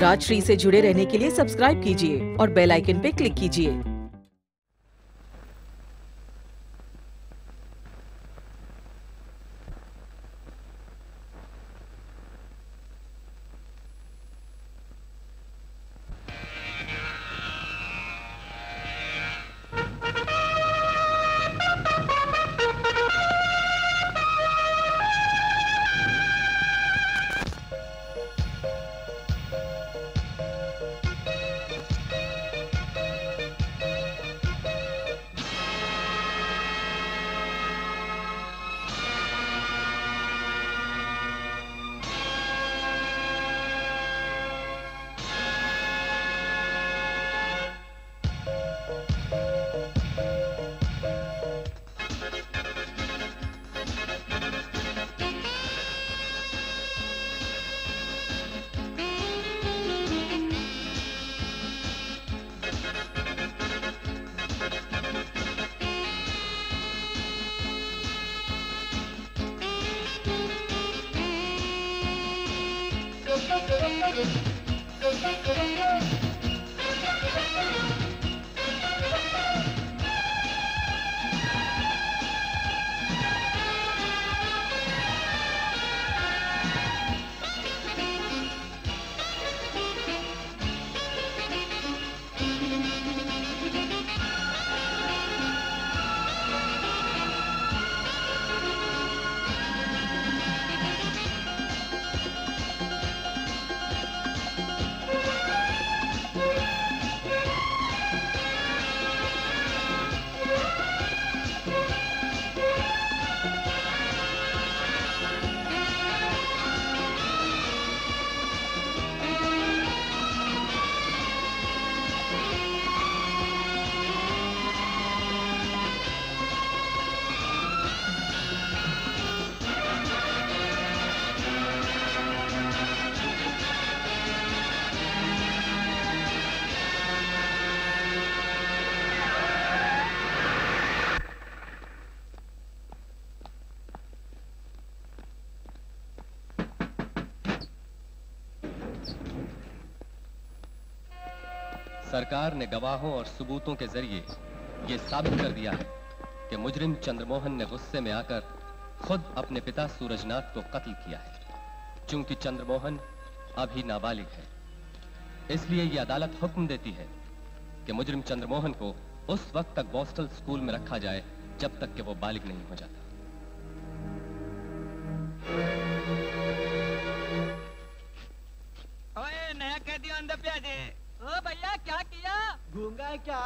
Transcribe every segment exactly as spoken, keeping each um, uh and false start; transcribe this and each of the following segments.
राजश्री से जुड़े रहने के लिए सब्सक्राइब कीजिए और बेल आइकन पे क्लिक कीजिए। सरकार ने गवाहों और सबूतों के जरिए ये साबित कर दिया है कि मुजरिम चंद्रमोहन ने गुस्से में आकर खुद अपने पिता सूरजनाथ को कत्ल किया है। चूंकि चंद्रमोहन अभी नाबालिग है, इसलिए ये अदालत हुक्म देती है कि मुजरिम चंद्रमोहन को उस वक्त तक बॉस्टल स्कूल में रखा जाए जब तक कि वो बालिग नहीं हो जाता। ओए, नया कैदी अंदर पे आ जाए। ओ भैया, क्या किया? गूंगा है क्या?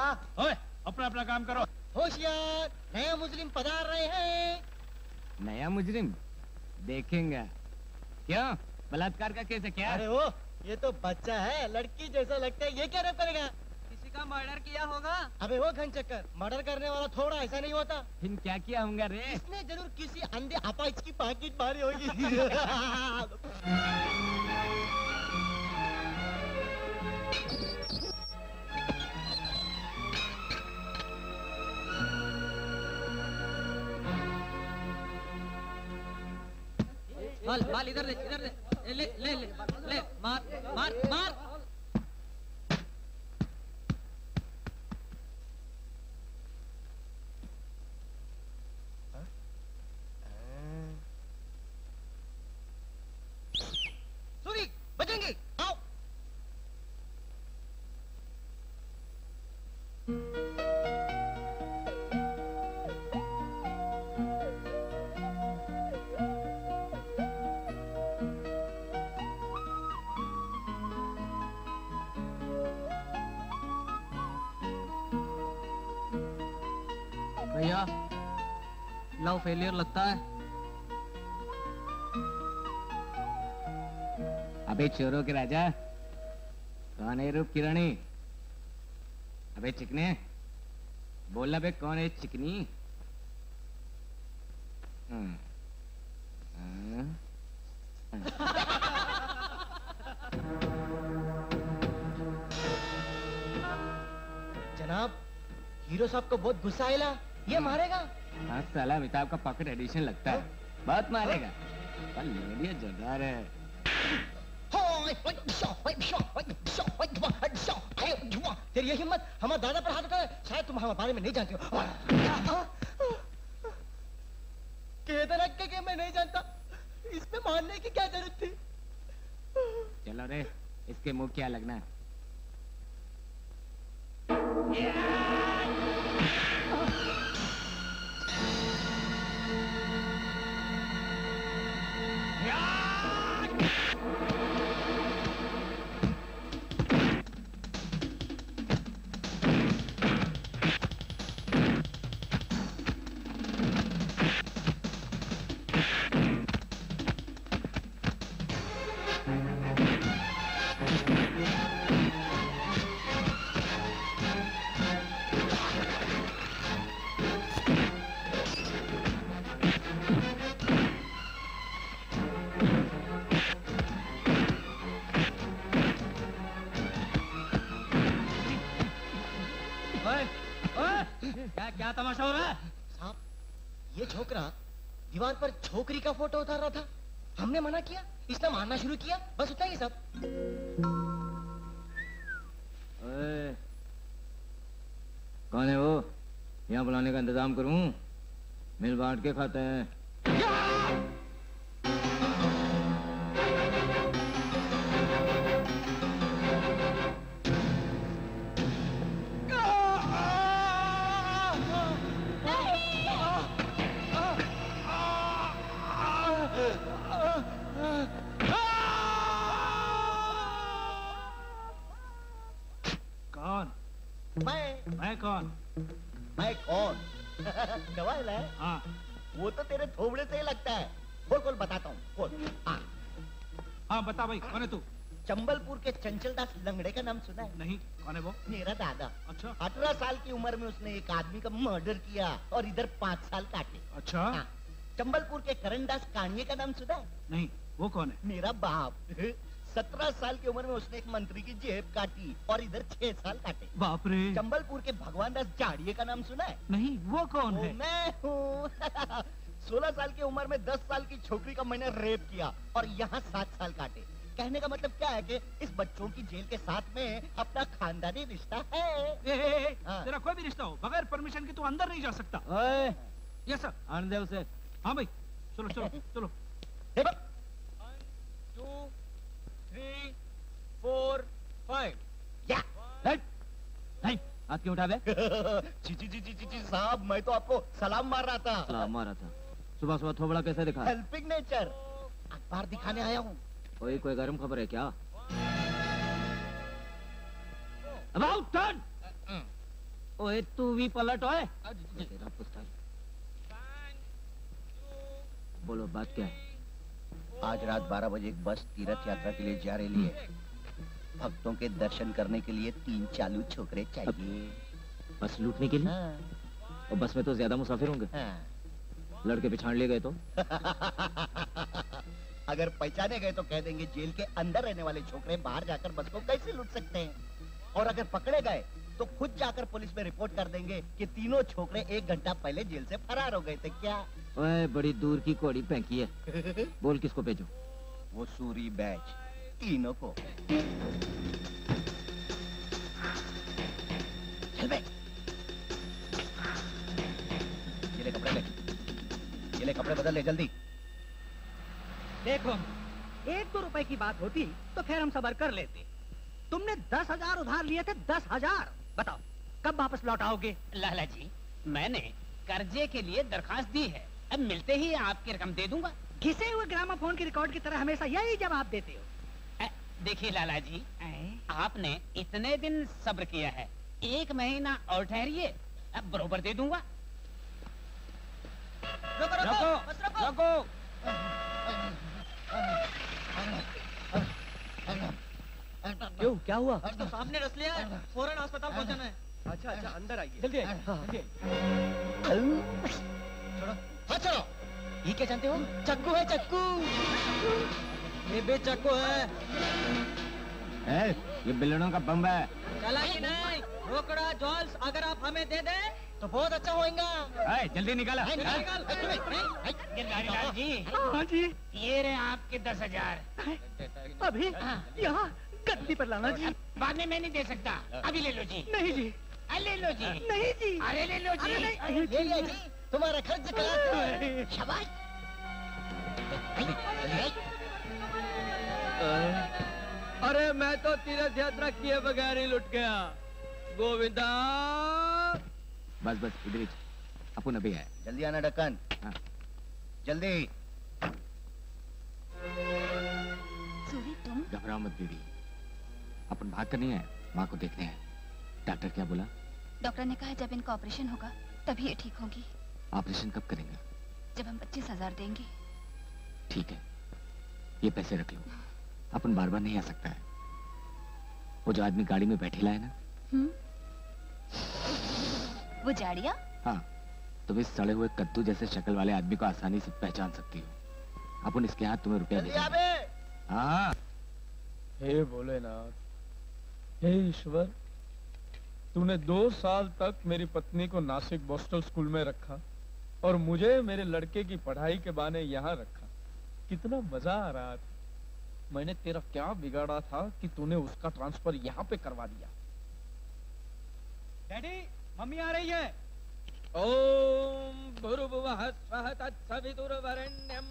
ओए, अपना अपना काम करो। होशियार, नया मुजरिम पधार रहे हैं। नया मुजरिम देखेंगे। क्यों, बलात्कार का केस है क्या? अरे वो, ये तो बच्चा है, लड़की जैसा लगता है, ये क्या रेप करेगा? किसी का मर्डर किया होगा। अबे वो घनचक्कर, मर्डर करने वाला थोड़ा ऐसा नहीं होता। फिर क्या किया होगा रे? इसने जरूर किसी अंधे अपाहिज की पाकिट मारी होगी। बाल बाल इधर दे, इधर दे, ले ले ले ले, मार मार मार। सूरी बचेंगे, आओ। लव फेलियर लगता है। अबे चोरों के राजा, कौन है रूप किरानी? अबे चिकने, बोला बे कौन है चिकनी? हाँ। हाँ। जनाब, हीरो साहब को बहुत गुस्सा आएगा, ये मारेगा। हाँ, साला अमिताभ का पॉकेट एडिशन लगता है, बहुत मारेगा। पर लेडिया जदार है। तेरी ये हिम्मत हमारे दादा पर हाथ उठाए, शायद तुम हमारे बारे में नहीं जानते हो। कहते रखे कि मैं नहीं जानता, इसमें मानने की क्या जरूरत थी। चलो रे, इसके मुंह क्या लगना है। क्या तमाशा हो रहा है साहब? ये छोकरा दीवार पर छोकरी का फोटो उतार रहा था, हमने मना किया, इसने मारना शुरू किया, बस उतना ही सब। ओए, कौन है वो? यहाँ बुलाने का इंतजाम करूं? मिल बांट के खाते हैं। मैं कौन? मैं कौन? गवाह है? हाँ। वो तो तेरे थोबड़े से ही लगता है। बोल बोल बताता हूँ, बोल। हाँ हाँ बता भाई, कौन है तू? चंबलपुर के चंचल दास लंगड़े का नाम सुना है? नहीं, कौन है वो? मेरा दादा। अच्छा। अठारह साल की उम्र में उसने एक आदमी का मर्डर किया और इधर पाँच साल काटे। अच्छा। हाँ। चंबलपुर के करण दास कानिये का नाम सुना है? नहीं, वो कौन है? मेरा बाप। सत्रह साल की उम्र में उसने एक मंत्री की जेब काटी और इधर छह साल काटे। बाप रे। चंबलपुर के भगवान दास जाड़िये का नाम सुना है? नहीं, वो कौन है? मैं हूँ। सोलह साल की उम्र में दस साल की छोकरी का मैंने रेप किया और यहाँ सात साल काटे। कहने का मतलब क्या है कि इस बच्चों की जेल के साथ में अपना खानदानी रिश्ता है। ए, ए, ए, हाँ। तेरा कोई भी रिश्ता हो, बगैर परमिशन के तू अंदर नहीं जा सकता। Yes sir. Anand Dev sir. हाँ भाई, चलो चलो चलो। Three, four, five. Yeah. Right. Right. हाथ क्यों उठा बे? जी जी जी जी जी साहब, मैं तो आपको सलाम मार रहा था। सलाम मार रहा था। सुबह सुबह थोबड़ा कैसे दिखा? Helping nature. अखबार दिखाने आया हूँ। कोई कोई गर्म खबर है क्या? About turn. ओए तू भी पलट ओए। तेरा पुस्ताल। बोलो बात क्या है? आज रात बारह बजे एक बस तीर्थ यात्रा के लिए जा रही है। भक्तों के दर्शन करने के लिए तीन चालू छोकरे चाहिए। बस लूटने के लिए? हाँ। और बस में तो ज्यादा मुसाफिर होंगे। हाँ। लड़के पिछाड़ ले गए तो? अगर पहचाने गए तो कह देंगे जेल के अंदर रहने वाले छोकरे बाहर जाकर बस को कैसे लूट सकते हैं, और अगर पकड़े गए तो खुद जाकर पुलिस में रिपोर्ट कर देंगे कि तीनों छोकरे एक घंटा पहले जेल से फरार हो गए थे। क्या ओए, बड़ी दूर की कोड़ी फेंकी है। बोल किसको भेजो? वो सूरी बैच तीनों को। चल बे, ये ले कपड़े, ले ये ले कपड़े बदल ले जल्दी। देखो, एक दो रुपए की बात होती तो खैर हम सबर कर लेते। तुमने दस हजार उधार लिए थे, दस हजार बताओ कब वापस लौट आओगे? लाला जी, मैंने कर्जे के लिए दरखास्त दी है, अब मिलते ही आपकी रकम दे दूंगा। घिसे हुए ग्रामाफोन के रिकॉर्ड की तरह हमेशा यही जवाब देते हो। देखिए लाला जी, आपने इतने दिन सब्र किया है, एक महीना और ठहरिए, अब बरोबर दे दूंगा। रुको रुको रुको रुको। क्यों, क्या हुआ? तो साहब ने रस लिया है, फौरन अस्पताल पहुंचाना है। अच्छा अच्छा, अंदर आइए जल्दी। छोड़ो, हाँ छोड़ो। ये क्या जानते हो? चक्कू है, चक्कू। ये बे चक्कू है। ए, ये बिल्लों का बम है। चला ही नहीं, रोकड़ा जॉल्स अगर आप हमें दे दें तो बहुत अच्छा होएगा। आए जल्दी निकाला। निकाल। जी, हाँ जी, ये रहे आपके दस हजार। अभी यहाँ गद्दी पर लाना जी। बाद में मैं नहीं दे सकता, अभी ले लो जी। नहीं जी, ले लो जी। नहीं जी, अरे ले लो जी, ले लो जी, तुम्हारा खर्च कराता है। शाबाश। अरे मैं तो तीर्थ यात्रा किए बगैर ही लुट गया। गोविंदा बस बस इधर अपन अभी है। जल्दी आना डकन। हाँ। जल्दी। सूरी तुम घबराओ मत दीदी, अपन भाग कर नहीं है, माँ को देखने हैं। डॉक्टर क्या बोला? डॉक्टर ने कहा जब इनका ऑपरेशन होगा तभी ये ठीक होगी। ऑपरेशन कब करेंगे? जब हम पच्चीस हजार देंगे। ठीक है, ये पैसे रख लो, अपन बार बार नहीं आ सकता है। वो जो आदमी गाड़ी में बैठेला है ना, हम्म, वो जाड़िया। हाँ, तुम इस सड़े हुए कद्दू जैसे शक्ल वाले आदमी को आसानी से पहचान सकती हो। अपन इसके हाथ तुम्हें रुपया देंगे। हाँ। हे भोलेनाथ, हे ईश्वर, तूने दो साल तक मेरी पत्नी को नासिक बॉस्टल स्कूल में रखा और मुझे मेरे लड़के की पढ़ाई के बहाने यहाँ रखा। कितना मजा आ रहा था। मैंने तेरा क्या बिगाड़ा था कि तूने उसका ट्रांसफर यहाँ पे करवा दिया। डैडी, मम्मी आ रही है। ओम भूर्भुवः स्वः तत्सवितुर्वरेण्यं।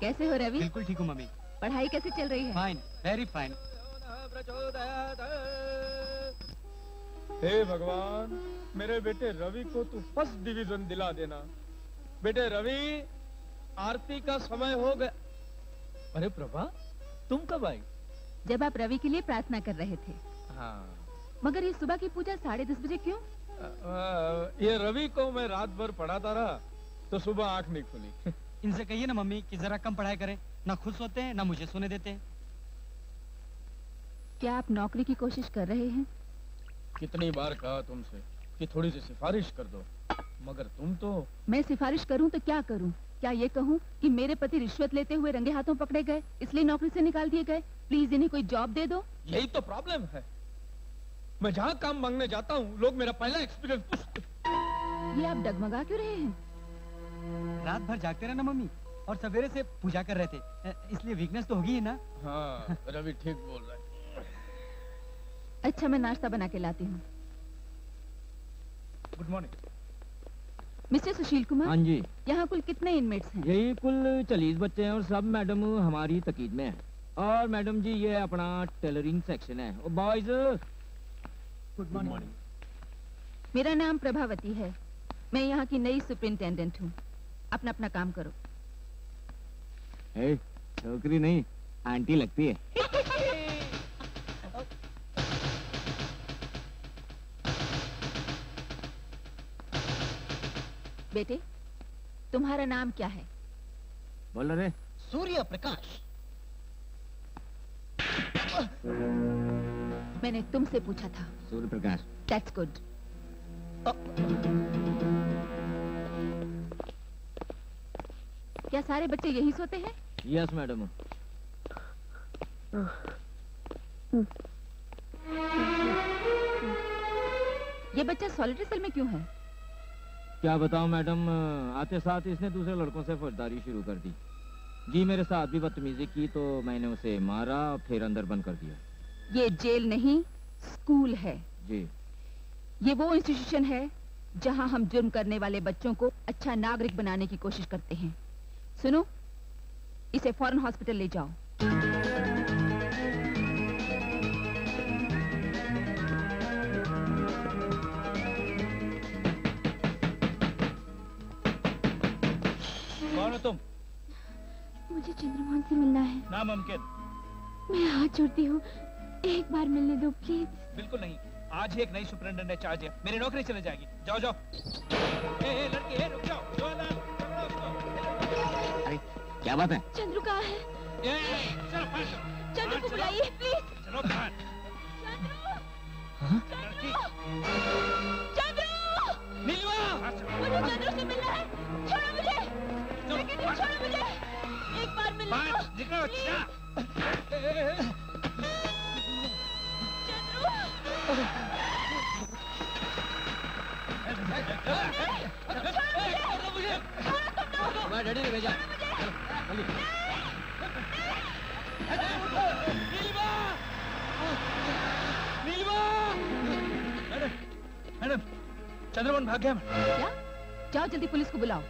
कैसे हो रवि? बिल्कुल ठीक हूँ मम्मी। पढ़ाई कैसे चल रही है? Fine, very fine. हे भगवान, मेरे बेटे रवि को तू फर्स्ट डिवीजन दिला देना। बेटे रवि, आरती का समय हो गया। अरे प्रभा, तुम कब आई? जब आप रवि के लिए प्रार्थना कर रहे थे। हाँ। मगर ये सुबह की पूजा साढ़े दस बजे क्यों? आ, आ, ये रवि को मैं रात भर पढ़ाता रहा तो सुबह आँख नहीं खुली। इनसे कहिए ना मम्मी कि जरा कम पढ़ाई करें, ना खुद सोते हैं ना मुझे सोने देते हैं। क्या आप नौकरी की कोशिश कर रहे हैं? कितनी बार कहा तुमसे कि थोड़ी सी सिफारिश कर दो, मगर तुम तो। मैं सिफारिश करूं तो क्या करूं? क्या ये कहूं कि मेरे पति रिश्वत लेते हुए रंगे हाथों पकड़े गए इसलिए नौकरी से निकाल दिए गए, प्लीज इन्हें कोई जॉब दे दो। यही तो प्रॉब्लम है, मैं जहाँ काम मांगने जाता हूँ लोग मेरा पहला एक्सपीरियंस पूछते। ये आप डगमगा क्यों रहे हैं? रात भर जागते रहे ना मम्मी, और सवेरे से पूजा कर रहे थे, इसलिए वीकनेस तो होगी ही ना। हाँ, रवि ठीक बोल रहा है। अच्छा, मैं नाश्ता बना के लाती हूँ। Good morning. Mister Sushil Kumar. हाँ जी। यहाँ कुल कितने इनमेट्स हैं? यही कुल चालीस बच्चे हैं और सब मैडम हमारी तकीद में है। और मैडम जी ये अपना टेलरिंग सेक्शन है। Boys good morning. मेरा नाम प्रभावती है, मैं यहाँ की नई सुपरिंटेंडेंट हूँ। अपना अपना काम करो। ए, छोकरी नहीं आंटी लगती है। बेटे, तुम्हारा नाम क्या है? बोल रहे। सूर्य प्रकाश। मैंने तुमसे पूछा था। सूर्य प्रकाश। That's good. क्या सारे बच्चे यही सोते हैं? Yes madam. ये बच्चा सॉलिटरी सेल में क्यों है? क्या बताऊं मैडम, आते साथ इसने दूसरे लड़कों से फौजदारी शुरू कर दी। जी मेरे साथ भी बदतमीजी की तो मैंने उसे मारा, फिर अंदर बंद कर दिया। ये जेल नहीं स्कूल है जी। ये वो इंस्टीट्यूशन है जहाँ हम जुर्म करने वाले बच्चों को अच्छा नागरिक बनाने की कोशिश करते हैं। सुनो, इसे फौरन हॉस्पिटल ले जाओ। कौन हो तुम? मुझे चंद्रमोहन से मिलना है। नामुमकिन। मैं हाथ जोड़ती हूँ, एक बार मिलने दो प्लीज। बिल्कुल नहीं, आज ही एक नई सुपरिटेंडेंट चार्ज है, मेरी नौकरी चले जाएगी। जाओ जाओ। ए, ए, लड़की, ए, रुक जाओ। अरे क्या बात है? चंद्रू कहाँ है? ए, चलो चंद्रू को बुलाइए प्लीज। चलो बाहर। चंद्रू, चंद्रू, नीलिमा, मुझे चंद्रू से मिलना है। छोड़ो मुझे, छोड़ो मुझे, एक बार मिलना है। निकलो। अच्छा मैं हाँ डैडी ने भेजा। नीलिमा, नीलिमा, मैडम, मैडम, चंद्रमोहन भाग गया। क्या? जाओ जल्दी पुलिस को बुलाओ।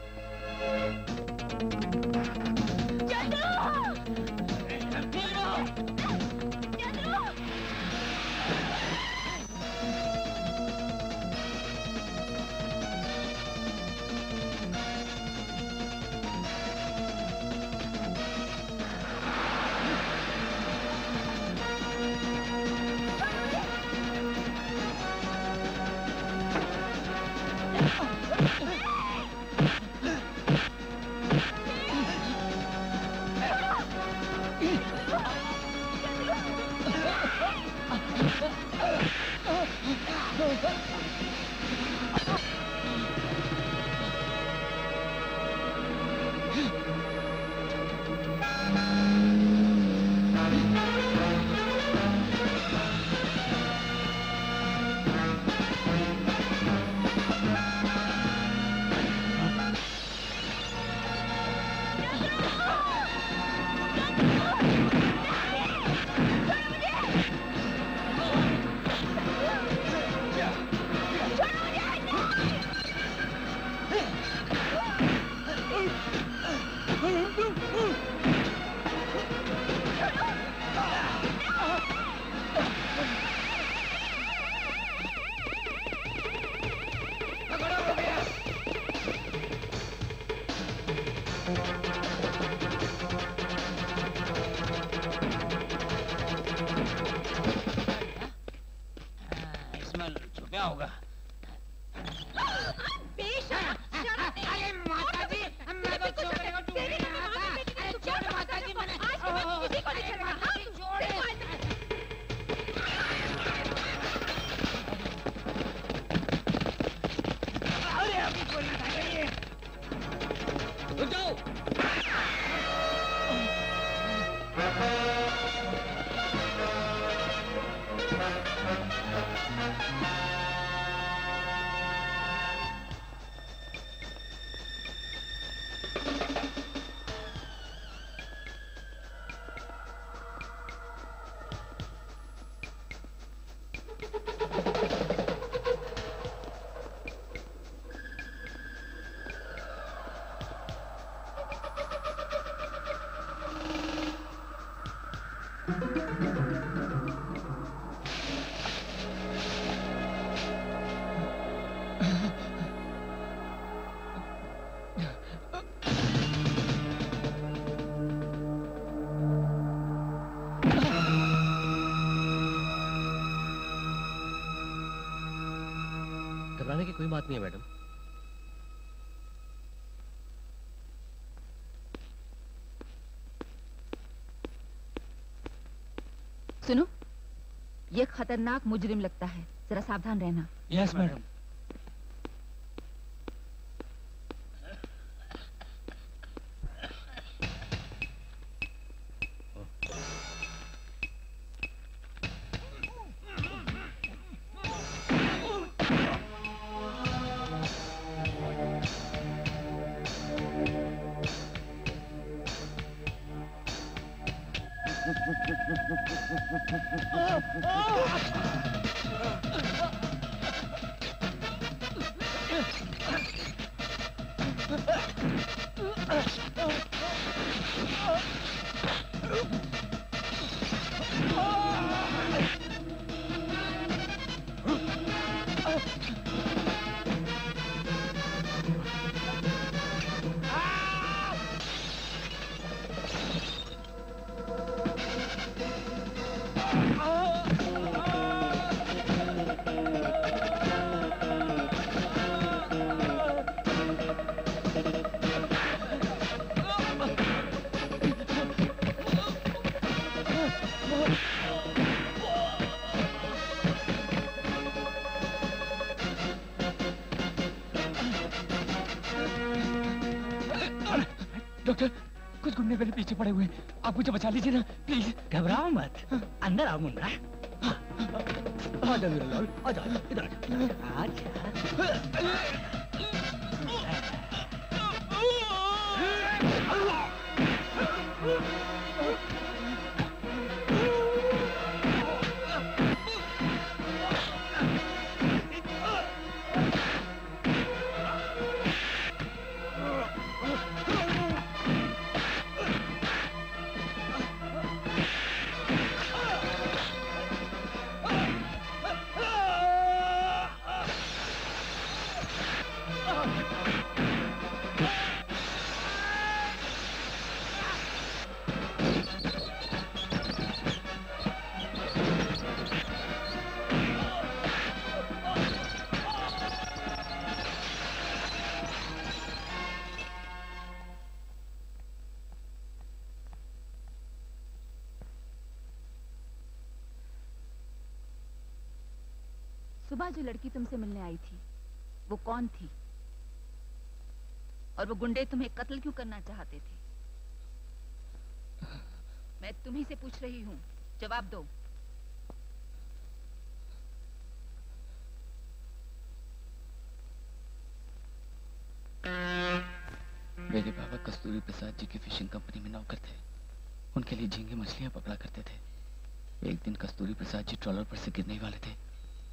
कोई बात नहीं है मैडम, सुनो यह खतरनाक मुजरिम लगता है, जरा सावधान रहना। Yes madam. पड़े हुए आप मुझे बचा लीजिए ना प्लीज। घबराओ मत, अंदर आओ मुन्ना। इधर आजा। जो लड़की तुमसे मिलने आई थी वो कौन थी और वो गुंडे तुम्हें कत्ल क्यों करना चाहते थे? मैं तुम्ही से पूछ रही हूं, जवाब दो। मेरे बाबा कस्तूरी प्रसाद जी की फिशिंग कंपनी में नौकर थे। उनके लिए झींगे मछलियां पकड़ा करते थे। एक दिन कस्तूरी प्रसाद जी ट्रॉलर पर से गिरने वाले थे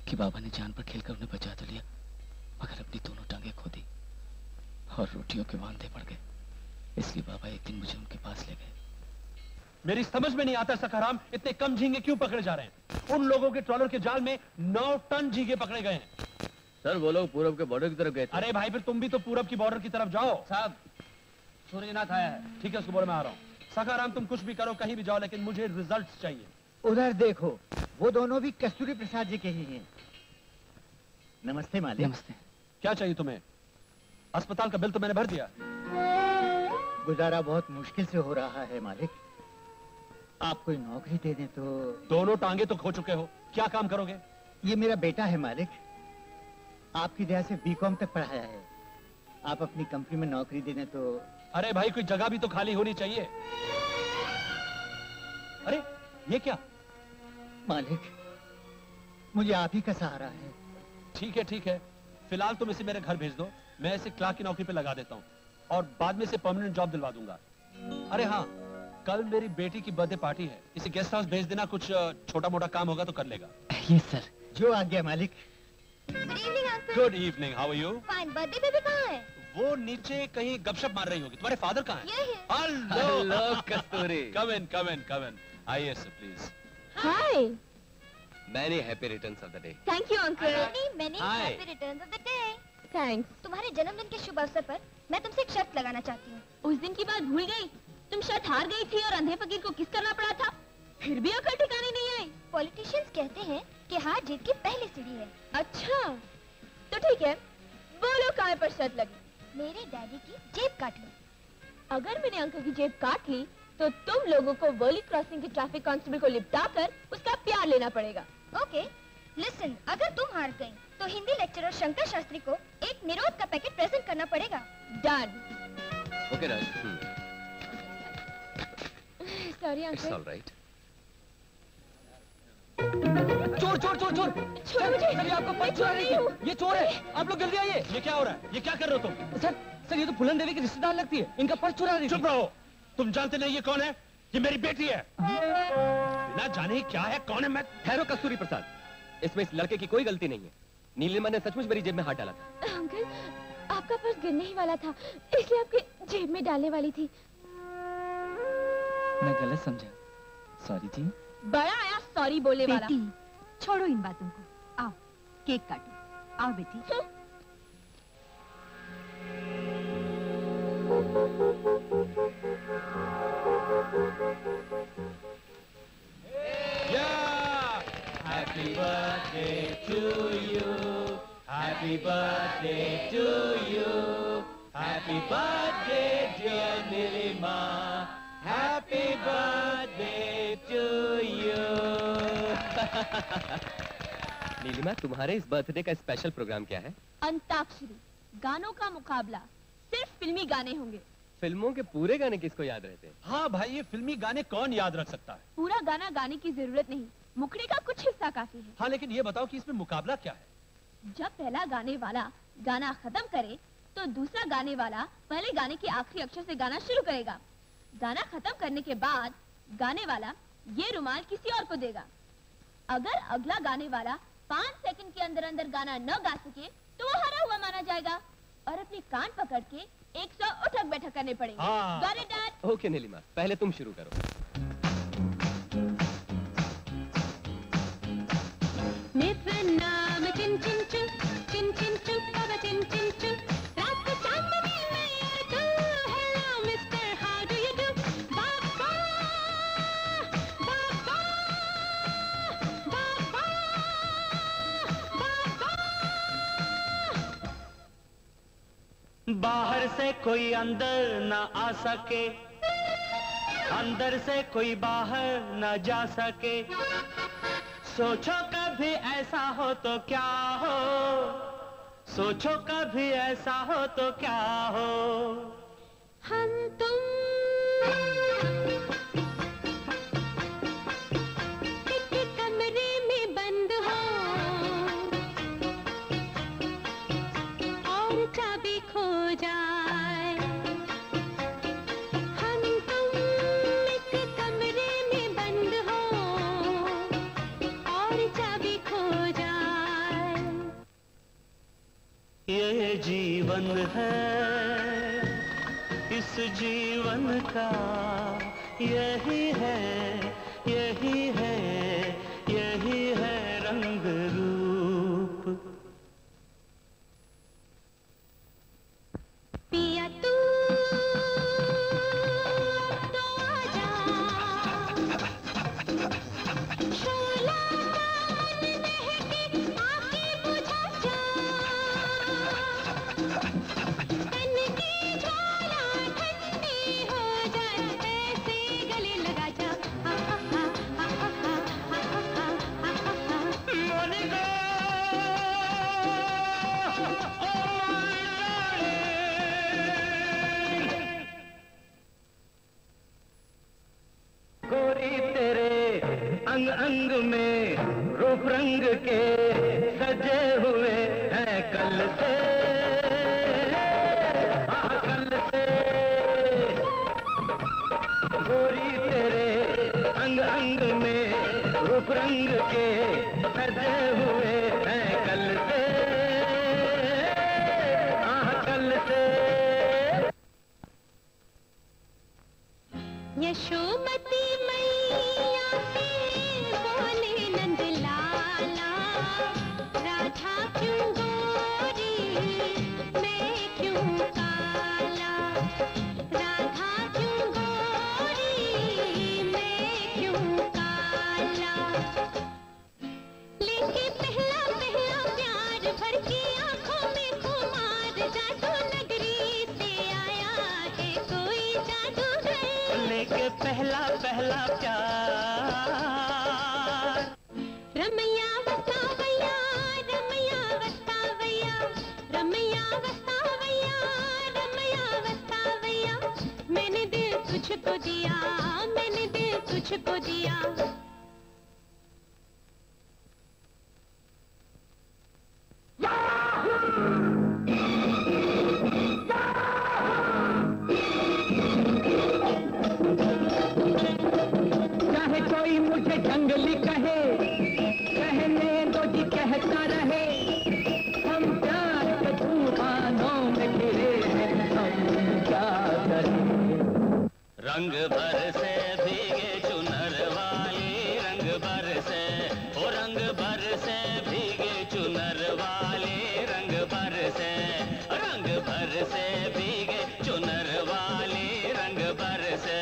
कि बाबा ने जान पर खेलकर उन्हें बचा तो लिया, मगर अपनी दोनों टांगें खो दी और रोटियों के वांधे पड़ गए। इसलिए बाबा एक दिन मुझे उनके पास ले गए। मेरी समझ में नहीं आता सखाराम, इतने कम झींगे क्यों पकड़े जा रहे हैं? उन लोगों के ट्रॉलर के जाल में नौ टन झींगे पकड़े गए हैं। सर, वो लोग पूरब के बॉर्डर की तरफ गए। अरे भाई, फिर तुम भी तो पूरब की बॉर्डर की तरफ जाओ। साहब, सूर्यनाथ आया है। ठीक है, उसको बोलो मैं आ रहा हूँ। सखाराम, तुम कुछ भी करो, कहीं भी जाओ, लेकिन मुझे रिजल्ट चाहिए। उधर देखो, वो दोनों भी कस्तूरी प्रसाद जी के ही हैं। नमस्ते मालिक। नमस्ते। क्या चाहिए तुम्हें? अस्पताल का बिल तो मैंने भर दिया। गुजारा बहुत मुश्किल से हो रहा है मालिक। आप कोई नौकरी दे दें तो। दोनों टांगे तो खो चुके हो, क्या काम करोगे? ये मेरा बेटा है मालिक, आपकी दया से बीकॉम तक पढ़ाया है। आप अपनी कंपनी में नौकरी दे दें तो। अरे भाई, कोई जगह भी तो खाली होनी चाहिए। अरे ये क्या? मालिक, मुझे आप ही का सहारा है। ठीक है ठीक है, फिलहाल तुम इसे मेरे घर भेज दो। मैं इसे क्लार्क की नौकरी पे लगा देता हूँ और बाद में इसे परमानेंट जॉब दिलवा दूंगा। अरे हाँ, कल मेरी बेटी की बर्थडे पार्टी है, इसे गेस्ट हाउस भेज देना। कुछ छोटा मोटा काम होगा तो कर लेगा। Yes sir. जो आ गया मालिक। Good evening, how are you? Fine. Birthday baby कहाँ है? वो नीचे कहीं गपशप मार रही होगी। तुम्हारे फादर कहाँ है? Hello Kasturi, come in come in come in. आइए sir please. Hi. Many happy returns of the day. Thank you uncle. Many happy returns of the day. Thanks. तुम्हारे जन्मदिन के शुभ अवसर पर मैं तुमसे एक शर्त लगाना चाहती हूँ। उस दिन की बात भूल गई? तुम शर्त हार गई थी और अंधे फकीर को किस करना पड़ा था, फिर भी अकल ठिकाने नहीं आई। पॉलिटिशियंस कहते हैं कि हार जीत की पहली सीढ़ी है। अच्छा तो ठीक है, बोलो काय पर शर्त लगी? मेरे डैडी की जेब काट ली। अगर मैंने अंकल की जेब काट ली तो तुम लोगों को वर्ली क्रॉसिंग के ट्रैफिक कांस्टेबल को लिपटाकर उसका प्यार लेना पड़ेगा। ओके, लिसन, अगर तुम हार गई तो हिंदी लेक्चरर शंकर शास्त्री को एक निरोध का पैकेट प्रेजेंट करना पड़ेगा। Done. Okay Raj. Sorry uncle. It's all right. चोर चोर चोर चोर छोड़ो मुझे। सर, ये आपको पता चला नहीं हूं। ये चोर है, आप लोग जल्दी आइए। ये क्या हो रहा है? ये क्या कर रहे हो तुम? सर सर, ये तो फूलन देवी की रिश्तेदार लगती है, इनका पर्स चुरा रही। चुप रहो। तुम जानते नहीं ये कौन है? ये मेरी बेटी है। बिना जाने क्या है, कौन है? मैं ठहरो कस्तूरी प्रसाद, इसमें इस लड़के की कोई गलती नहीं है। नीलिमा ने सचमुच मेरी जेब में हाथ डाला था। अंकल, आपका पर्स गिरने ही वाला था, इसलिए आपके जेब में डालने वाली थी। मैं गलत समझा, सॉरी जी। बड़ा आया सॉरी बोलने वाला। बेटी, छोड़ो इन बातों को, आओ केक काटो। आओ बेटी। Yeah! Happy birthday to you. Happy birthday to you. Happy birthday, dear Nilima. Happy birthday to you. Nilima, तुम्हारे इस बर्थडे का स्पेशल प्रोग्राम क्या है? अंताक्षरी, गानों का मुकाबला। सिर्फ फिल्मी गाने होंगे। फिल्मों के पूरे गाने किसको याद रहते हैं? हाँ भाई, ये फिल्मी गाने कौन याद रख सकता है? पूरा गाना गाने की जरूरत नहीं, मुखड़े का कुछ हिस्सा काफी है। हाँ, लेकिन ये बताओ कि इसमें मुकाबला क्या है? जब पहला गाने वाला गाना खत्म करे तो दूसरा गाने वाला पहले गाने के आखिरी अक्षर से गाना शुरू करेगा। गाना खत्म करने के बाद गाने वाला ये रुमाल किसी और को देगा। अगर अगला गाने वाला पाँच सेकंड के अंदर अंदर गाना न गा सके तो वो हारा हुआ माना जाएगा और अपने कान पकड़ के एक सौ उठक बैठक करने पड़ेंगे। हाँ। ओके नीलिमा, पहले तुम शुरू करो। मित्र नाम चिन चिन चुन चिन चिन चुन चिन चुन बाहर से कोई अंदर ना आ सके, अंदर से कोई बाहर ना जा सके। सोचो कभी ऐसा हो तो क्या हो, सोचो कभी ऐसा हो तो क्या हो। हम तुम ये जीवन है, इस जीवन का यही है, यही है, यही है रंग रूप। पिया तू तो आजा, शोला अंग अंग में रूप रंग के सजे हुए हैं। कल से आ कल से गोरी तेरे अंग अंग में रूप रंग के सजे हुए हैं। कल से आ कल से यशोमती पहला पहला प्यार। रमैया वस्तावैया, रमैया वस्तावैया, रमैया वस्तावैया, रमैया वस्तावैया। मैंने दिल तुझको दिया, मैंने दिल तुझको दिया। जंगली कहे कहने दो जी कहता रहे, हम क्या तूफानों में गिरे हैं, हम क्या करें। रंग भर से भीगे चुनर वाली, रंग भर से ओ रंग भर से भीगे चुनर वाली, रंग भर से रंग भर से भीगे चुनर वाली, रंग भर से।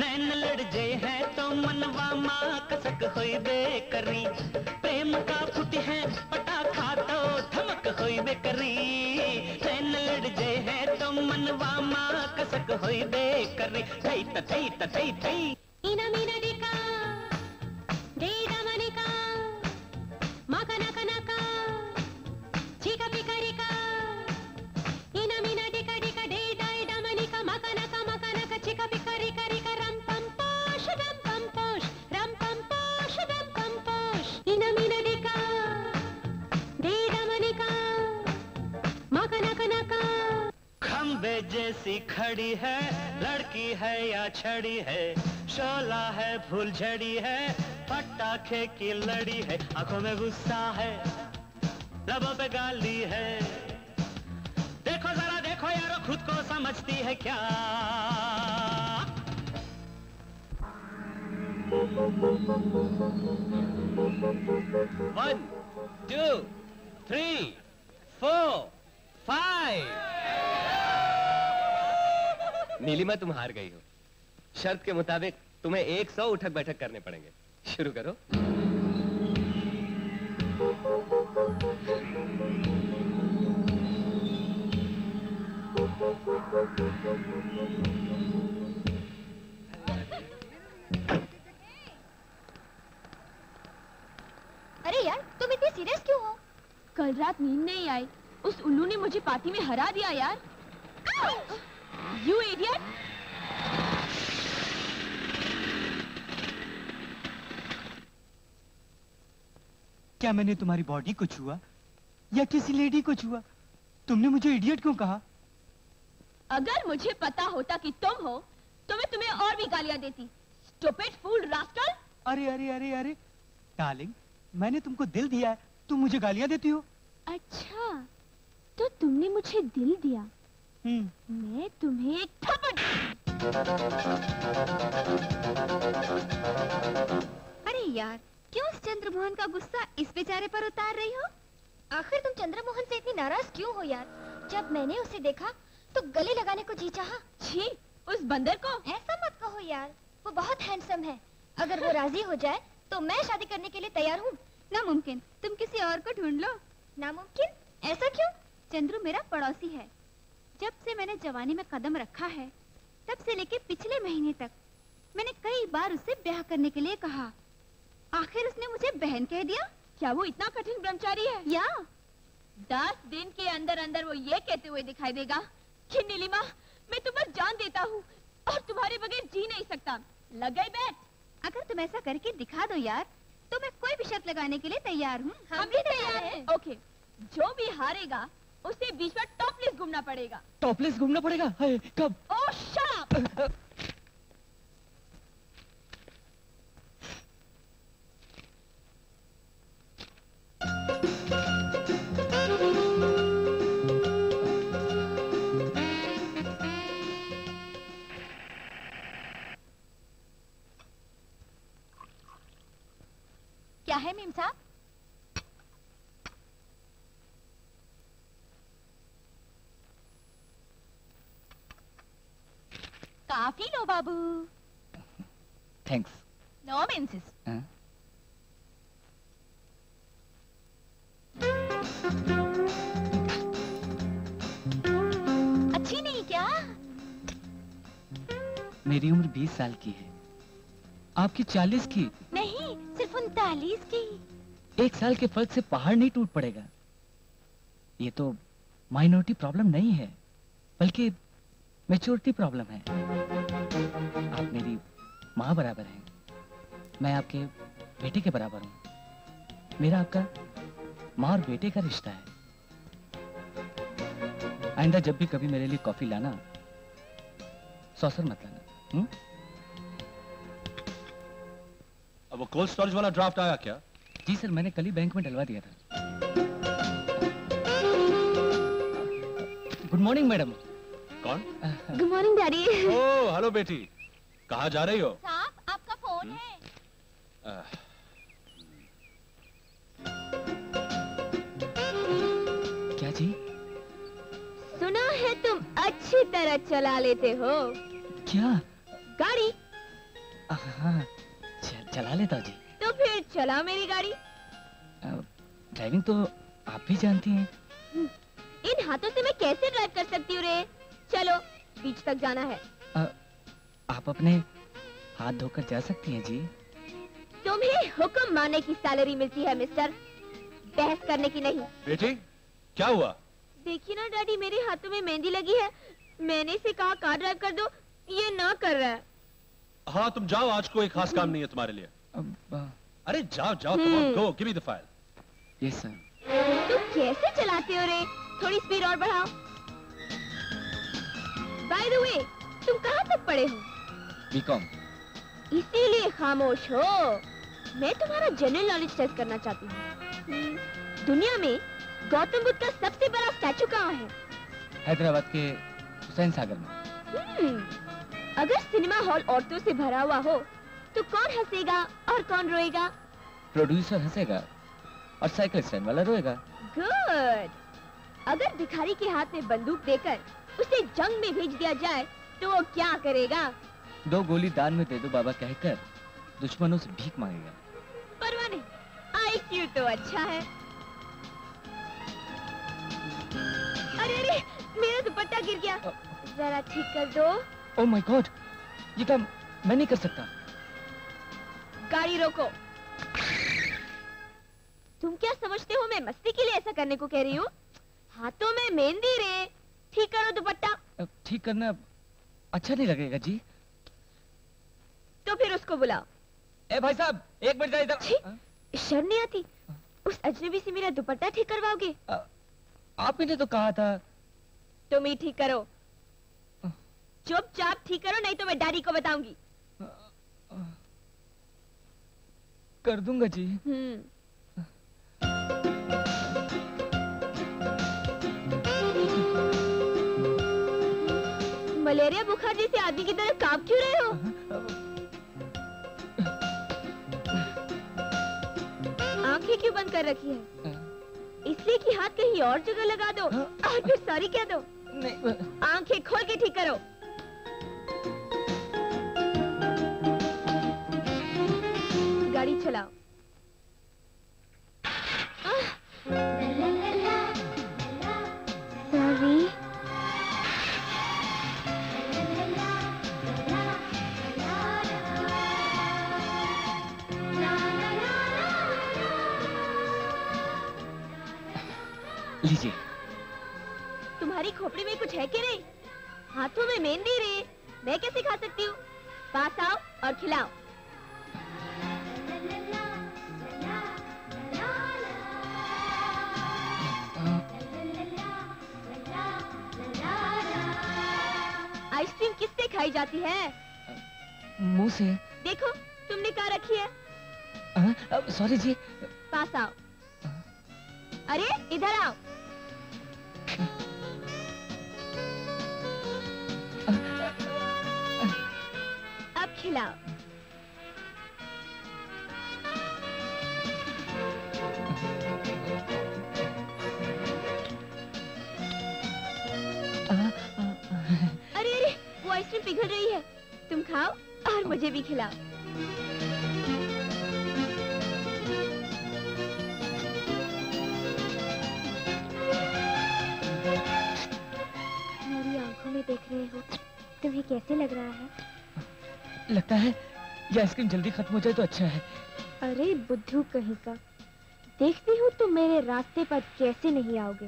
नैन लड़जे हैं तो मनवा माँ कसक होई बेकरी, प्रेम का फुट है पटाखा तो धमक होई बेकरी। नैन लड़जे हैं तो मनवा माँ कसक होई बेकरी। थई थई थई थई इना मीना देखा दे जैसी खड़ी है लड़की है या छड़ी है, शोला है फूलझड़ी है, पटाखे की लड़ी है, आंखों में गुस्सा है, लबों पे गाली है। देखो जरा देखो यारो, खुद को समझती है क्या? One two three four five. Nilima, तुम हार गई हो। शर्त के मुताबिक तुम्हें एक सौ उठक बैठक करने पड़ेंगे। शुरू करो। अरे यार, तुम इतने सीरियस क्यों हो? कल रात नींद नहीं आई। उस उल्लू ने मुझे पार्टी में हरा दिया यार। You idiot! क्या मैंने तुम्हारी बॉडी को छुआ या किसी लेडी को छुआ? तुमने मुझे इडियट क्यों कहा? अगर मुझे पता होता कि तुम हो तो मैं तुम्हें और भी गालियां देती। Stupid fool rascal! अरे अरे अरे अरे डार्लिंग, मैंने तुमको दिल दिया है, तुम मुझे गालियां देती हो। अच्छा, तो तुमने मुझे दिल दिया। मैं तुम्हें एक थप्पड़। अरे यार, क्यों उस चंद्रमोहन का गुस्सा इस बेचारे पर उतार रही हो? आखिर तुम चंद्रमोहन से इतनी नाराज क्यों हो यार? जब मैंने उसे देखा तो गले लगाने को जी चाहा। छी, उस बंदर को ऐसा मत कहो यार, वो बहुत हैंडसम है। अगर वो राजी हो जाए तो मैं शादी करने के लिए तैयार हूँ। नामुमकिन, तुम किसी और को ढूंढ लो। नामुमकिन? ऐसा क्यों? चंद्रू मेरा पड़ोसी है। जब से मैंने जवानी में कदम रखा है तब से लेके पिछले महीने तक मैंने कई बार उससे ब्याह करने के लिए कहा। आखिर उसने मुझे बहन कह दिया। क्या वो इतना कठिन ब्रह्मचारी है? या दस दिन के अंदर अंदर वो ये कहते हुए दिखाई देगा कि नीलिमा, मैं तुम पर जान देता हूँ और तुम्हारे बगैर जी नहीं सकता। लगे बैठ। अगर तुम ऐसा करके दिखा दो यार तो मैं कोई भी शर्त लगाने के लिए तैयार हूँ। हम भी तैयार है। ओके, जो भी हारेगा उसे बीच में टॉपलेस घूमना पड़ेगा। टॉपलेस घूमना पड़ेगा? है, कब? Oh shut up! क्या है मीम साहब? काफी लो बाबू। थैंक्स। No menses. अच्छी नहीं क्या? मेरी उम्र बीस साल की है, आपकी चालीस की। नहीं, सिर्फ उनतालीस की। एक साल के फर्क से पहाड़ नहीं टूट पड़ेगा। ये तो माइनॉरिटी प्रॉब्लम नहीं है बल्कि मैच्योरिटी प्रॉब्लम है। आप मेरी माँ बराबर हैं, मैं आपके बेटे के बराबर हूँ। मेरा आपका माँ और बेटे का रिश्ता है। आइंदा जब भी कभी मेरे लिए कॉफी लाना, सॉसर मत लाना। हुँ? अब वो कोल्ड स्टोरेज वाला ड्राफ्ट आया क्या? जी सर, मैंने कल ही बैंक में डलवा दिया था। Good morning madam. कौन? Good morning daddy. Oh hello बेटी, कहाँ जा रही हो? साहब, आपका फोन है। आ, क्या जी? सुना है तुम अच्छी तरह चला लेते हो। क्या? गाड़ी? हाँ, चला लेता हूँ जी। तो फिर चला मेरी गाड़ी। ड्राइविंग तो आप भी जानती हैं। इन हाथों से मैं कैसे ड्राइव कर सकती हूँ रे? चलो, बीच तक जाना है। आ, आप अपने हाथ धोकर जा सकती हैं जी। तुम्हें हुक्म माने की सैलरी मिलती है मिस्टर, बहस करने की नहीं। बेटी क्या हुआ? देखिए ना डैडी, मेरे हाथों में मेहंदी लगी है, मैंने इसे कहा कार ड्राइव कर दो, ये ना कर रहा है। हाँ तुम जाओ, आज कोई खास काम नहीं है तुम्हारे लिए। अरे जाओ जाओ, go give me the file. Yes sir. तुम कैसे चलाते हो रे, थोड़ी स्पीड और बढ़ाओ। बाय द वे तुम कहाँ तक पढ़े हो? बीकॉम। इसीलिए खामोश हो। मैं तुम्हारा जनरल नॉलेज टेस्ट करना चाहती हूँ। दुनिया में गौतम बुद्ध का सबसे बड़ा स्टैचू कहाँ है? हैदराबाद के हुसैन सागर में। अगर सिनेमा हॉल औरतों से भरा हुआ हो तो कौन हंसेगा और कौन रोएगा? प्रोड्यूसर हंसेगा और साइकिल स्टैंड वाला रोएगा। गुड। अगर भिखारी के हाथ में बंदूक देकर उसे जंग में भेज दिया जाए तो वो क्या करेगा? दो गोली दान में दे दो बाबा कहकर दुश्मनों से भीख मांगेगा। परवाह नहीं, आई क्यू तो अच्छा है। अरे अरे मेरा दुपट्टा गिर गया, जरा ठीक कर दो। ओह माय गॉड, ये काम मैं नहीं कर सकता। गाड़ी रोको। तुम क्या समझते हो मैं मस्ती के लिए ऐसा करने को कह रही हूँ? हाथों में मेहंदी रे, ठीक करो दुपट्टा। ठीक करना अच्छा नहीं लगेगा जी। तो फिर उसको बुलाओ। ए भाई साहब एक मिनट, जा इधर। शर्म नहीं आती? उस अजनबी से मेरा दुपट्टा ठीक करवाओगे? आप ने तो कहा था। तुम ही ठीक करो, चुपचाप ठीक करो, नहीं तो मैं डैडी को बताऊंगी। कर दूंगा जी। मलेरिया बुखार जैसे आदमी की तरह कांप क्यों रहे हो? आंखें क्यों बंद कर रखी है? इसलिए कि हाथ कहीं और जगह लगा दो और फिर सॉरी कह दो। आंखें खोल के ठीक करो। गाड़ी चलाओ। सॉरी। लीजिए। तुम्हारी खोपड़ी में कुछ है कि नहीं? हाथों में मेहंदी रे, मैं कैसे खा सकती हूँ? पास आओ और खिलाओ। आइसक्रीम किससे खाई जाती है? मुंह से। देखो तुमने कहाँ रखी है। सॉरी जी। पास आओ। अरे इधर आओ। अब खिलाओ। अरे अरे वो आइसक्रीम पिघल रही है, तुम खाओ और मुझे भी खिलाओ। देख रहे हो तुम्हें कैसे लग रहा है? लगता है ये आइसक्रीम जल्दी खत्म हो जाए तो अच्छा है। अरे बुद्धू कहीं का, देखती हूँ तुम मेरे रास्ते पर कैसे नहीं आओगे।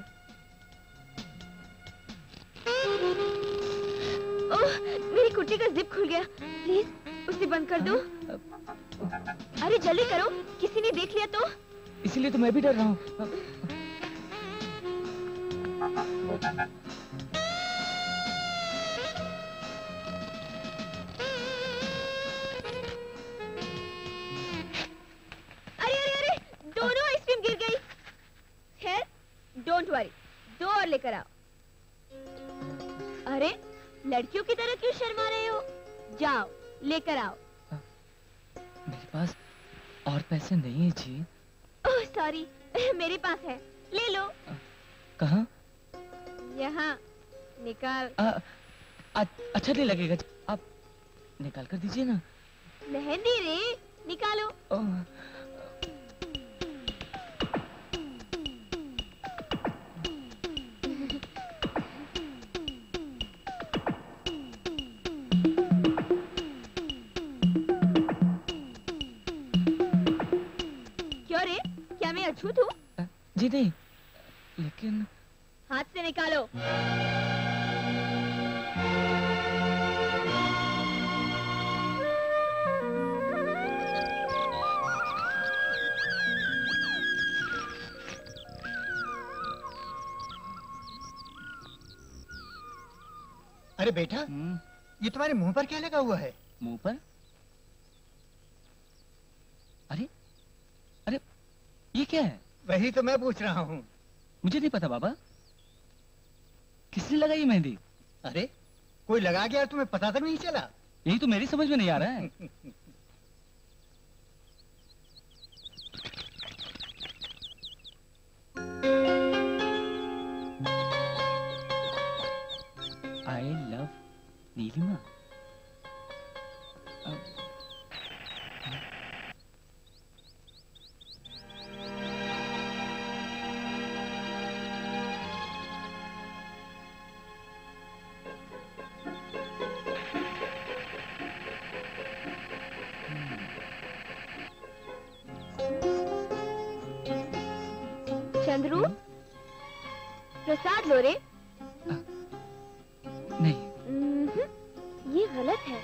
ओह मेरी कुर्ती का जिप खुल गया, प्लीज उसे बंद कर दो। अरे जल्दी करो, किसी ने देख लिया तो। इसीलिए तो मैं भी डर रहा हूँ। डोंट वरी, दो और लेकर आओ। अरे लड़कियों की तरह क्यों शर्मा रहे हो, जाओ लेकर आओ। मेरे पास और पैसे नहीं है जी। ओह सॉरी, मेरे पास है, ले लो। कहाँ? यहाँ, निकाल। आ, आ, अच्छा नहीं लगेगा, आप निकाल कर दीजिए ना। मेहंदी रे, निकालो। ओ, क्यों रे, क्या मैं अछूत हूँ? जी नहीं, लेकिन हाथ से निकालो। अरे बेटा, ये तुम्हारे मुंह पर क्या लगा हुआ है? मुंह पर? अरे अरे ये क्या है? वही तो मैं पूछ रहा हूँ। मुझे नहीं पता बाबा, किसने लगाई मेहंदी? अरे कोई लगा गया, तुम्हें पता तक नहीं चला? यही तो मेरी समझ में नहीं आ रहा है। I love Nilima. चंद्रू, प्रसाद लो रे। नहीं, ये गलत है।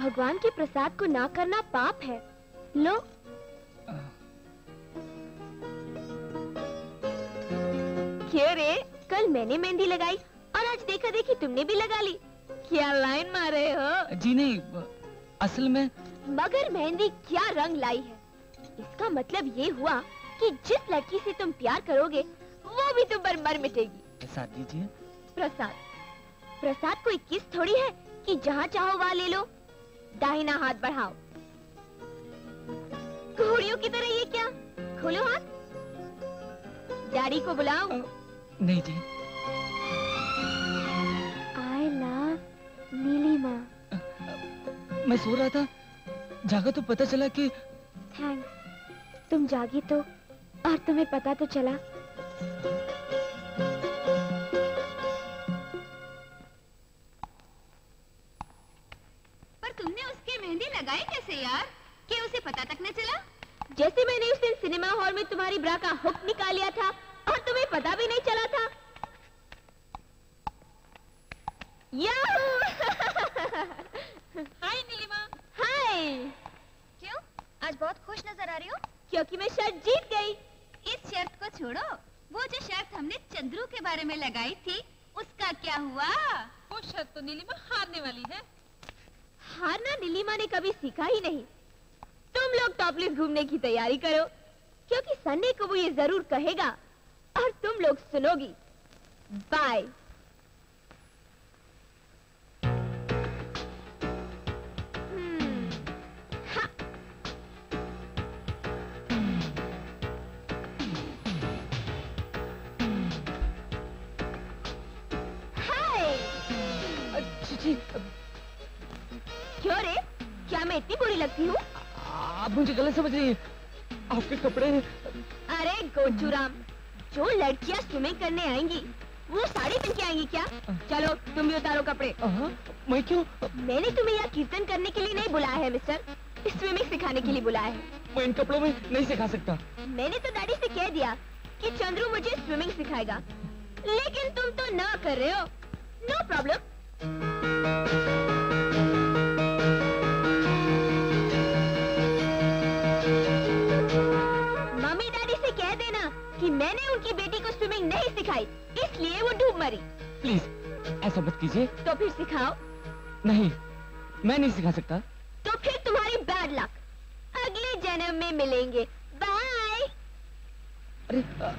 भगवान के प्रसाद को ना करना पाप है। लो। क्यों रे, कल मैंने मेहंदी लगाई और आज देखा देखी तुमने भी लगा ली। क्या लाइन मारे हो? जी नहीं, असल में। मगर मेहंदी क्या रंग लाई है, इसका मतलब ये हुआ कि जिस लड़की से तुम प्यार करोगे वो भी तुम पर मर मिटेगी। प्रसाद दीजिए। प्रसाद प्रसाद कोई किस थोड़ी है कि जहाँ चाहो वहाँ ले लो। दाहिना हाथ बढ़ाओ। घोड़ियों की तरह ये क्या? खोलो हाथ। डैडी को बुलाओ। नहीं जी। आई लव नीलिमा। मैं सो रहा था, जागा तो पता चला कि। थैंक्स, तुम जागी तो और तुम्हें पता तो चला। लगाए कैसे यार, कि उसे पता तक न चला? जैसे मैंने उस दिन सिनेमा हॉल में तुम्हारी ब्रा का हुक निकाल लिया था और तुम्हें पता भी नहीं चला था। हाय नीलिमा। हाय। क्यों आज बहुत खुश नजर आ रही हो? क्योंकि मैं शर्त जीत गई। इस शर्त को छोड़ो, वो जो शर्त हमने चंद्रू के बारे में लगाई थी उसका क्या हुआ? वो शर्त तो नीलिमा हारने वाली है। हारना नीलिमा ने कभी सीखा ही नहीं। तुम लोग टॉपलेस घूमने की तैयारी करो, क्योंकि सन्ने को वो ये जरूर कहेगा और तुम लोग सुनोगी। बाय। क्यों रे, क्या मैं इतनी बुरी लगती हूँ? आप मुझे गलत समझ रही हैं। आपके कपड़े। अरे गोचूराम, जो लड़कियाँ स्विमिंग करने आएंगी वो साड़ी पहन के आएंगी क्या? चलो तुम भी उतारो कपड़े। मैं क्यों? मैंने तुम्हें यहाँ कीर्तन करने के लिए नहीं बुलाया है मिस्टर, स्विमिंग सिखाने के लिए बुलाया है। मैं इन कपड़ों में नहीं सिखा सकता। मैंने तो डैडी से कह दिया कि चंद्रू मुझे स्विमिंग सिखाएगा, लेकिन तुम तो ना कर रहे हो। No problem. मैंने उनकी बेटी को स्विमिंग नहीं सिखाई, इसलिए वो डूब मरी। प्लीज ऐसा मत कीजिए। तो फिर सिखाओ। नहीं, मैं नहीं सिखा सकता। तो फिर तुम्हारी बैड लक, अगले जन्म में मिलेंगे। बाय। अरे आ...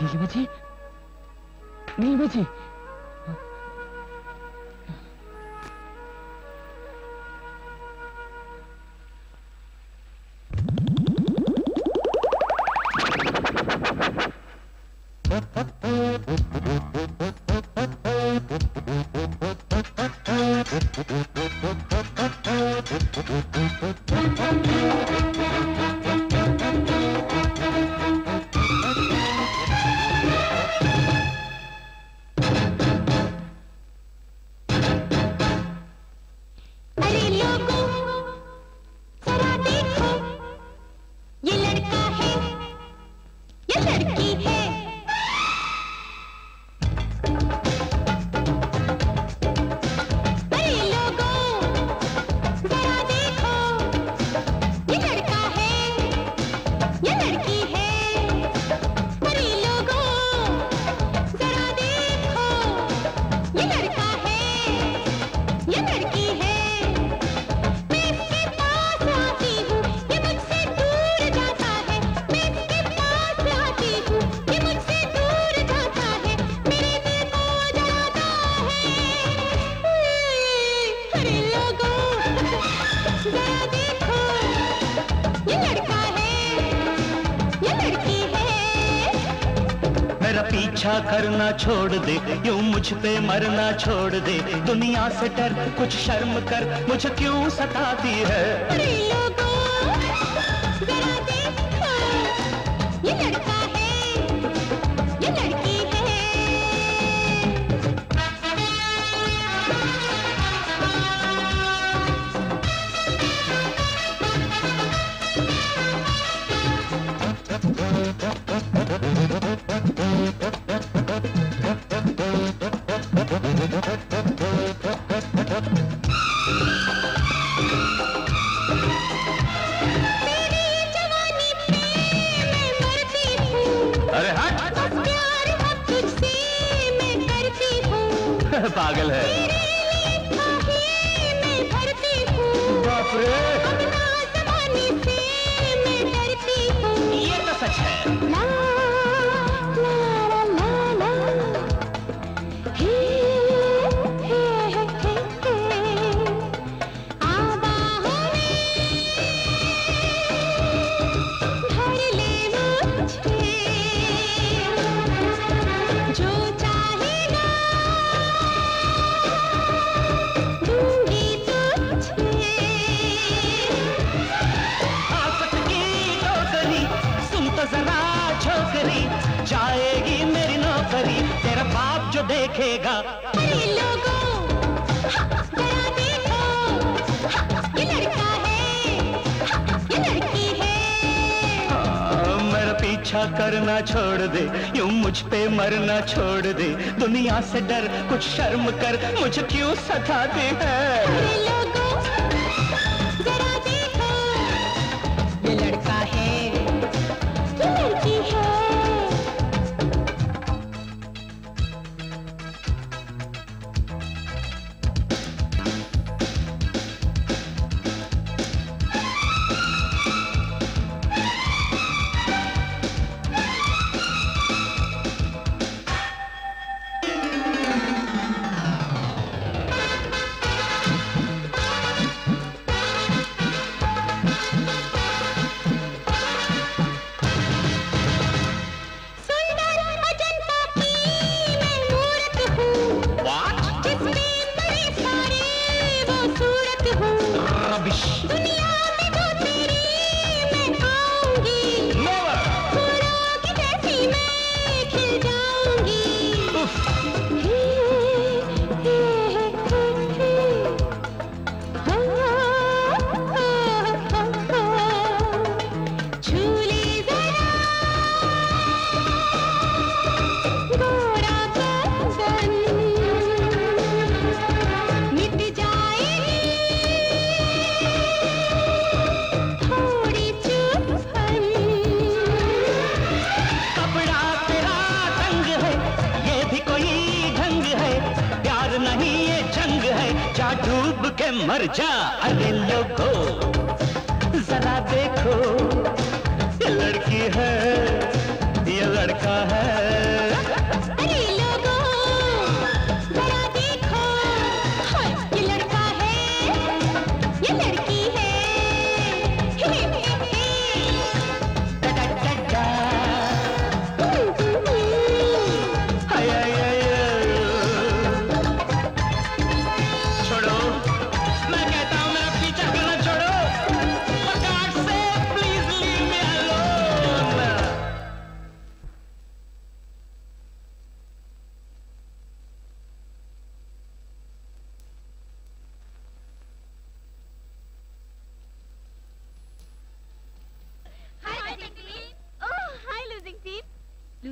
नीलिमा जी, नीलिमा जी, करना छोड़ दे, यूं मुझ पे मरना छोड़ दे, दुनिया से डर कुछ शर्म कर, मुझे क्यों सताती है। अरे लोगों, जरा देखो, ये लड़का है, ये लड़की है। पागल है, मैं डरती हूँ, बाप रे, अपना जमाने से मैं डरती हूँ, ये तो सच है। ला ला ला ला ला, हे हे हे हे, आवाज़ में धर ले मुझे, जो चाहेगा जाएगी मेरी नौकरी, तेरा बाप जो देखेगा। अरे लोगों, जरा देखो, ये लड़का है, ये लड़की है। मेरा पीछा करना छोड़ दे, यूं मुझ पे मरना छोड़ दे, दुनिया से डर कुछ शर्म कर, मुझे क्यों सताती है। अरे लोगों, जरा देखो, ये लड़का है, ये लड़की है। है, ये लड़का है। अरे लोगों,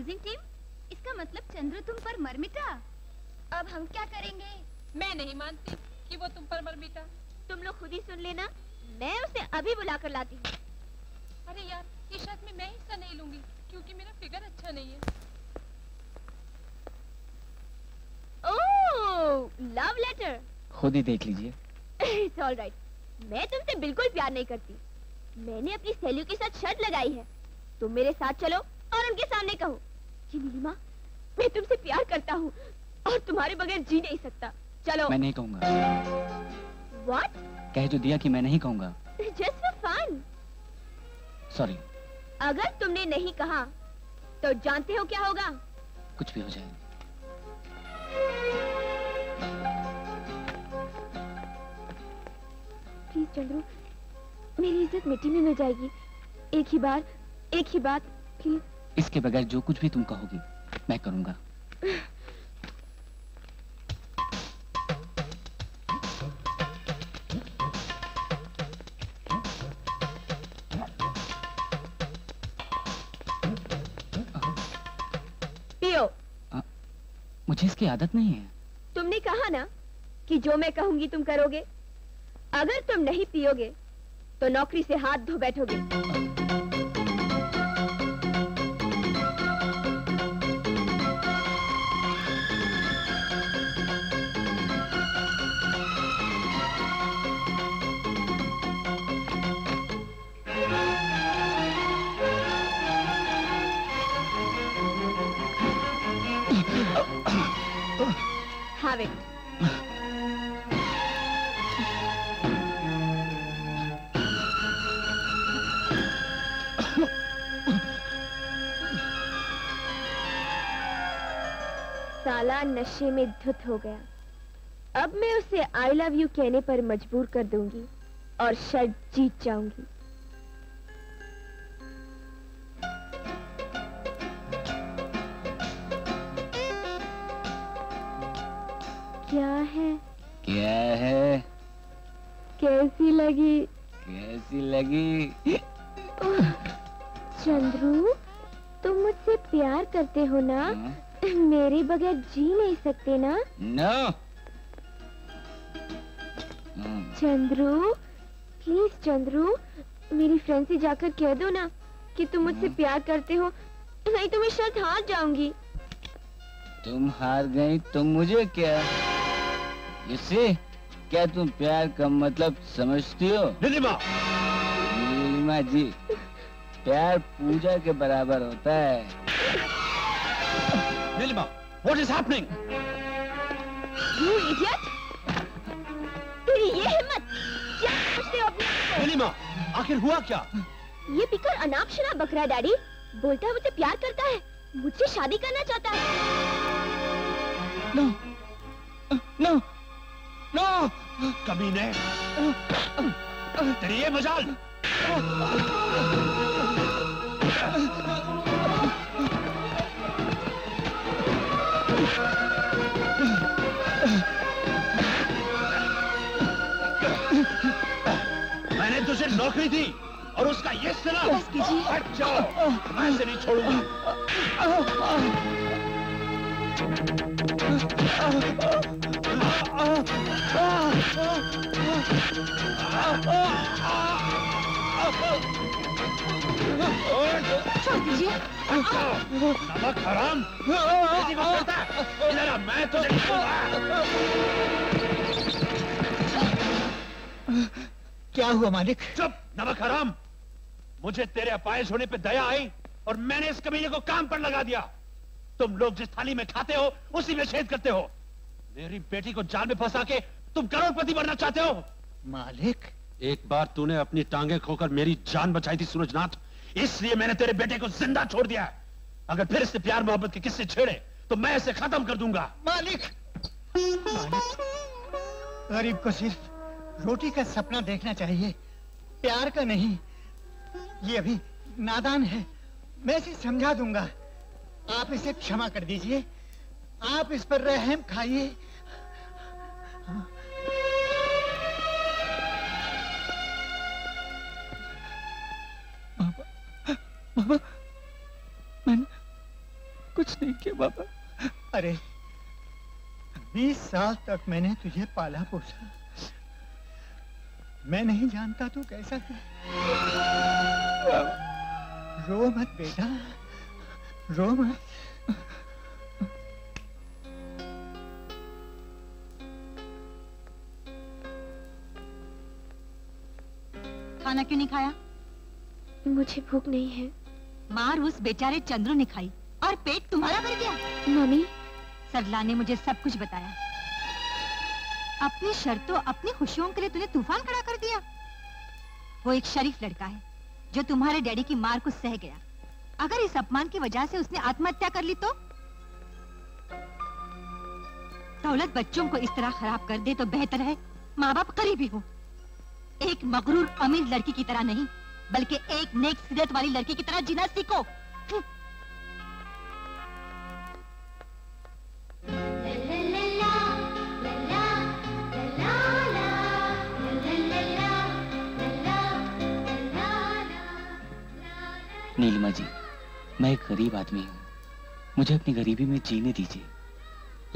क्लोजिंग टीम? इसका मतलब चंद्र तुम पर मर मिटा। अब हम क्या करेंगे? मैं नहीं मानती कि वो तुम पर मर मिटा। तुम लोग खुद ही सुन लेना, मैं उसे अभी बुला कर लाती हूँ। अरे यार, इस शर्त में मैं हिस्सा नहीं लूंगी क्योंकि मेरा फिगर अच्छा नहीं है। Oh, love letter. खुद ही देख लीजिए। It's all right. मैं तुमसे बिल्कुल प्यार नहीं करती। मैंने अपनी सहेलियों के साथ शर्त लगाई है। तुम मेरे साथ चलो और उनके सामने कहो कि नीलिमा, मैं तुमसे प्यार करता हूँ और तुम्हारे बगैर जी नहीं सकता। चलो। मैं नहीं कहूँगा। What? कह जो दिया कि मैं नहीं कहूँगा। Just for fun. Sorry. अगर तुमने नहीं कहा तो जानते हो क्या होगा? कुछ भी हो जाए। प्लीज चंद्रू, मेरी इज्जत मिट्टी में मिल जाएगी। एक ही बार, एक ही बात प्लीज। इसके बगैर जो कुछ भी तुम कहोगी मैं करूँगा। मुझे इसकी आदत नहीं है। तुमने कहा ना कि जो मैं कहूंगी तुम करोगे। अगर तुम नहीं पियोगे तो नौकरी से हाथ धो बैठोगे। Have it. साला नशे में धुत हो गया। अब मैं उसे आई लव यू कहने पर मजबूर कर दूंगी और शर्त जीत जाऊंगी। क्या है? क्या है? कैसी लगी? कैसी लगी? चंद्रू, तुम मुझसे प्यार करते हो ना? हाँ? मेरे बगैर जी नहीं सकते ना? नो। चंद्रू, प्लीज चंद्रू, मेरी फ्रेंड से जाकर कह दो ना कि तुम मुझसे प्यार करते हो, नहीं तो मैं शायद हार जाऊंगी। तुम हार गई तो मुझे क्या? इससे क्या तुम प्यार का मतलब समझती हो? नीलिमा, नीलिमा जी, प्यार पूजा के बराबर होता है। Nilima, what is happening? You idiot! तेरी ये हिम्मत! क्या सोचते हो अपने को? नीलिमा, आखिर हुआ क्या? ये पिकर अनाप शनाप बकरा डैडी, बोलता है मुझसे प्यार करता है, मुझसे शादी करना चाहता है। नो, नो, नो, कमीने, तेरी ये मजाल। मैंने तुझे नौकरी दी और उसका ये सिला। हट जाओ, मैं इसे नहीं छोड़ूंगा। हराम, इधर आ, मैं तुझे नहीं। क्या हुआ मालिक? चुप नमक हराम, मुझे तेरे अपायज होने पे दया आई और मैंने इस कमीने को काम पर लगा दिया। तुम लोग जिस थाली में खाते हो उसी में छेद करते हो। मेरी बेटी को जाल में फंसा के तुम करोड़पति बनना चाहते हो। मालिक, एक बार तूने अपनी टांगे खोकर मेरी जान बचाई थी सूरजनाथ, इसलिए मैंने तेरे बेटे को जिंदा छोड़ दिया है। अगर फिर इससे प्यार मोहब्बत के किस्से छेड़े तो मैं इसे खत्म कर दूंगा। मालिक, गरीब को सिर्फ रोटी का सपना देखना चाहिए, प्यार का नहीं। ये अभी नादान है, मैं इसे समझा दूंगा। आप इसे क्षमा कर दीजिए, आप इस पर रहम खाइए। मामा, मामा, मैंने कुछ नहीं किया बाबा। अरे बीस साल तक मैंने तुझे पाला पोसा, मैं नहीं जानता तू कैसा था। रो मत बेटा, रो मत। खाना क्यों नहीं खाया? मुझे भूख नहीं है। मार उस बेचारे चंद्रू ने खाई और पेट तुम्हारा भर गया। मम्मी, सरला ने मुझे सब कुछ बताया। अपनी शर्तों, अपनी खुशियों के लिए तूने तूफान खड़ा कर दिया। वो एक शरीफ लड़का है जो तुम्हारे डैडी की मार को सह गया। अगर इस अपमान की वजह से उसने आत्महत्या कर ली तो? दौलत बच्चों को इस तरह खराब कर दे तो बेहतर है माँ बाप करीबी हो। एक मगरूर अमीर लड़की की तरह नहीं, बल्कि एक नेक सीरत वाली लड़की की तरह जीना सीखो। नीलिमा जी, मैं एक गरीब आदमी हूँ, मुझे अपनी गरीबी में जीने दीजिए।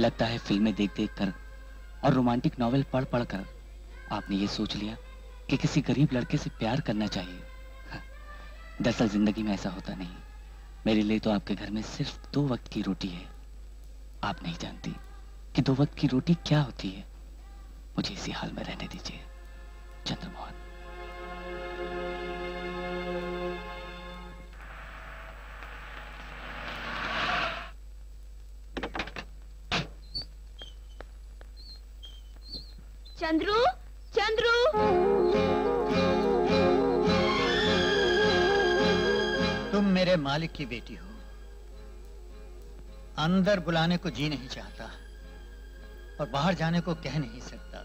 लगता है फिल्में देख देख कर और रोमांटिक नॉवेल पढ़ पढ़ कर आपने ये सोच लिया कि किसी गरीब लड़के से प्यार करना चाहिए। दरअसल जिंदगी में ऐसा होता नहीं। मेरे लिए तो आपके घर में सिर्फ दो वक्त की रोटी है। आप नहीं जानती कि दो वक्त की रोटी क्या होती है। मुझे इसी हाल में रहने दीजिए चंद्रमोहन। चंद्रू, चंद्रू, तुम मेरे मालिक की बेटी हो। अंदर बुलाने को जी नहीं चाहता और बाहर जाने को कह नहीं सकता,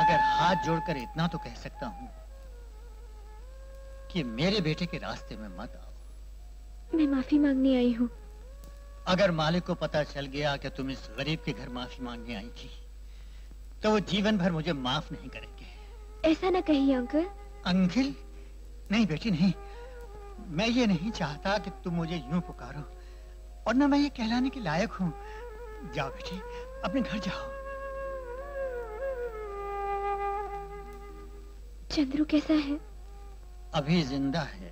मगर हाथ जोड़कर इतना तो कह सकता हूं कि मेरे बेटे के रास्ते में मत आओ। मैं माफी मांगने आई हूं। अगर मालिक को पता चल गया कि तुम इस गरीब के घर माफी मांगने आई थी तो वो जीवन भर मुझे माफ नहीं करेंगे। ऐसा ना कहिए अंकल। अंकल नहीं बेटी नहीं, मैं ये नहीं चाहता कि तुम मुझे यूं पुकारो और ना मैं ये कहलाने के लायक हूँ। जाओ बेटी, अपने घर जाओ। चंद्रू कैसा है? अभी जिंदा है।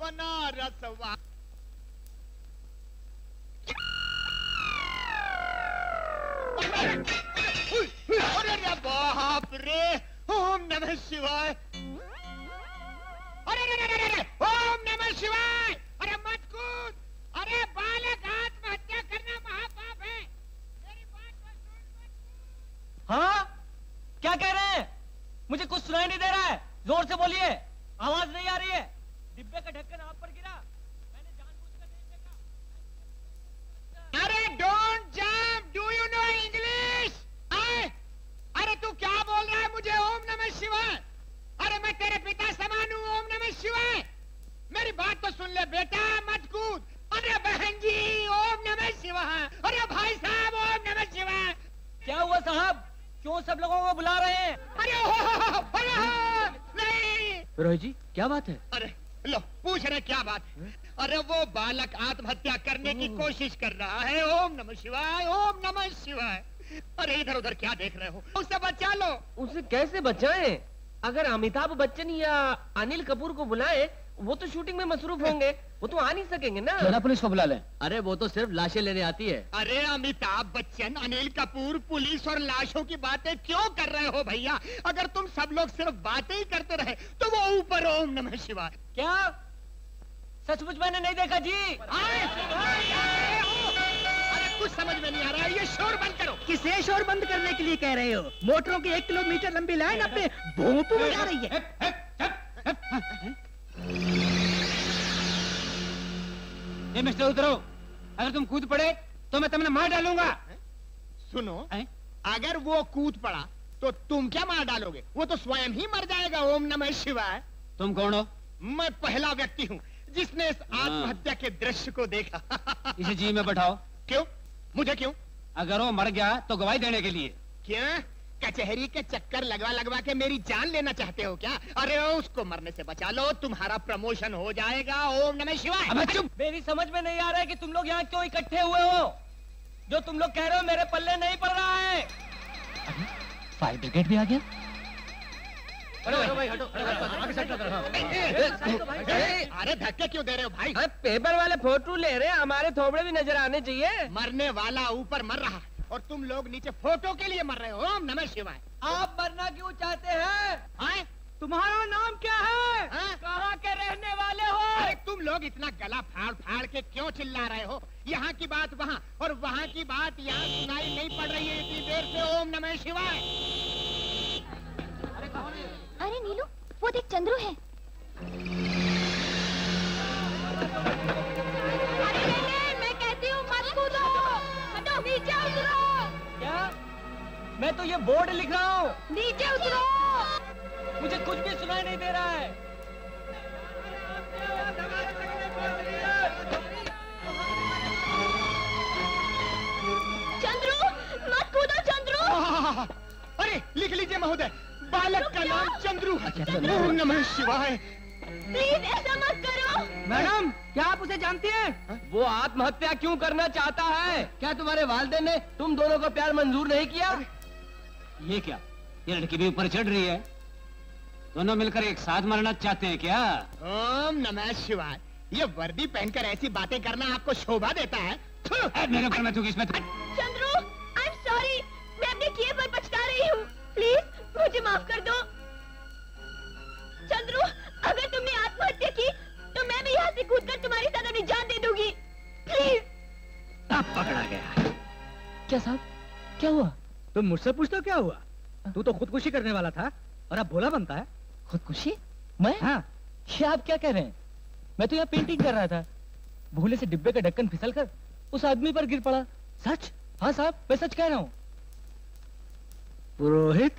बना रसवा बाप रे। ओम नमः शिवाय। अरे रे रे रे ओम नमः शिवाय। अरे मत कूद। अरे बालक आत्महत्या करना महापाप है। मेरी बात पर मत। हाँ, क्या कह रहे हैं? मुझे कुछ सुनाई नहीं दे रहा है। जोर से बोलिए, आवाज नहीं आ रही है। डिब्बे का ढक्कन आप पर गिरा, मैंने जानबूझकर नहीं देखा। अरे don't jump, do you know English? अरे तू क्या बोल रहा है मुझे? ओम नमः शिवाय। अरे मैं तेरे पिता समान हूँ। ओम नमः शिवाय। मेरी बात तो सुन ले बेटा, मत कूद। अरे बहन जी ओम नमः शिवाय। अरे भाई साहब ओम नमः शिवाय। क्या हुआ साहब, क्यों सब लोगों को बुला रहे हैं? अरे हो, नहीं रोहित जी, क्या बात है? अरे लो पूछ रहे क्या बात है? अरे वो बालक आत्महत्या करने की कोशिश कर रहा है। ओम नमः शिवाय, ओम नमः शिवाय। अरे इधर उधर क्या देख रहे हो? उसे बचा लो। उसे कैसे बचाएं? अगर अमिताभ बच्चन या अनिल कपूर को बुलाएं, वो तो शूटिंग में मसरूफ होंगे, वो तो आ नहीं सकेंगे ना। चला पुलिस को बुला ले। अरे वो तो सिर्फ लाशें लेने आती है। अरे अमिताभ बच्चन, अनिल कपूर, पुलिस और लाशों की बातें क्यों कर रहे हो भैया? अगर तुम सब लोग सिर्फ बातें ही करते रहे तो वो ऊपर ओम नमः शिवाय। क्या सचमुच मैंने नहीं देखा जी। आए, आए, आए, अरे कुछ समझ में नहीं आ रहा है। ये शोर बंद करो। किसे शोर बंद करने के लिए कह रहे हो? मोटरों की एक किलोमीटर लंबी लाइन अपने भोंप में जा रही है। ये मिस्टर उतरो, अगर तुम कूद पड़े तो मैं तुमने मार डालूंगा। सुनो, अगर वो कूद पड़ा तो तुम क्या मार डालोगे? वो तो स्वयं ही मर जाएगा। ओम नमः शिवाय। तुम कौन हो? मैं पहला व्यक्ति हूँ जिसने इस आत्महत्या के दृश्य को देखा। इसे जी में बैठाओ। क्यों? मुझे क्यों? अगर वो मर गया तो गवाही देने के लिए। क्या कचहरी के चक्कर लगवा लगवा के मेरी जान लेना चाहते हो क्या? अरे उसको मरने से बचा लो, तुम्हारा प्रमोशन हो जाएगा। ओम नमः शिवाय। अब चुप। मेरी समझ में नहीं आ रहा है कि तुम लोग यहाँ क्यों इकट्ठे हुए हो। जो तुम लोग कह रहे हो मेरे पल्ले नहीं पड़ रहा है। फायर ब्रिगेड भी आ गया। हटो भाई, हटो। अरे धक्के क्यों दे रहे हो भाई? पेपर वाले फोटो ले रहे हैं, हमारे थोबड़े भी नजर आने चाहिए। मरने वाला ऊपर मर रहा और तुम लोग नीचे फोटो के लिए मर रहे हो। ओम नमः शिवाय। आप मरना क्यों चाहते हैं? हाँ? तुम्हारा नाम क्या है? हाँ? कहाँ के रहने वाले हो? अरे तुम लोग इतना गला फाड़ फाड़ के क्यों चिल्ला रहे हो? यहाँ की बात वहाँ और वहाँ की बात यहाँ सुनाई नहीं पड़ रही है इतनी देर से। ओम नमः शिवाय। अरे कौन है? अरे नीलू, वो देख चंद्रू है। मैं कहती हूँ मत कूदो, नीचे उतरो। क्या? मैं तो ये बोर्ड लिख रहा हूँ, नीचे उतरो। मुझे कुछ भी सुनाई नहीं दे रहा है। चंद्रू मत कूदो चंद्रू। अरे लिख लीजिए महोदय, बालक का नाम चंद्रू है। ओम नमः शिवाय। प्लीज ऐसा मत करो। मैडम, क्या आप उसे जानती हैं? वो आत्महत्या क्यों करना चाहता है? क्या तुम्हारे वालिदैन ने तुम दोनों को प्यार मंजूर नहीं किया? ये क्या, ये लड़की भी ऊपर चढ़ रही है। दोनों मिलकर एक साथ मरना चाहते हैं क्या? ओम नमः शिवाय। ये वर्दी पहनकर ऐसी बातें करना आपको शोभा देता है? मेरे ऊपर मैं इसमें चंद्रू, आई एम सॉरी, मैं अपने किए पर पछता रही हूँ। प्लीज मुझे माफ कर दो। चंद्रू, अगर तुमने आत्महत्या की तो मैं भी यहाँ से कूदकर तुम्हारी साथ अपनी जान दे दूंगी। प्लीज। अब पकड़ा गया। क्या साहब, क्या हुआ? तुम मुझसे पूछते हो क्या हुआ? तू तो खुदकुशी करने वाला था और अब भोला बनता है। खुदकुशी? मैं? हाँ। ये आप क्या कह रहे हैं? मैं तो यहाँ पेंटिंग कर रहा था, भूले से डिब्बे का ढक्कन फिसल कर उस आदमी पर गिर पड़ा। सच? हाँ साहब, मैं सच कह रहा हूँ। पुरोहित,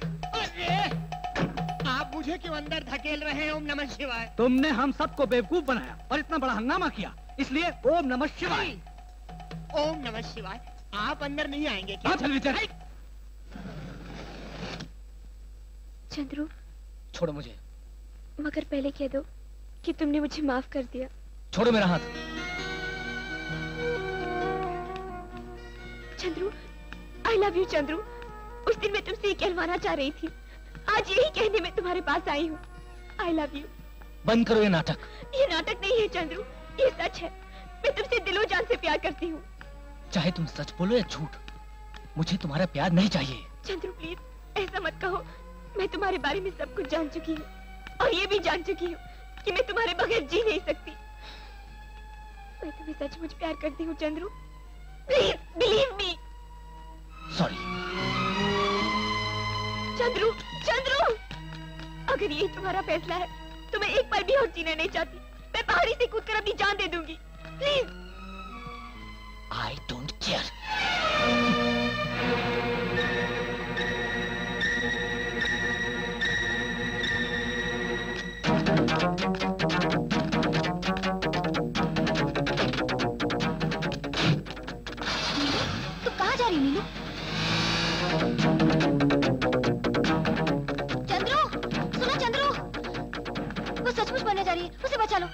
आप मुझे क्यों अंदर धकेल रहे हैं? ओम नमः शिवाय। तुमने हम सबको बेवकूफ बनाया और इतना बड़ा हंगामा किया, इसलिए ओम नमः शिवाय। ओम नमः शिवाय। आप अंदर नहीं आएंगे क्या? चंद्रू, छोड़ो मुझे, मगर पहले कह दो कि तुमने मुझे माफ कर दिया। छोड़ो मेरा हाथ। Chandru, I love you Chandru. उस दिन मैं तुमसे ये कहलवाना चाह रही थी, आज यही कहने में तुम्हारे पास आई हूँ। I love you. बंद करो ये नाटक। ये नाटक नहीं है चंद्रू, ये सच है। मैं तुमसे दिलो जान से प्यार करती हूँ। चाहे तुम सच बोलो या झूठ, मुझे तुम्हारा प्यार नहीं चाहिए। चंद्रू प्लीज ऐसा मत कहो। मैं तुम्हारे बारे में सब कुछ जान चुकी हूँ और ये भी जान चुकी हूँ कि मैं तुम्हारे बगैर जी नहीं सकती। मैं तुम्हें सचमुच प्यार करती हूँ Chandru, please believe me. Sorry Chandru, Chandru, अगर ये तुम्हारा फैसला है तो मैं एक पल भी और जीना नहीं चाहती। मैं पहाड़ी से कूदकर अपनी जान दे दूंगी। प्लीज। I don't care. तू कहाँ जा रही नीलू? वो सचमुच मरने जा रही है, उसे बचा लो।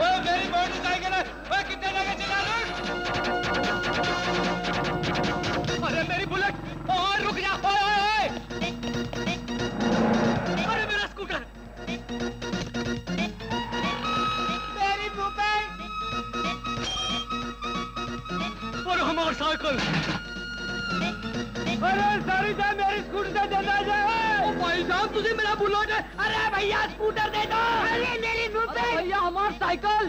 ओए मेरी मोटरसाइकिल है, ओए कितने लगे चला लो। अरे मेरी बुलेट, और रुक जा। ओए ओए ओए, अरे मेरा स्कूटर। मोटरसाइकिल। अरे सारी जान मेरी स्कूटर से देना जाए। भाई जान तुझे मेरा बुलेट है। अरे भैया स्कूटर दे दो। अरे मेरी बुलेट। भैया हमारी साइकिल।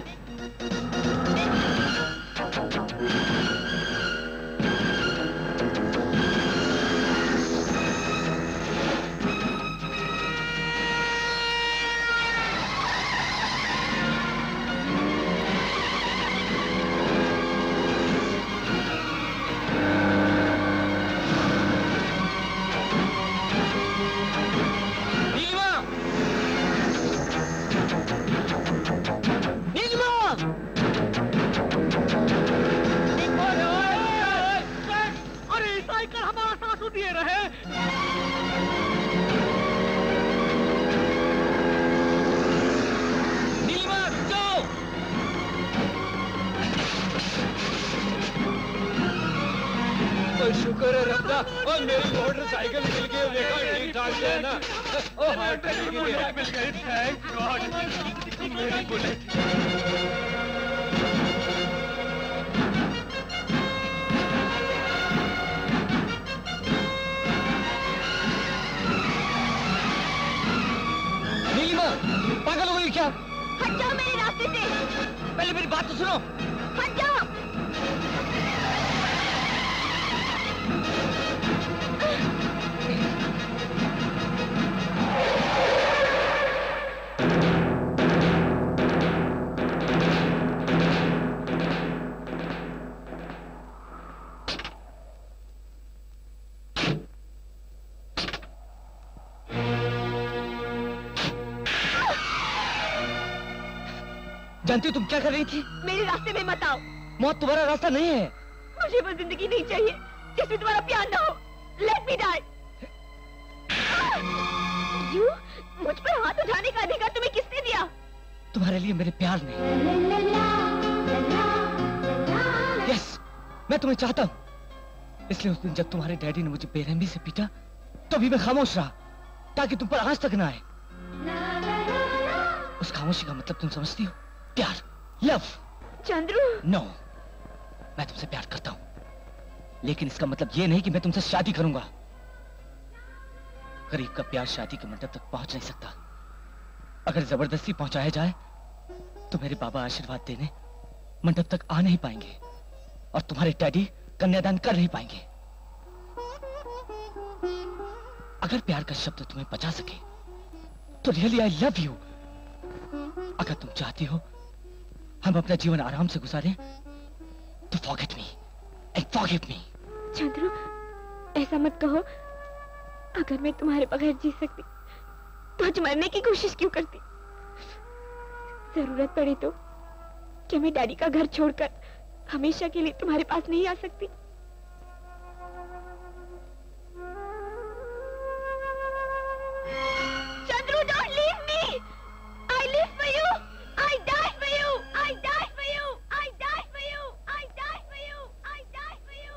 मेरे रब्बा, और मेरी मोटरसाइकिल मिल गई, देखो ठीक ठाक है ना। ओ हाय बुलेट मिल गई, थैंक गॉड मेरी बुलेट। नीलिमा पागल हो गई क्या? हट जाओ मेरे रास्ते से। पहले मेरी बात तो सुनो। हट जाओ। जानती हो तुम क्या कर रही थी? मेरे रास्ते में मत आओ। मौत तुम्हारा रास्ता नहीं है। मुझे वो जिंदगी नहीं चाहिए जिसमें तुम्हारा प्यार ना हो। Let me die. You? मुझ पर हाथ उठाने का अधिकार तुम्हें किसने दिया? तुम्हारे लिए मेरे प्यार नहीं। Yes, मैं तुम्हें चाहता हूँ। इसलिए उस दिन जब तुम्हारे डैडी ने मुझे बेरहमी से पीटा, तभी मैं खामोश रहा, ताकि तुम पर आंच तक ना आए। उस खामोशी का मतलब तुम समझती हो? प्यार, लव। चंद्रू। No, मैं तुमसे प्यार करता हूँ, लेकिन इसका मतलब यह नहीं कि मैं तुमसे शादी करूंगा। गरीब का प्यार शादी के मंडप तक पहुंच नहीं सकता। अगर जबरदस्ती पहुंचाया जाए तो मेरे बाबा आशीर्वाद देने मंडप तक आ नहीं पाएंगे और तुम्हारे डैडी कन्यादान कर नहीं पाएंगे। अगर प्यार का शब्द तुम्हें बचा सके तो रियली आई लव यू। अगर तुम चाहती हो हम अपना जीवन आराम से गुजारें तो forget me and forgive me. Chandru ऐसा मत कहो। अगर मैं तुम्हारे बगैर जी सकती तो आज मरने की कोशिश क्यों करती? जरूरत पड़ी तो क्या मैं डैडी का घर छोड़कर हमेशा के लिए तुम्हारे पास नहीं आ सकती? Chandru don't leave me. I live for you, I die for you, I die for you, I die for you, I die for you.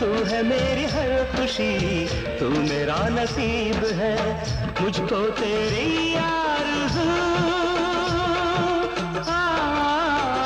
तू है मेरी हर खुशी, तू मेरा नसीब है, मुझको तेरी आरज़ू। आ, आ, आ,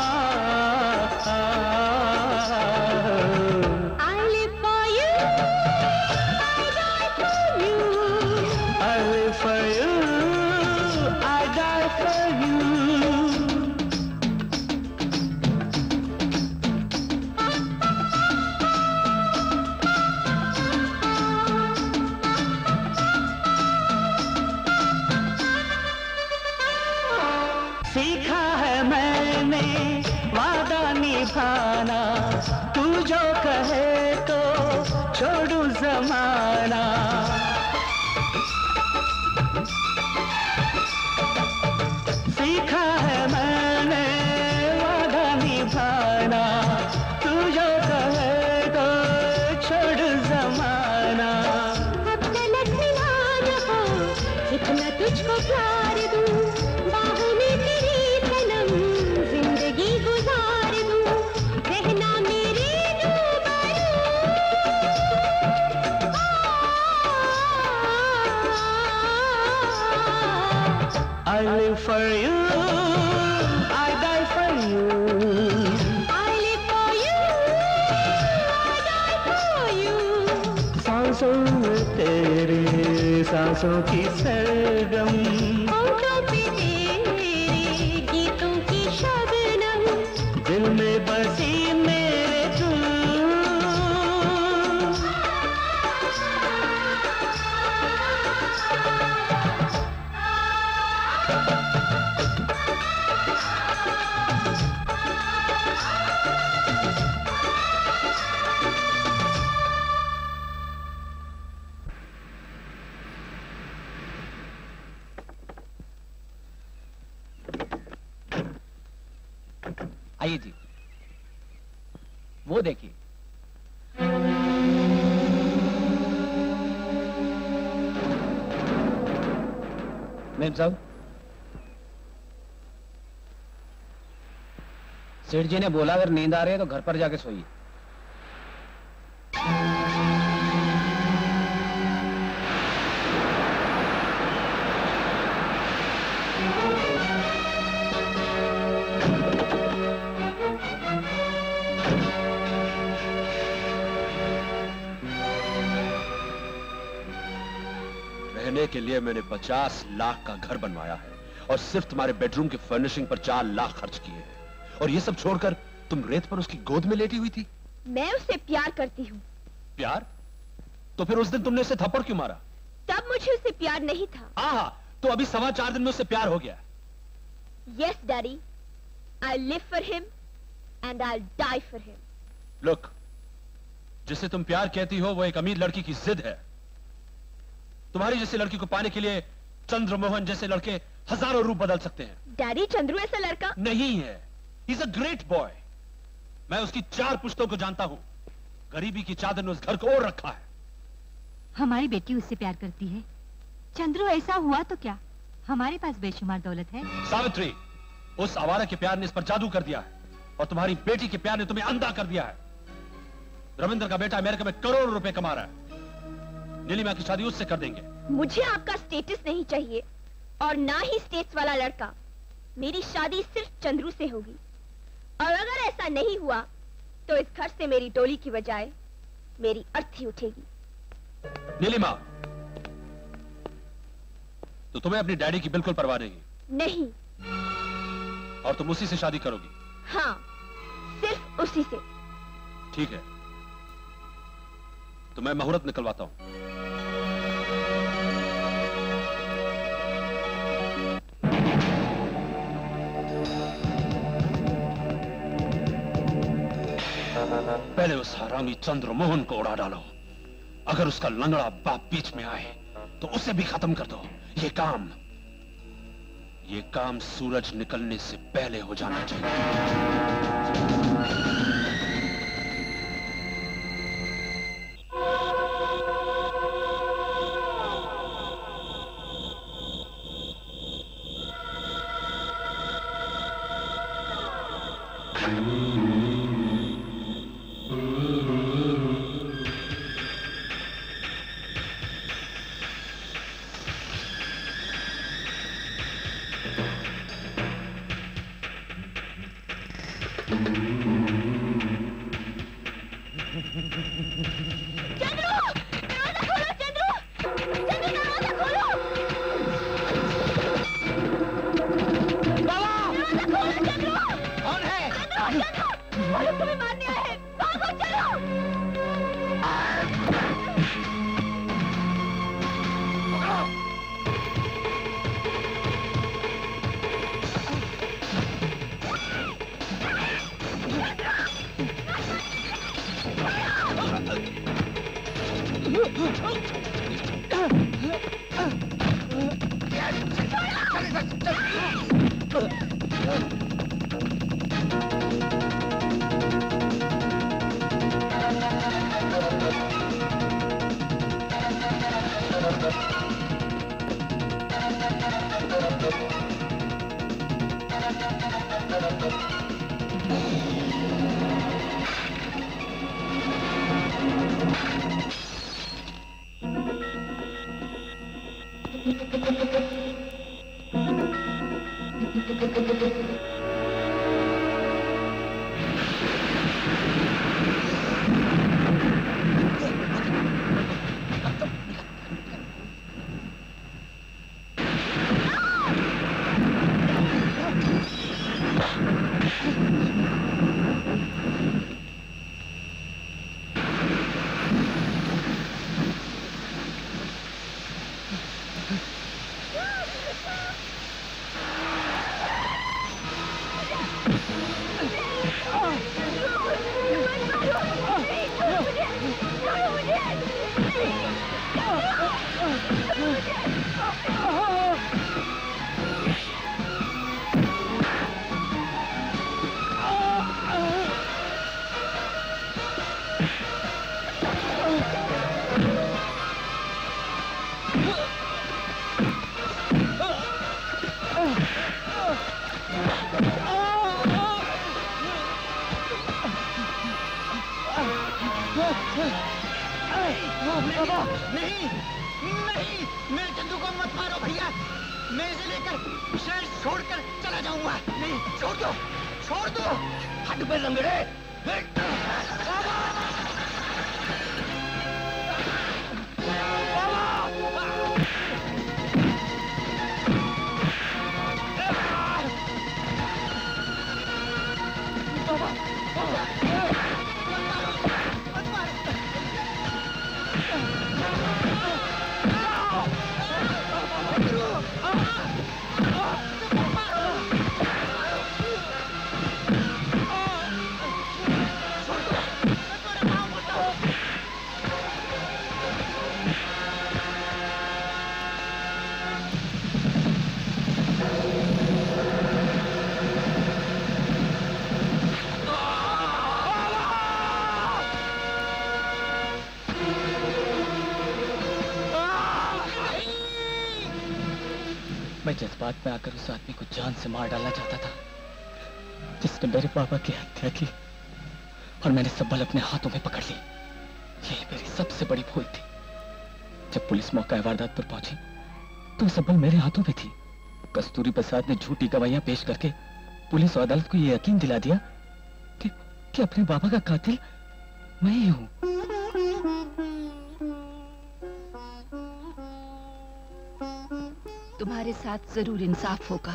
सांसों की सरगम, होठों पे तेरे गीतों की शबनम, दिल में बसी मेरे तू। आइए जी, वो देखिए। मेम साहब, सेठ जी ने बोला अगर नींद आ रही है तो घर पर जाके सोइए। के लिए मैंने पचास लाख का घर बनवाया है और सिर्फ तुम्हारे बेडरूम की फर्निशिंग पर चार लाख खर्च किए हैं, और ये सब छोड़कर तुम रेत पर उसकी गोद में लेटी हुई थी। मैं उससे प्यार करती हूँ। प्यार? तो फिर उस दिन तुमने उसे थप्पड़ क्यों मारा? तब मुझे उससे प्यार नहीं था। आहा, तो अभी सवा चार दिन में उससे प्यार हो गया। Yes, Daddy, I'll live for him and I'll die for him. Look, जिसे तुम प्यार कहती हो वो एक अमीर लड़की की जिद है। तुम्हारी जैसी लड़की को पाने के लिए चंद्रमोहन जैसे लड़के हजारों रूप बदल सकते हैं। डैडी, चंद्रू ऐसा लड़का नहीं है। He is a great boy. मैं उसकी चार पुश्तों को जानता हूँ। गरीबी की चादर ने उस घर को ओढ़ रखा है। हमारी बेटी उससे प्यार करती है। चंद्रू ऐसा हुआ तो क्या, हमारे पास बेशुमार दौलत है। सावित्री, उस आवारा के प्यार ने इस पर जादू कर दिया है और तुम्हारी बेटी के प्यार ने तुम्हें अंधा कर दिया है। रविंदर का बेटा अमेरिका में करोड़ों रुपए कमा रहा है। नीलिमा की शादी उससे कर देंगे। मुझे आपका स्टेटस नहीं चाहिए और ना ही स्टेटस वाला लड़का। मेरी शादी सिर्फ चंद्रू से होगी, और अगर ऐसा नहीं हुआ तो इस घर से मेरी डोली की बजाय मेरी अर्थी उठेगी। नीलिमा, तो तुम्हें अपनी डैडी की बिल्कुल परवाह नहीं? नहीं। और तुम उसी से शादी करोगी? हाँ, सिर्फ उसी से। ठीक है, तो मैं मुहूर्त निकलवाता हूँ। पहले उस हरामी चंद्रमोहन को उड़ा डालो, अगर उसका लंगड़ा बाप बीच में आए तो उसे भी खत्म कर दो। ये काम ये काम सूरज निकलने से पहले हो जाना चाहिए। बात में आकर उस आदमी को जान से मार डालना चाहता था जिसने मेरे पापा की हत्या की और मैंने सब बल अपने हाथों में पकड़ ली। यही मेरी सबसे बड़ी भूल थी। जब पुलिस मौका वारदात पर पहुंची तो सब बल मेरे हाथों में थी। कस्तूरी प्रसाद ने झूठी गवाहियां पेश करके पुलिस और अदालत को यह यकीन दिला दिया कि, कि अपने बाबा का कातिल मैं ही हूं। तुम्हारे साथ जरूर इंसाफ होगा।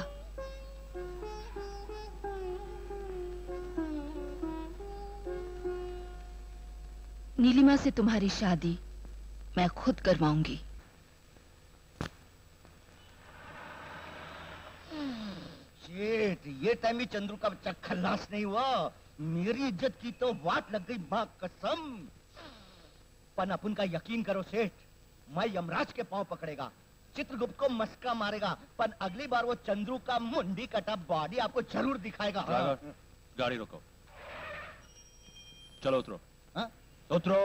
नीलिमा से तुम्हारी शादी मैं खुद करवाऊंगी। ये टाइम ही चंद्रू का बच्चा खल्लास नहीं हुआ। मेरी इज्जत की तो वाट लग गई मां कसम। पनापुन का यकीन करो सेठ, मैं यमराज के पांव पकड़ेगा, चित्रगुप्त को मस्का मारेगा, पर अगली बार वो चंद्रू का मुंडी कटा बॉडी आपको जरूर दिखाएगा। गाड़ी रोको, चलो उतरो। हाँ? उतरो।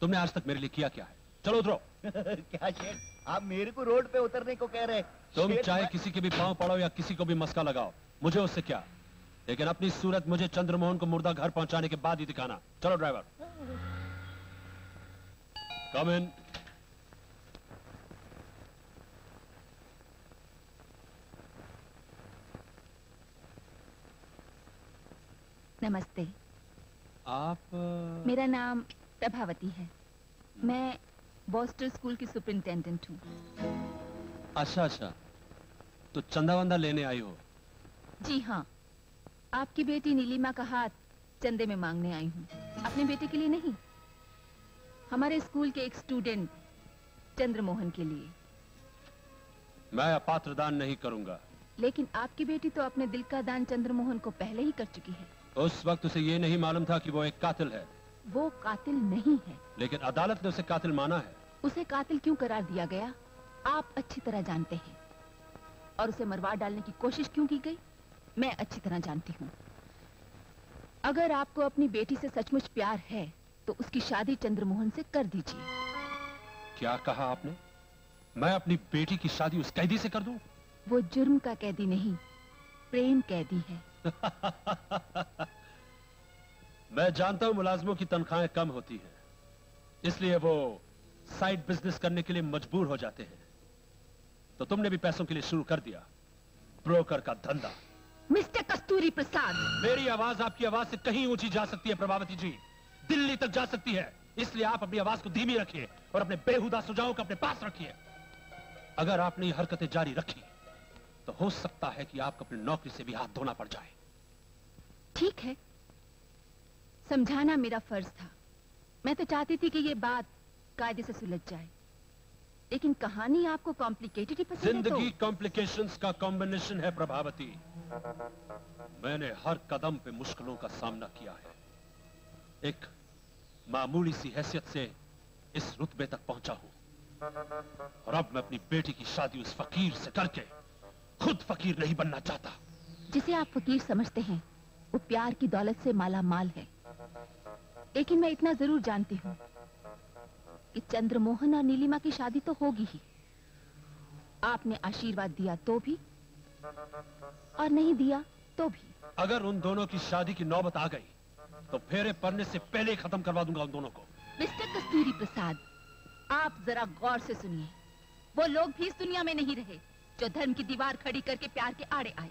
तुमने आज तक मेरे लिए किया क्या है? चलो उतरो। क्या शेर? आप मेरे को रोड पे उतरने को कह रहे? तुम चाहे किसी के भी पांव पड़ो या किसी को भी मस्का लगाओ, मुझे उससे क्या, लेकिन अपनी सूरत मुझे चंद्रमोहन को मुर्दा घर पहुंचाने के बाद ही दिखाना। चलो ड्राइवर, कम इन। नमस्ते। आप? मेरा नाम प्रभावती है, मैं बॉस्टल स्कूल की सुपरिंटेंडेंट हूँ। अच्छा अच्छा, तो चंदा वंदा लेने आई हो? जी हाँ, आपकी बेटी नीलिमा का हाथ चंदे में मांगने आई हूँ, अपने बेटे के लिए नहीं, हमारे स्कूल के एक स्टूडेंट चंद्रमोहन के लिए। मैं अपात्र दान नहीं करूँगा। लेकिन आपकी बेटी तो अपने दिल का दान चंद्रमोहन को पहले ही कर चुकी है। उस वक्त उसे ये नहीं मालूम था कि वो एक कातिल है। वो कातिल नहीं है। लेकिन अदालत ने उसे कातिल माना है। उसे कातिल क्यों करार दिया गया आप अच्छी तरह जानते हैं, और उसे मरवा डालने की कोशिश क्यों की गई मैं अच्छी तरह जानती हूँ। अगर आपको अपनी बेटी से सचमुच प्यार है तो उसकी शादी चंद्रमोहन से कर दीजिए। क्या कहा आपने? मैं अपनी बेटी की शादी उस कैदी से कर दूं? वो जुर्म का कैदी नहीं, प्रेम कैदी है। मैं जानता हूं मुलाजमों की तनख्वाहें कम होती हैं, इसलिए वो साइड बिजनेस करने के लिए मजबूर हो जाते हैं। तो तुमने भी पैसों के लिए शुरू कर दिया ब्रोकर का धंधा। मिस्टर कस्तूरी प्रसाद, मेरी आवाज आपकी आवाज से कहीं ऊंची जा सकती है प्रभावती जी, दिल्ली तक जा सकती है, इसलिए आप अपनी आवाज को धीमी रखिए और अपने बेहुदा सुझावों को अपने पास रखिए। अगर आपने ये हरकतें जारी रखी तो हो सकता है कि आपको अपनी नौकरी से भी हाथ धोना पड़ जाए। ठीक है, समझाना मेरा फर्ज था। मैं तो चाहती थी कि ये बात कायदे से सुलझ जाए, लेकिन कहानी आपको कॉम्प्लिकेटेड ही पसंद है। जिंदगी कॉम्प्लिकेशंस का कॉम्बिनेशन है प्रभावती। मैंने हर कदम पे मुश्किलों का सामना किया है, एक मामूली सी हैसियत से इस रुतबे तक पहुंचा हूं, और अब मैं अपनी बेटी की शादी उस फकीर से करके खुद फकीर नहीं बनना चाहता। जिसे आप फकीर समझते हैं वो प्यार की दौलत से माला माल है, लेकिन मैं इतना जरूर जानती हूँ कि चंद्रमोहन और नीलिमा की शादी तो होगी ही। आपने आशीर्वाद दिया तो भी और नहीं दिया तो भी। अगर उन दोनों की शादी की नौबत आ गई तो फेरे पड़ने से पहले खत्म करवा दूंगा उन दोनों को। मिस्टर कस्तूरी प्रसाद, आप जरा गौर से सुनिए, वो लोग भी इस दुनिया में नहीं रहे जो धर्म की दीवार खड़ी करके प्यार के आड़े आए।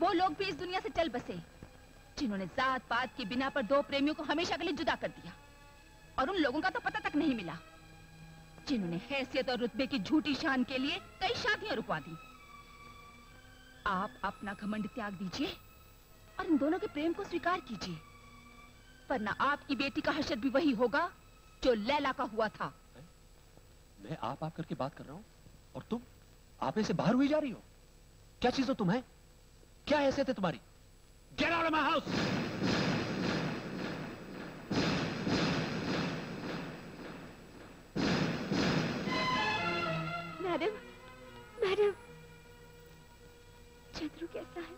वो लोग भी इस दुनिया से चल बसे जिन्होंने जात पात की बिना पर दो प्रेमियों को हमेशा के लिए जुदा कर दिया, और उन लोगों का तो पता तक नहीं मिला जिन्होंने हैसियत और रुतबे की झूठी शान के लिए कई शादियां रुकवा दी। आप अपना घमंड त्याग दीजिए और इन दोनों के प्रेम को स्वीकार कीजिए, वरना आपकी बेटी का हशर भी वही होगा जो लैला का हुआ था। मैं आप आप करके बात कर रहा हूँ और तुम आपने से बाहर हुई जा रही हो। क्या चीज हो तुम? है क्या हैसियत है तुम्हारी? Get out of my house! Madam, madam, Chandru कैसा है?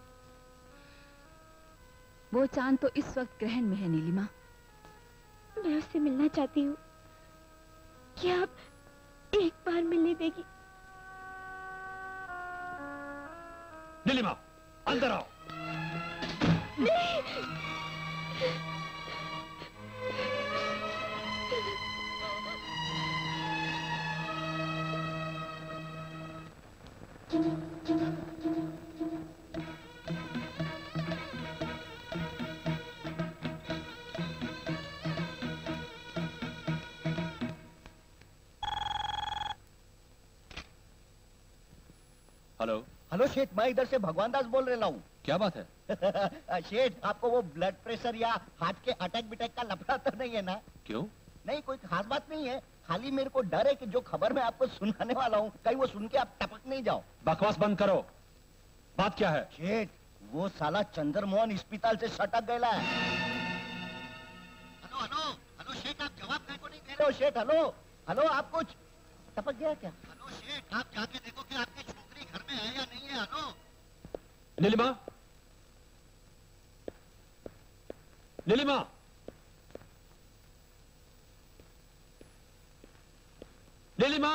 वो चांद तो इस वक्त ग्रहण में है नीलिमा। मैं उससे मिलना चाहती हूँ, क्या आप एक बार मिलने देगी? नीलिमा, अंदर आओ। नहीं। हेलो हेलो शेठ, मैं इधर से भगवान दास बोल रहा हूँ। क्या बात है? शेठ, आपको वो ब्लड प्रेशर या हार्ट के अटैक बिटैक का लफड़ा तो नहीं है ना? क्यों? नहीं, कोई खास बात नहीं है, खाली मेरे को डर है कि जो खबर मैं आपको सुनाने वाला हूँ कहीं वो सुन के आप टपक नहीं जाओ। बकवास बंद करो, बात क्या है? शेठ, वो साला चंद्रमोहन अस्पताल से सटक गया है। हेलो हेलो हेलो शेठ, आप जवाब मेरे को नहीं दे रहे हो। शेठ हेलो हेलो, आप कुछ टपक गया क्या? हेलो शेठ, आप जाके देखो कि आपकी छोकरी घर में है या नहीं है। हेलो नीलिमा, नीलिमा, नीलिमा,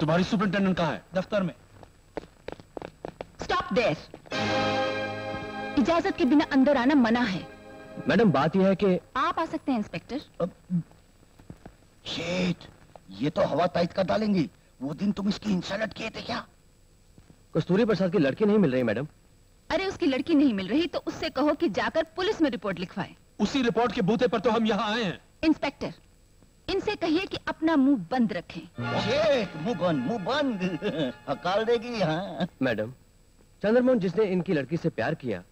तुम्हारी सुपरिंटेंडेंट कहाँ है? दफ्तर में। Stop there. इजाजत के बिना अंदर आना मना है। मैडम बात यह है कि आप आ सकते हैं इंस्पेक्टर। अब... शिट, ये तो हवा ताइट कर डालेंगी। वो दिन तुम इसकी इंसल्ट किए थे क्या? कस्तूरी प्रसाद की लड़की नहीं मिल रही मैडम। अरे उसकी लड़की नहीं मिल रही तो उससे कहो कि जाकर पुलिस में रिपोर्ट लिखवाए। उसी रिपोर्ट के बूते पर तो हम यहाँ आए हैं। इंस्पेक्टर इनसे कहिए कि अपना मुंह बंद रखें। मुंह बंद, मुंह बंद, हकाल देगी। हाँ मैडम, चंद्रमोहन जिसने इनकी लड़की से प्यार किया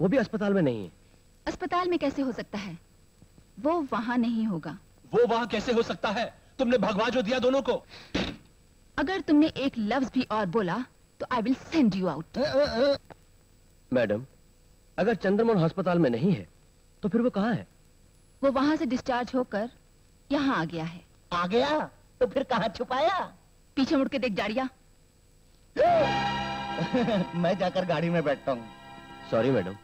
वो भी अस्पताल में नहीं है। अस्पताल में कैसे हो सकता है? वो वहाँ नहीं होगा। वो वहाँ कैसे हो सकता है? तुमने भगवा जो दिया दोनों को। अगर तुमने एक लफ्ज भी और बोला तो I will send you out. Madam अगर चंद्रमोहन अस्पताल में नहीं है तो फिर वो कहाँ है? वो वहाँ से डिस्चार्ज होकर यहाँ आ गया है। आ गया तो फिर कहाँ छुपाया? पीछे मुड़ के देख जाड़िया। मैं जाकर गाड़ी में बैठता हूँ। Sorry madam.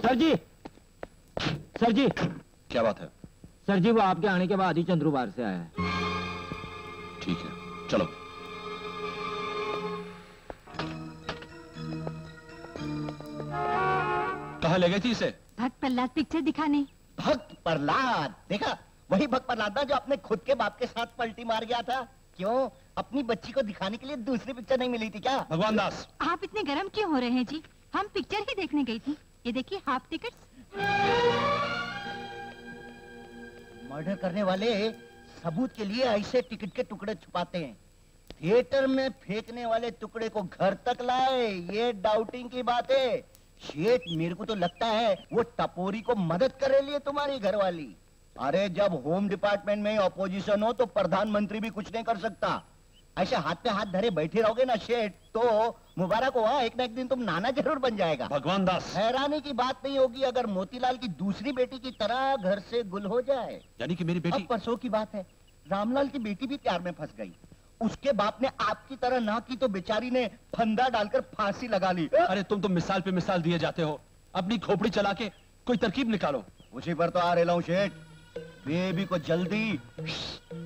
Sir ji, sir ji. क्या बात है? सर जी वो आपके आने के बाद ही चंद्रूबार से आया है। ठीक है चलो। कहाँ ले गई थी इसे? भक्त प्रहलाद पिक्चर दिखाने। भक्त प्रहलाद देखा? वही भक्त प्रहलाद था जो अपने खुद के बाप के साथ पलटी मार गया था। क्यों? अपनी बच्ची को दिखाने के लिए दूसरी पिक्चर नहीं मिली थी क्या? भगवान दास आप इतने गर्म क्यों हो रहे हैं जी? हम पिक्चर ही देखने गई थी। ये देखिए हाफ टिकट्स। मर्डर करने वाले सबूत के लिए ऐसे टिकट के टुकड़े छुपाते हैं। थिएटर में फेंकने वाले टुकड़े को घर तक लाए ये डाउटिंग की बात है। शेट मेरे को तो लगता है वो टपोरी को मदद कर रही है तुम्हारी घरवाली। अरे जब होम डिपार्टमेंट में ऑपोजिशन हो तो प्रधानमंत्री भी कुछ नहीं कर सकता। ऐसे हाथ पे हाथ धरे बैठे रहोगे ना शेट तो मुबारक हो, एक ना एक दिन तुम नाना जरूर बन जाएगा। भगवान दास हैरानी की बात नहीं होगी अगर मोतीलाल की दूसरी बेटी की तरह घर से गुल हो जाए। यानी कि मेरी बेटी। अब परसों की बात है, रामलाल की बेटी भी प्यार में फंस गई। उसके बाप ने आपकी तरह ना की तो बेचारी ने फंदा डालकर फांसी लगा ली। अरे तुम तो मिसाल पे मिसाल दिए जाते हो। अपनी खोपड़ी चला के कोई तरकीब निकालो। उसी पर तो आ रहा हूँ शेठ। बेबी को जल्दी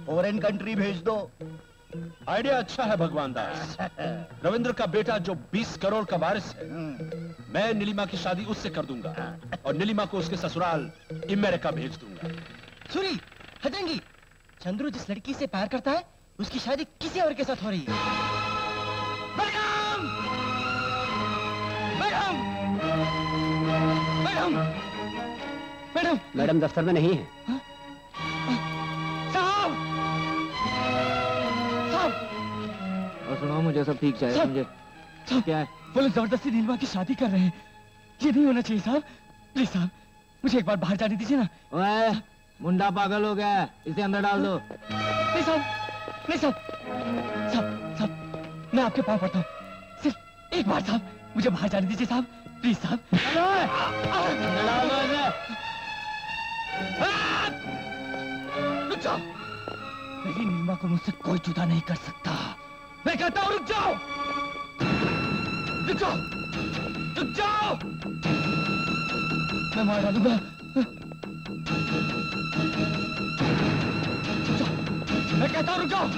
फॉरेन कंट्री भेज दो। आइडिया अच्छा है भगवान दास। रविंदर का बेटा जो बीस करोड़ का वारिस है, मैं नीलिमा की शादी उससे कर दूंगा और नीलिमा को उसके ससुराल अमेरिका भेज दूंगा। सुरी हटेंगी। चंद्रू जिस लड़की से प्यार करता है उसकी शादी किसी और के साथ हो रही है। Madam, madam, madam, madam, madam दफ्तर में नहीं है। हा? साहब, साहब। और सुनाओ मुझे सब ठीक चाहिए मुझे। क्या है? वो लोग जबरदस्ती नीलिमा की शादी कर रहे हैं। ये नहीं होना चाहिए साहब। प्लीज साहब मुझे एक बार बाहर जाने दीजिए ना। ओए, मुंडा पागल हो गया है, इसे अंदर डाल दो। प्लीज साहब, नहीं साहब, साहब, साहब, मैं आपके पाँव पड़ता हूँ, सिर्फ एक बार साहब, मुझे बाहर जाने दीजिए साहब, प्लीज साहब। रुक जाओ, मेरी नीलिमा को मुझसे कोई जुदा नहीं कर सकता। मैं कहता हूँ रुक जाओ, रुक जाओ, रुक जाओ, मैं मार डालूंगा। मैं कहता हूँ रुक जाओ।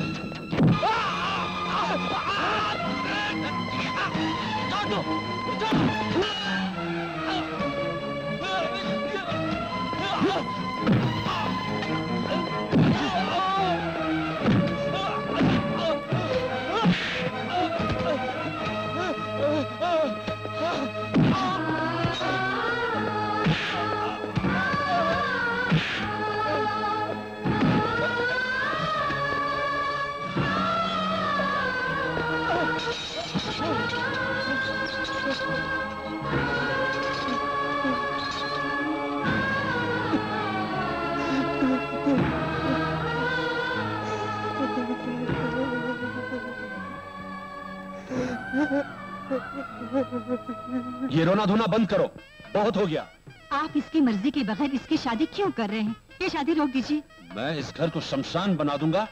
ये रोना धोना बंद करो, बहुत हो गया। आप इसकी मर्जी के बगैर इसकी शादी क्यों कर रहे हैं? ये शादी रोक दीजिए। मैं इस घर को शमशान बना दूंगा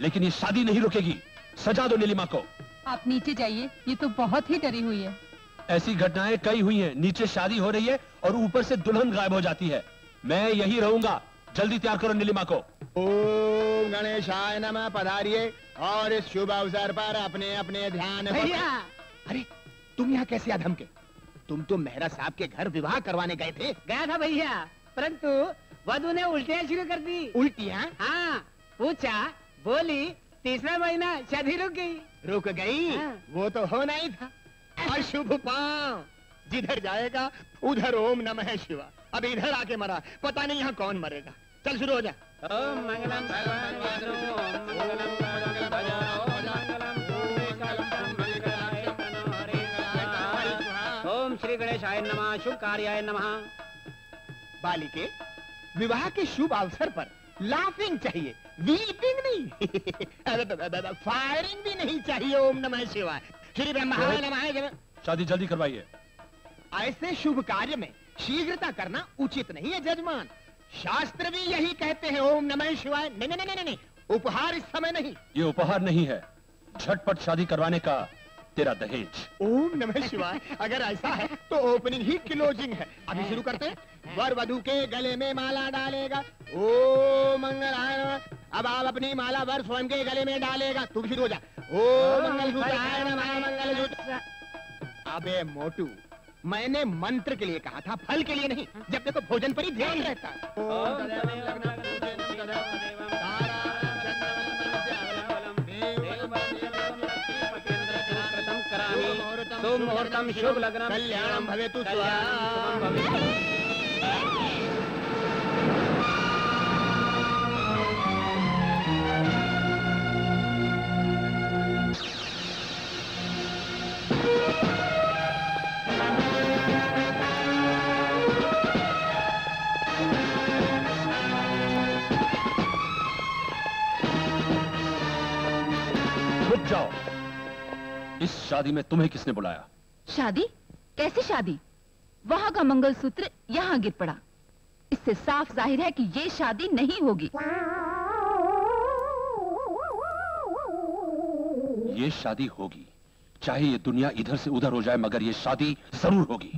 लेकिन ये शादी नहीं रुकेगी। सजा दो नीलिमा को। आप नीचे जाइए, ये तो बहुत ही डरी हुई है। ऐसी घटनाएं कई हुई हैं। नीचे शादी हो रही है और ऊपर से दुल्हन गायब हो जाती है। मैं यही रहूंगा, जल्दी तैयार करो नीलिमा को। ओम गणेशाय नमः। पधारिए और इस शुभ अवसर पर अपने अपने ध्यान। अरे तुम यहाँ कैसे आधम के? तुम तो मेहरा साहब के घर विवाह करवाने गए थे। गया था भैया, परंतु वधू ने उल्टियाँ शुरू कर दी। उल्टियाँ? हाँ, पूछा बोली तीसरा महीना शादी रुक गई। रुक गई? हाँ। वो तो होना ही था। अशुभ पांव, जिधर जाएगा उधर ओम नमः शिवा। अब इधर आके मरा, पता नहीं यहाँ कौन मरेगा। चल शुरू हो जा। ओम मंगलम भगवान विष्णु ओम मंगलम मंगलम भजाओ मंगलम मंगलम मंगलाय नमः। ओम श्री गणेशाय नमः शुभ कार्याय नमः। बालिके, विवाह के शुभ अवसर पर लाफिंग चाहिए, वीपिंग नहीं। फायरिंग भी नहीं चाहिए। ओम नमः शिवाय श्री ब्रह्मा नमः। शादी जल्दी करवाइए। ऐसे शुभ कार्य में शीघ्रता करना उचित नहीं है जजमान। शास्त्र भी यही कहते हैं। ओम नमः शिवाय। नहीं नहीं नहीं नहीं, उपहार इस समय नहीं। ये उपहार नहीं है, झटपट शादी करवाने का तेरा दहेज। ओम नमः शिवाय। अगर ऐसा है तो ओपनिंग ही क्लोजिंग है। अभी शुरू करते हैं। वर वधू के गले में माला डालेगा। ओम मंगलाय नमः। अब आप अपनी माला वर स्वयं के गले में डालेगा। तुम शुरू हो जा। ओम मंगलसूत्राय नमः मंगलसूत्र। अबे मोटू, मैंने मंत्र के लिए कहा था, फल के लिए नहीं। जब देखो भोजन पर ही ध्यान रहता। कल्याणम भवेतु। जाओ, इस शादी में तुम्हें किसने बुलाया? शादी? कैसी शादी? वहां का मंगलसूत्र यहां गिर पड़ा। इससे साफ जाहिर है कि ये शादी नहीं होगी। ये शादी होगी, चाहे ये दुनिया इधर से उधर हो जाए, मगर ये शादी जरूर होगी।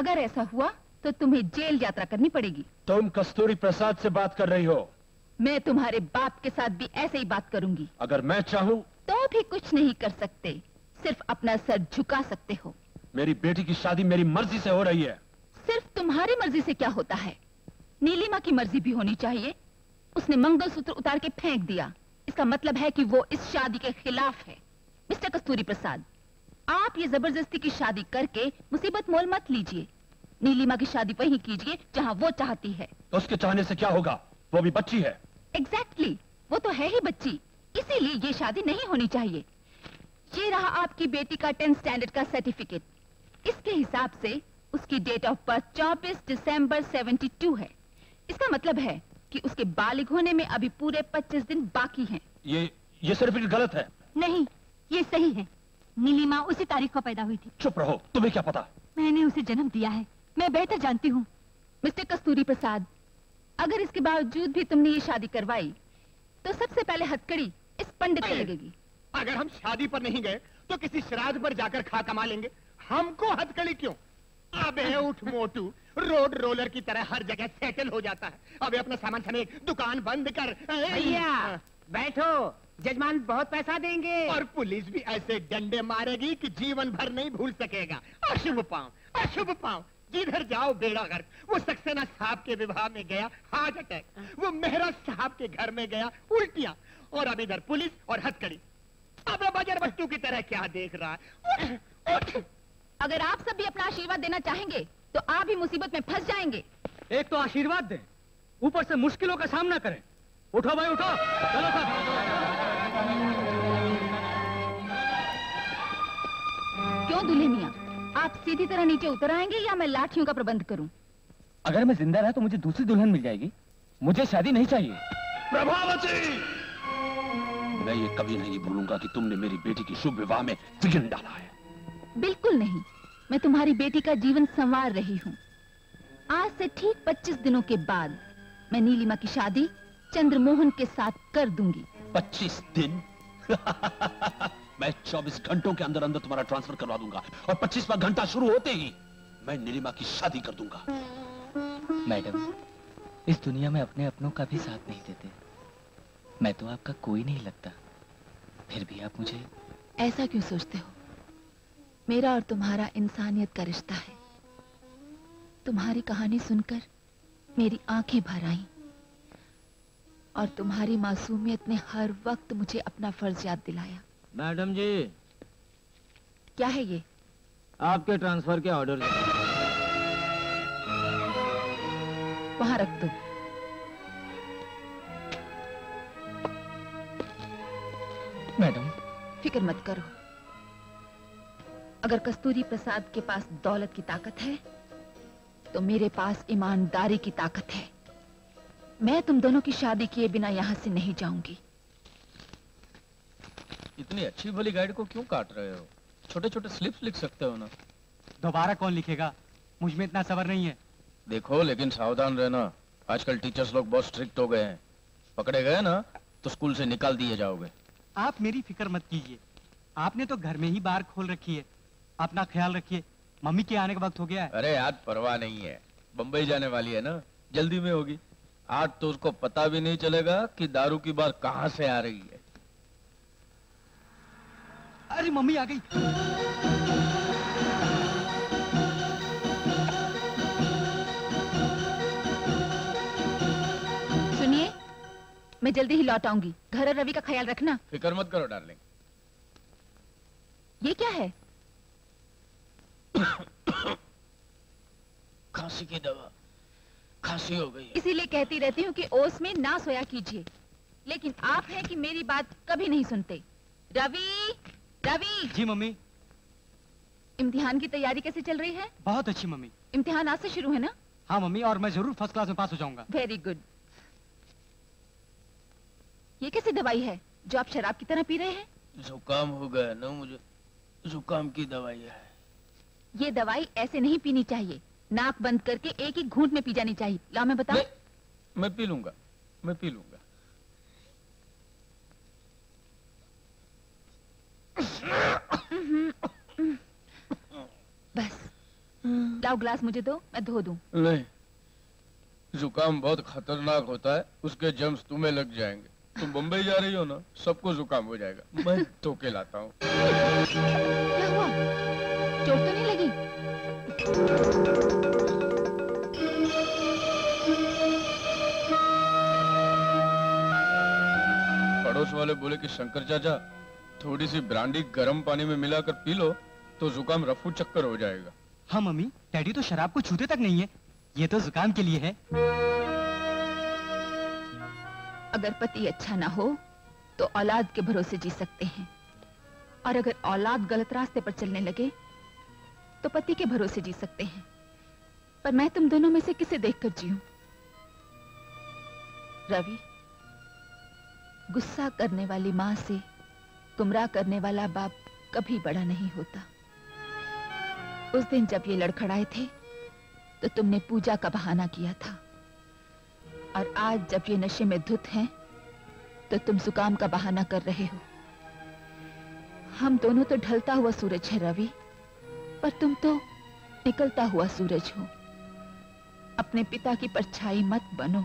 अगर ऐसा हुआ तो तुम्हें जेल यात्रा करनी पड़ेगी। तुम कस्तूरी प्रसाद से बात कर रही हो? मैं तुम्हारे बाप के साथ भी ऐसे ही बात करूंगी। अगर मैं चाहूं तो भी कुछ नहीं कर सकते, सिर्फ अपना सर झुका सकते हो। मेरी बेटी की शादी मेरी मर्जी से हो रही है। सिर्फ तुम्हारी मर्जी से क्या होता है? नीलिमा की मर्जी भी होनी चाहिए। उसने मंगलसूत्र उतार के फेंक दिया, इसका मतलब है कि वो इस शादी के खिलाफ है। मिस्टर कस्तूरी प्रसाद, आप ये जबरदस्ती की शादी करके मुसीबत मोल मत लीजिए। नीलिमा की शादी वहीं कीजिए जहाँ वो चाहती है। तो उसके चाहने से क्या होगा? वो भी बच्ची है। एग्जैक्टली, वो तो है ही बच्ची, इसीलिए ये शादी नहीं होनी चाहिए। ये रहा आपकी बेटी का टेंथ स्टैंडर्ड का सर्टिफिकेट। इसके हिसाब से उसकी डेट ऑफ बर्थ चौबीस दिसंबर बहत्तर है। इसका मतलब है कि उसके बालिग होने में अभी पूरे पच्चीस दिन बाकी हैं। ये ये सर्टिफिकेट गलत है। नहीं, ये सही है। नीलिमा उसी तारीख को पैदा हुई थी। चुप रहो, तुम्हें क्या पता? मैंने उसे जन्म दिया है, मैं बेहतर जानती हूँ। मिस्टर कस्तूरी प्रसाद, अगर इसके बावजूद भी तुमने ये शादी करवाई तो सबसे पहले हथकड़ी इस पंडित को लगेगी। अगर हम शादी पर नहीं गए तो किसी श्राद्ध पर जाकर खा कमा लेंगे। हमको हथकड़ी क्यों? अबे उठ मोटू, रोड रोलर की तरह हर जगह सेटल हो जाता है। अबे अपना सामान समेत दुकान बंद कर। भैया बैठो, जजमान बहुत पैसा देंगे। और पुलिस भी ऐसे डंडे मारेगी कि जीवन भर नहीं भूल सकेगा। अशुभ पांव, अशुभ पांव, जिधर जाओ बेड़ा गर्क। वो सक्सेना साहब के विवाह में गया, हार्ट अटैक। वो मेहरा साहब के घर में गया, उल्टियां। और अब इधर पुलिस और हथकड़ी। अब बजर बट्टू की तरह क्या देख रहा है? उठ, उठ। अगर आप सब भी अपना आशीर्वाद देना चाहेंगे तो आप भी मुसीबत में फंस जाएंगे। एक तो आशीर्वाद दें, ऊपर से मुश्किलों का सामना करें। उठो भाई उठो, चलो सब। क्यों दूल्हे मियां, आप सीधी तरह नीचे उतर आएंगे या मैं लाठियों का प्रबंध करूं? अगर मैं जिंदा रहा तो मुझे दूसरी दुल्हन मिल जाएगी। मुझे शादी नहीं चाहिए। प्रभावती, मैं ये कभी नहीं भूलूंगा कि तुमने मेरी बेटी की शुभ विवाह में विघ्न डाला है। बिल्कुल नहीं, मैं तुम्हारी बेटी का जीवन संवार रही हूँ। आज से ठीक पच्चीस दिनों के बाद मैं नीलिमा की शादी चंद्रमोहन के साथ कर दूंगी। पच्चीस दिन? मैं चौबीस घंटों के अंदर अंदर तुम्हारा ट्रांसफर करवा दूंगा और पच्चीसवां घंटा शुरू होते ही मैं नीलिमा की शादी कर दूंगा। मैडम, इस दुनिया में अपने अपनों का भी साथ नहीं देते। मैं तो आपका कोई नहीं लगता, फिर भी आप मुझे। ऐसा क्यों सोचते हो? मेरा और तुम्हारा इंसानियत का रिश्ता है। तुम्हारी कहानी सुनकर मेरी आंखें भर आईं और तुम्हारी मासूमियत ने हर वक्त मुझे अपना फर्ज याद दिलाया। मैडम जी, क्या है ये? आपके ट्रांसफर के ऑर्डर। वहां रख दो। मैडम, फिक्र मत करो। अगर कस्तूरी प्रसाद के पास दौलत की ताकत है तो मेरे पास ईमानदारी की ताकत है। मैं तुम दोनों की शादी किए बिना यहाँ से नहीं जाऊंगी। इतनी अच्छी भली गाइड को क्यों काट रहे हो? छोटे छोटे स्लिप्स लिख सकते हो ना। दोबारा कौन लिखेगा? मुझ में इतना सबर नहीं है। देखो, लेकिन सावधान रहना। आजकल टीचर्स लोग बहुत स्ट्रिक्ट हो गए हैं। पकड़े गए ना तो स्कूल से निकाल दिए जाओगे। आप मेरी फिक्र मत कीजिए। आपने तो घर में ही बार खोल रखी है। अपना ख्याल रखिए। मम्मी के आने का वक्त हो गया है। अरे आज परवाह नहीं है, बम्बई जाने वाली है ना, जल्दी में होगी। आज तो उसको पता भी नहीं चलेगा कि दारू की बार कहाँ से आ रही है। अरे मम्मी आ गई। सुनिए, मैं जल्दी ही लौट आऊंगी। घर और रवि का ख्याल रखना। फिक्र मत करो डार्लिंग। ये क्या है? खांसी की दवा। खांसी हो गई, इसीलिए कहती रहती हूँ कि ओस में ना सोया कीजिए, लेकिन आप हैं कि मेरी बात कभी नहीं सुनते। रवि, रवि। जी मम्मी। इम्तिहान की तैयारी कैसे चल रही है? बहुत अच्छी मम्मी। इम्तिहान आज से शुरू है ना? हाँ मम्मी, और मैं जरूर फर्स्ट क्लास में पास हो जाऊंगा। Very good. ये कैसी दवाई है जो आप शराब की तरह पी रहे हैं? जुकाम हो गया ना मुझे, जुकाम की दवाई है। ये दवाई ऐसे नहीं पीनी चाहिए, नाक बंद करके एक ही घूंट में पी जानी चाहिए। ला मैं बताऊं। मैं पी लूंगा, मैं पी लूंगा। बस, लाओ ग्लास मुझे दो, मैं धो दूं। नहीं, जुकाम बहुत खतरनाक होता है, उसके जम्स तुम्हें लग जाएंगे। तुम बम्बई जा रही हो ना, सबको जुकाम हो जाएगा। मैं धोके लाता हूँ। क्या हुआ? चोट तो नहीं लगी? पड़ोस वाले बोले कि शंकर चाचा, थोड़ी सी ब्रांडी गर्म पानी में मिलाकर पी लो तो जुकाम रफू चक्कर हो जाएगा। हाँ मम्मी, डैडी तो शराब को छूते तक नहीं है। ये तो जुकाम के लिए है। अगर पति अच्छा ना हो तो औलाद के भरोसे जी सकते हैं, और अगर औलाद गलत रास्ते पर चलने लगे तो पति के भरोसे जी सकते हैं। पर मैं तुम दोनों में से किसे देखकर जीऊं? रवि, गुस्सा करने वाली माँ से गुमराह करने वाला बाप कभी बड़ा नहीं होता। उस दिन जब ये लड़खड़ाए थे तो तुमने पूजा का बहाना किया था, और आज जब ये नशे में धुत हैं तो तुम जुकाम का बहाना कर रहे हो। हम दोनों तो ढलता हुआ सूरज है रवि, पर तुम तो निकलता हुआ सूरज हो। अपने पिता की परछाई मत बनो।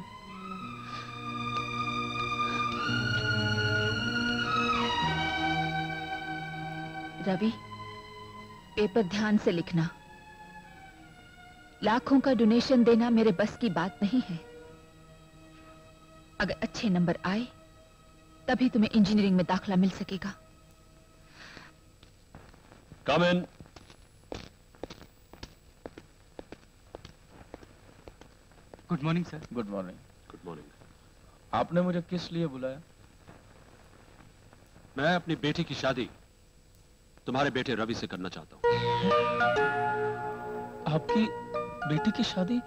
रवि, पेपर ध्यान से लिखना। लाखों का डोनेशन देना मेरे बस की बात नहीं है। अगर अच्छे नंबर आए तभी तुम्हें इंजीनियरिंग में दाखला मिल सकेगा। Come in. Good morning sir. Good morning. Good morning. आपने मुझे किस लिए बुलाया? मैं अपनी बेटी की शादी तुम्हारे बेटे रवि से करना चाहता हूँ। आपकी बेटी की शादी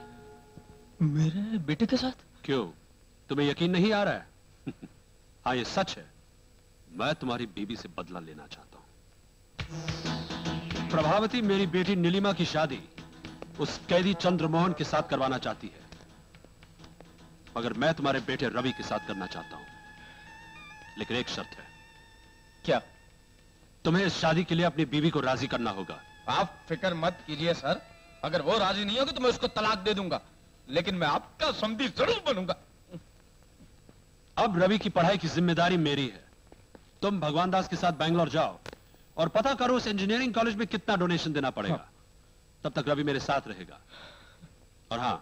मेरे बेटे के साथ? क्यों, तुम्हें यकीन नहीं आ रहा है? हाँ, ये सच है। मैं तुम्हारी बीबी से बदला लेना चाहता हूँ। प्रभावती मेरी बेटी नीलिमा की शादी उस कैदी चंद्रमोहन के साथ करवाना चाहती है, मगर मैं तुम्हारे बेटे रवि के साथ करना चाहता हूँ। लेकिन एक शर्त है, क्या? तुम्हें इस शादी के लिए अपनी बीवी को राजी करना होगा। आप फिक्र मत कीजिए सर, अगर वो राजी नहीं होगी तो मैं उसको तलाक दे दूंगा, लेकिन मैं आपका समधी जरूर बनूंगा। अब रवि की पढ़ाई की जिम्मेदारी मेरी है। तुम भगवान दास के साथ बैंगलोर जाओ और पता करो उस इंजीनियरिंग कॉलेज में कितना डोनेशन देना पड़ेगा। हाँ। तब तक रवि मेरे साथ रहेगा। और हाँ,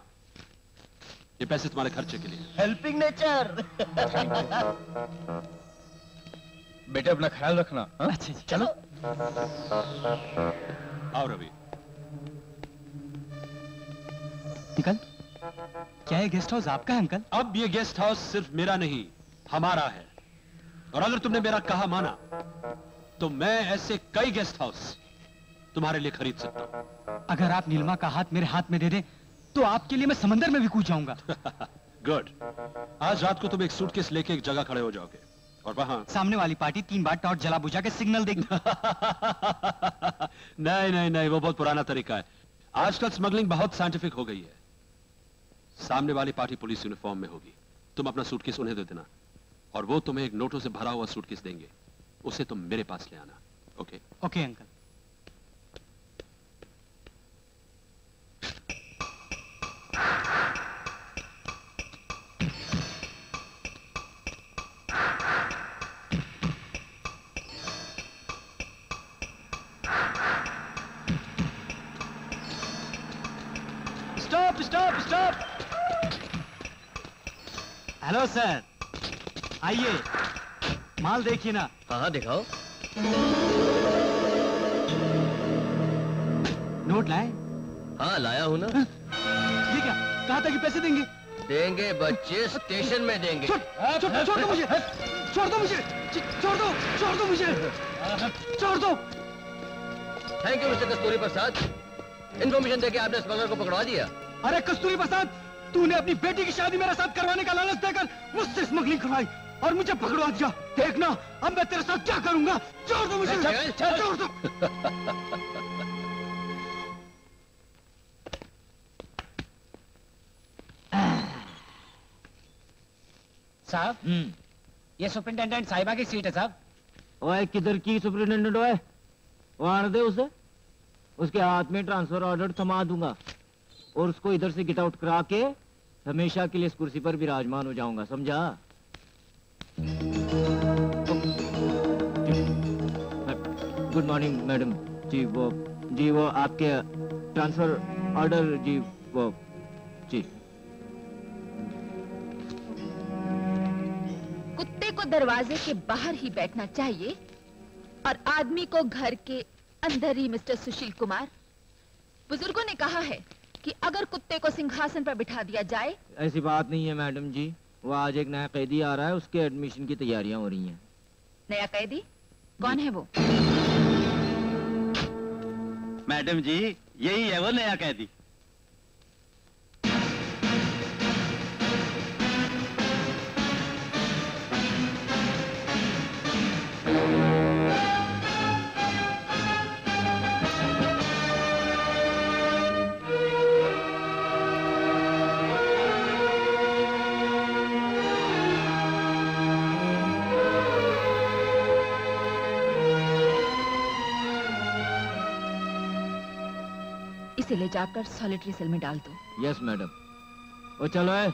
ये पैसे तुम्हारे खर्चे के लिए। Helping nature. बेटे अपना ख्याल रखना। अच्छा चलो आओ रवि। निकल। क्या ये गेस्ट हाउस आपका है अंकल? अब ये गेस्ट हाउस सिर्फ मेरा नहीं, हमारा है। और अगर तुमने मेरा कहा माना तो मैं ऐसे कई गेस्ट हाउस तुम्हारे लिए खरीद सकता हूँ। अगर आप नीलिमा का हाथ मेरे हाथ में दे दे तो आपके लिए मैं समंदर में भी कूद जाऊंगा। गुड। आज रात को तुम एक सूटकेस लेके एक जगह खड़े हो जाओगे और वहां सामने वाली पार्टी तीन बार टॉर्च जला बुझा के सिग्नल देगी। नहीं नहीं नहीं, वो बहुत पुराना तरीका है। आजकल स्मगलिंग बहुत साइंटिफिक हो गई है। सामने वाली पार्टी पुलिस यूनिफॉर्म में होगी, तुम अपना सूटकेस उन्हें दे देना और वो तुम्हें एक नोटों से भरा हुआ सूटकेस देंगे, उसे तुम मेरे पास ले आना। Okay? Okay uncle. Stop stop stop. Hello sir, आइए माल देखिए ना। हाँ हाँ दिखाओ। नोट लाए? हाँ लाया हूँ ना। ये क्या कहा था कि पैसे देंगे? देंगे बच्चे, स्टेशन में देंगे। छोड़ दो, छोड़ दो मुझे, छोड़ दो मुझे, छोड़ दो, छोड़ दो मुझे, छोड़ दो। Thank you mister Kasturi Prasad, information देके आपने स्मगलर को पकड़ा दिया। अरे कस्तूरी प्रसाद, तूने अपनी बेटी की शादी मेरे साथ करवाने का लालच देकर मुझसे स्मगलिंग करवाई और मुझे पकड़वा दिया। देखना अब मैं तेरे साथ क्या करूंगा। छोड़ दो मुझे, छोड़ दो। साहब, ये सुपरिटेंडेंट साहिबा की सीट है साहब। ओए किधर की सुपरिटेंडेंट? ओए वार दे उसे, उसके हाथ में ट्रांसफर ऑर्डर थमा दूंगा और उसको इधर से गेट आउट करा के हमेशा के लिए इस कुर्सी पर विराजमान हो जाऊंगा, समझा? Good morning madam ji. वो जी वो आपके ट्रांसफर ऑर्डर जी वो जी। कुत्ते को दरवाजे के बाहर ही बैठना चाहिए और आदमी को घर के अंदर ही। मिस्टर सुशील कुमार, बुजुर्गों ने कहा है कि अगर कुत्ते को सिंहासन पर बिठा दिया जाए। ऐसी बात नहीं है मैडम जी, वो आज एक नया कैदी आ रहा है, उसके एडमिशन की तैयारियां हो रही हैं। नया कैदी? कौन है वो? मैडम जी यही है वो नया कैदी। ले जाकर सॉलिटरी सेल में डाल दो। Yes yes, madam. ओ चलो है।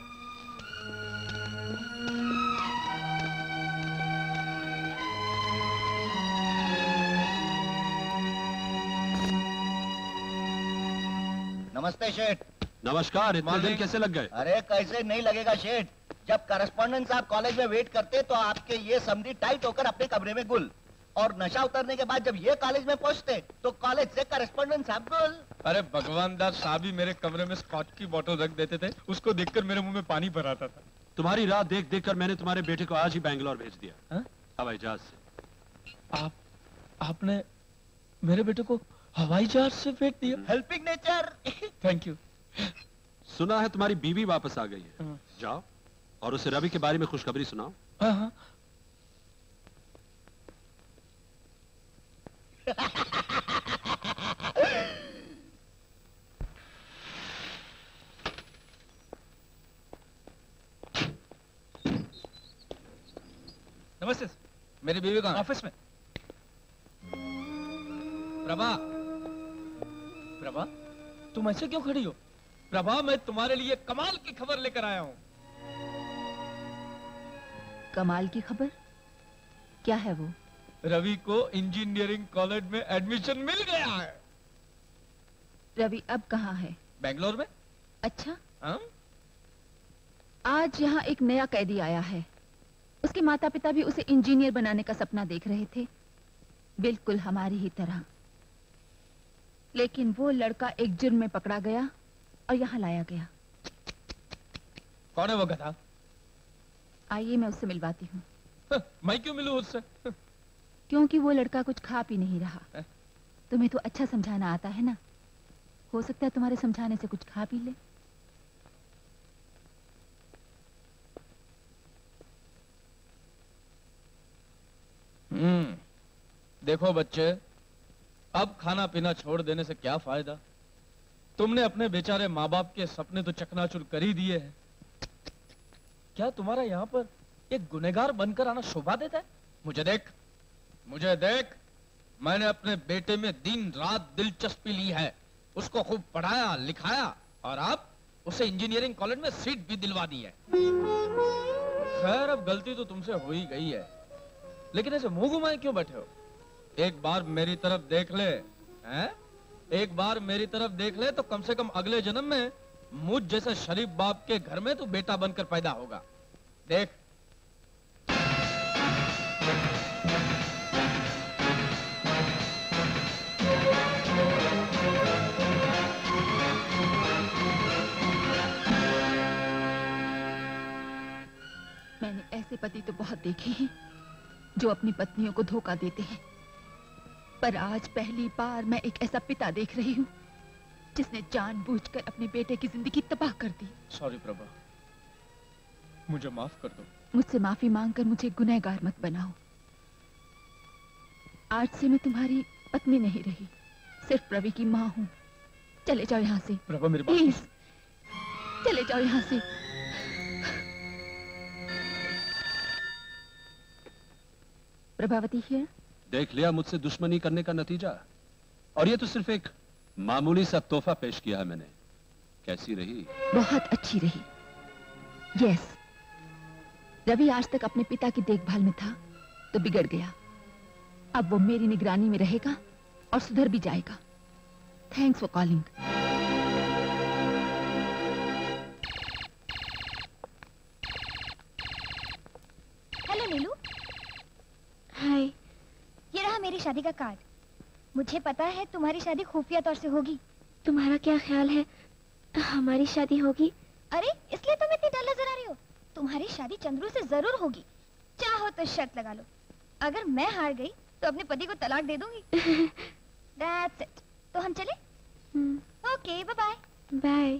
नमस्ते शेठ। नमस्कार, इतने दिन कैसे लग गए? अरे कैसे नहीं लगेगा शेठ, जब करस्पॉन्डेंट साहब कॉलेज में वेट करते तो आपके ये समधी टाइट होकर अपने कमरे में गुल, और नशा उतरने के बाद जब ये कॉलेज में पहुंचते तो कॉलेज से करस्पॉन्डेंट साहब बोल। अरे भगवान दास साहब ही मेरे कमरे में स्कॉच की बोतल रख देते थे, उसको देखकर मेरे मुंह में पानी भर आता था। तुम्हारी राह देख देख कर मैंने तुम्हारे बेटे को आज ही बैंगलोर भेज दिया हवाई जहाज से। आप आपने मेरे बेटे को हवाई जहाज से भेज दिया? Helping nature. Thank you. सुना है तुम्हारी बीवी वापस आ गई है, जाओ और उसे रवि के बारे में खुशखबरी सुनाओ। हाँ नमस्ते। मेरी बीवी कहाँ? ऑफिस में। प्रभा, प्रभा तुम ऐसे क्यों खड़ी हो? प्रभा मैं तुम्हारे लिए कमाल की खबर लेकर आया हूँ। कमाल की खबर? क्या है वो? रवि को इंजीनियरिंग कॉलेज में एडमिशन मिल गया है। रवि अब कहाँ है? बेंगलोर में। अच्छा आ? आज यहाँ एक नया कैदी आया है। उसके माता पिता भी उसे इंजीनियर बनाने का सपना देख रहे थे, बिल्कुल हमारी ही तरह। लेकिन वो लड़का एक जुर्म में पकड़ा गया और यहाँ लाया गया। कौन है वो गधा? आइए मैं उससे मिलवाती हूँ। मैं क्यों मिलूँ उससे? क्योंकि वो लड़का कुछ खा पी नहीं रहा। है? तुम्हें तो अच्छा समझाना आता है ना, हो सकता है तुम्हारे समझाने से कुछ खा पी ले। हम्म, देखो बच्चे, अब खाना पीना छोड़ देने से क्या फायदा? तुमने अपने बेचारे माँ बाप के सपने तो चकनाचूर कर ही दिए हैं। क्या तुम्हारा यहाँ पर एक गुनहगार बनकर आना शोभा देता है? मुझे देख, मुझे देख, मैंने अपने बेटे में दिन रात दिलचस्पी ली है, उसको खूब पढ़ाया लिखाया और आप उसे इंजीनियरिंग कॉलेज में सीट भी दिलवा दी है। खैर अब गलती तो तुमसे हो ही गई है, लेकिन ऐसे मुंह घुमाए क्यों बैठे हो? एक बार मेरी तरफ देख ले, हैं? एक बार मेरी तरफ देख ले तो कम से कम अगले जन्म में मुझ जैसे शरीफ बाप के घर में तू बेटा बनकर पैदा होगा। देख मैंने ऐसे पति तो बहुत देखे हैं जो अपनी पत्नियों को धोखा देते हैं, पर आज पहली बार मैं एक ऐसा पिता देख रही हूँ जिसने जानबूझकर अपने बेटे की जिंदगी तबाह कर दी। सॉरी प्रभा, मुझे माफ कर दो। मुझसे माफी मांगकर मुझे गुनहगार मत बनाओ। आज से मैं तुम्हारी पत्नी नहीं रही, सिर्फ रवि की माँ हूँ। चले जाओ यहाँ से। प्रभा मेरी बात प्लीज, चले जाओ यहाँ से। प्रभावती है। देख लिया मुझसे दुश्मनी करने का नतीजा, और ये तो सिर्फ एक मामूली सा तोहफा पेश किया है मैंने। कैसी रही? बहुत अच्छी रही। यस, रवि आज तक अपने पिता की देखभाल में था तो बिगड़ गया, अब वो मेरी निगरानी में रहेगा और सुधर भी जाएगा। Thanks for calling. Hello Neelu. Hi, ये रहा मेरी शादी का कार्ड। मुझे पता है तुम्हारी शादी खुफिया तौर से होगी। तुम्हारा क्या ख्याल है, हमारी शादी होगी? अरे इसलिए तुम इतनी डर नजर आ रही हो। तुम्हारी शादी चंद्रू से जरूर होगी, चाहो तो शर्त लगा लो। अगर मैं हार गई तो अपने पति को तलाक दे दूंगी। That's it. तो हम चले? Okay bye bye. बाय।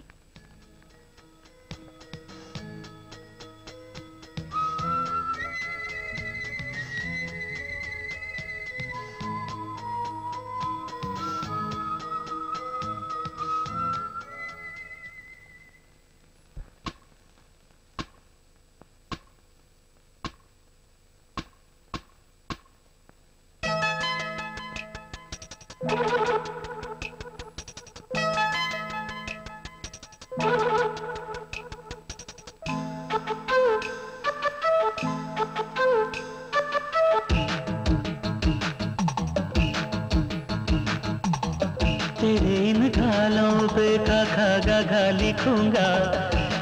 लिखूंगा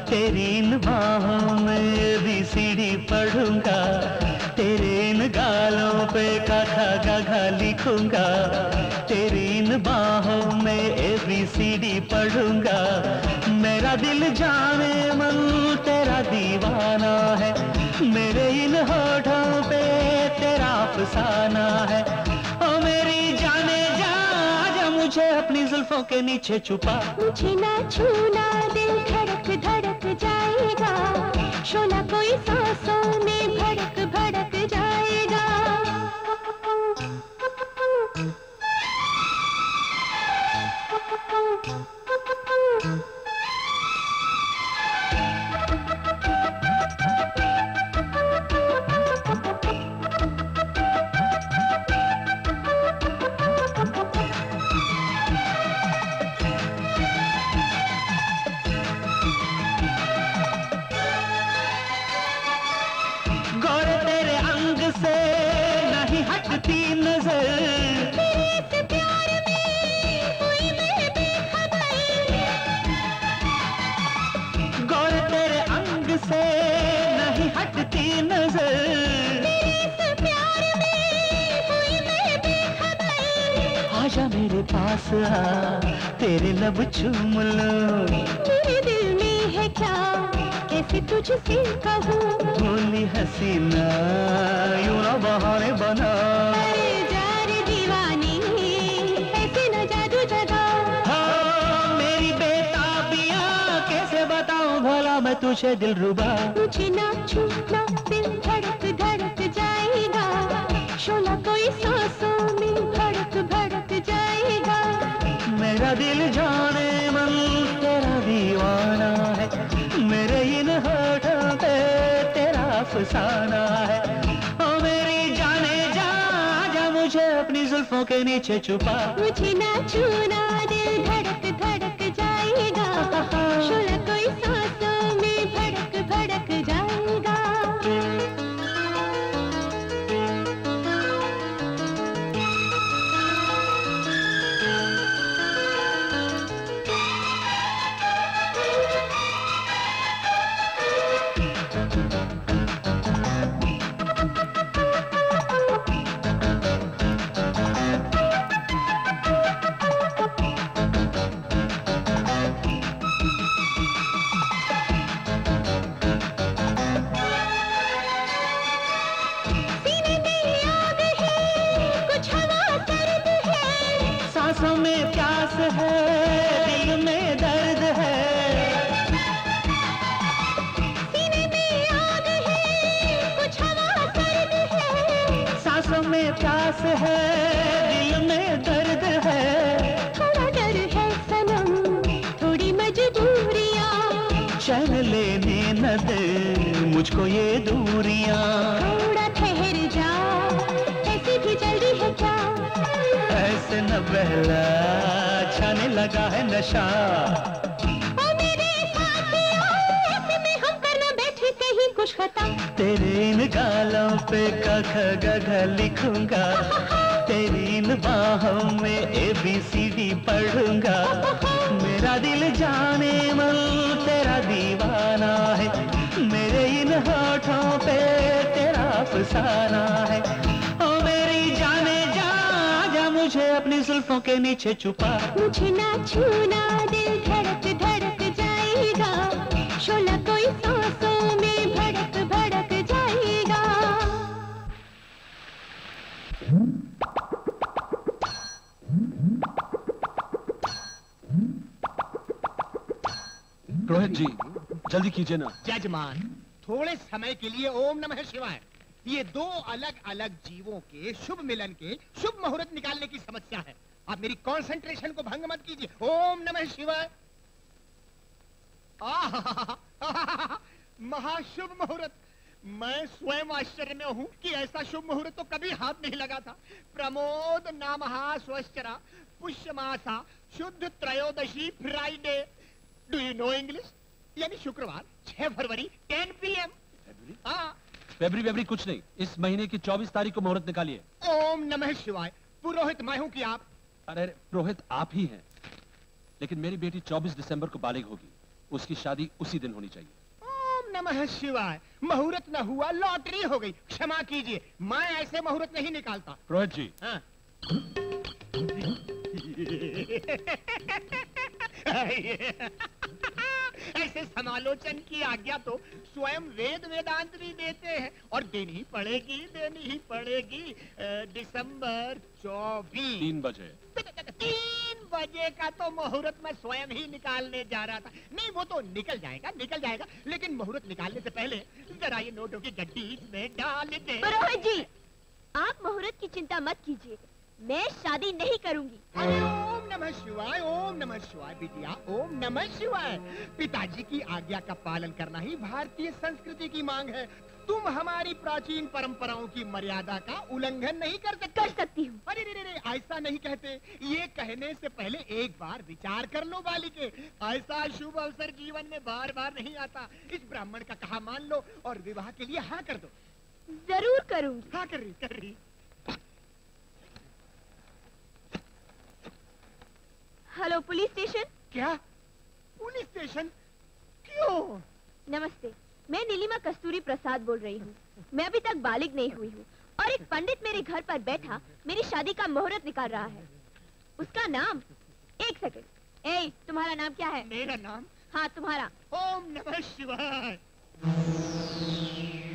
तेरी इन बाहों में भी सीढ़ी पढ़ूंगा, तेरे इन गालों पे काखा गाघा लिखूंगा, तेरी इन बाहों में ए बी सी डी पढ़ूंगा। मेरा दिल जाने मन तेरा दीवाना है, मेरे इन होठों पे तेरा अफसाना है। ओ मेरी जाने जा, जा मुझे अपनी जुल्फों के नीचे छुपा। मुझे ना छूना, दिल धड़क धड़क जाएगा, शोला कोई सांसों में भड़क भड़क जाएगा। आजा मेरे पास आ, तेरे लब चूम लो। मेरे दिल में है क्या, कैसे तुझसे कहूँ। भोली हसीना यूं ना बहाने बना, अरे जार दीवानी ऐसे न जादू जगाओ। हाँ मेरी बेताबियाँ कैसे बताऊँ भला मैं तुझे दिल रुबा। मुझे ना छूना दिल धड़क धड़क जाएगा, शोला कोई सांसों में भड़क भड़क जाएगा। मेरा दिल जाने मन तेरा दीवाना है, मेरे इन होठों पे तेरा अफसाना है। ओ मेरी जाने जा, जा मुझे अपनी जुल्फों के नीचे छुपा। मुझे ना छूना दिल धड़क धड़क जाएगा, शोला कोई सांसों में भड़क भड़क जाएगा। मुझको ये दूरियां थोड़ा ठहर जा, ऐसी भी जल्दी है क्या। ऐसे न बहला छाने लगा है नशा, ओ मेरे साथियों ऐसे में हम कर न बैठे कहीं कुछ खता। तेरे इन गालों पे ख ग घ लिखूंगा, तेरी इन बाहों में ए बी सी डी पढ़ूंगा। मेरा दिल जाने मन तेरा दीवाना है, मेरे इन होठों पे तेरा अफसाना है। ओ मेरी जाने जा, जा मुझे अपनी जुल्फों के नीचे छुपा। मुझे ना छूना दिल धड़क धड़क जाएगा, शोला कोई सांसों में भड़क भड़क जाएगा। रोहित जी जल्दी कीजिए ना। जजमान, थोड़े समय के लिए ओम नमः शिवाय। ये दो अलग अलग जीवों के शुभ मिलन के शुभ मुहूर्त निकालने की समस्या है। आप मेरी कंसंट्रेशन को भंग मत कीजिए। ओम नमः शिवाय। आहा महाशुभ मुहूर्त। मैं स्वयं आश्चर्य में हूँ कि ऐसा शुभ मुहूर्त तो कभी हाथ नहीं लगा था। प्रमोद नामहा स्वश्चरा पुष्यमासा शुद्ध त्रयोदशी Friday. Do you know English? यानी शुक्रवार छह फरवरी टेन पी एम। फरवरी फरवरी कुछ नहीं, इस महीने की चौबीस तारीख को मुहूर्त निकालिए। ओम नमः शिवाय। पुरोहित मैं हूँ कि आप? अरे पुरोहित आप ही हैं, लेकिन मेरी बेटी चौबीस दिसंबर को बालिग होगी, उसकी शादी उसी दिन होनी चाहिए। ओम नमः शिवाय। मुहूर्त न हुआ, लॉटरी हो गई। क्षमा कीजिए, मैं ऐसे मुहूर्त नहीं निकालता। पुरोहित जी हाँ। ऐसे समालोचन की आज्ञा तो स्वयं वेद वेदांत भी देते हैं, और देनी पड़ेगी देनी ही पड़ेगी। दिसंबर चौबीस तीन बजे तीन बजे का तो मुहूर्त मैं स्वयं ही निकालने जा रहा था। नहीं वो तो निकल जाएगा निकल जाएगा, लेकिन मुहूर्त निकालने से पहले जरा ये नोटों की गड्डी में डाल दे। पुरोहित जी आप मुहूर्त की चिंता मत कीजिए, मैं शादी नहीं करूंगी। अरे ओम नमः शिवाय ओम नमः शिवाय बिटिया ओम नमः शिवाय। पिताजी की आज्ञा का पालन करना ही भारतीय संस्कृति की मांग है। तुम हमारी प्राचीन परंपराओं की मर्यादा का उल्लंघन नहीं कर सकते। कर सकती हूँ। अरे रे रे ऐसा नहीं कहते, ये कहने से पहले एक बार विचार कर लो बालिके। ऐसा शुभ अवसर जीवन में बार बार नहीं आता। इस ब्राह्मण का कहा मान लो और विवाह के लिए हाँ कर दो। जरूर करूँगी। हाँ कर रही कर रही। Hello police station. क्या पुलिस स्टेशन? क्यों? नमस्ते, मैं नीलिमा कस्तूरी प्रसाद बोल रही हूँ। मैं अभी तक बालिग नहीं हुई हूँ और एक पंडित मेरे घर पर बैठा मेरी शादी का मुहूर्त निकाल रहा है। उसका नाम? एक सेकंड। ए, तुम्हारा नाम क्या है? मेरा नाम? हाँ तुम्हारा। ओम नमः शिवाय।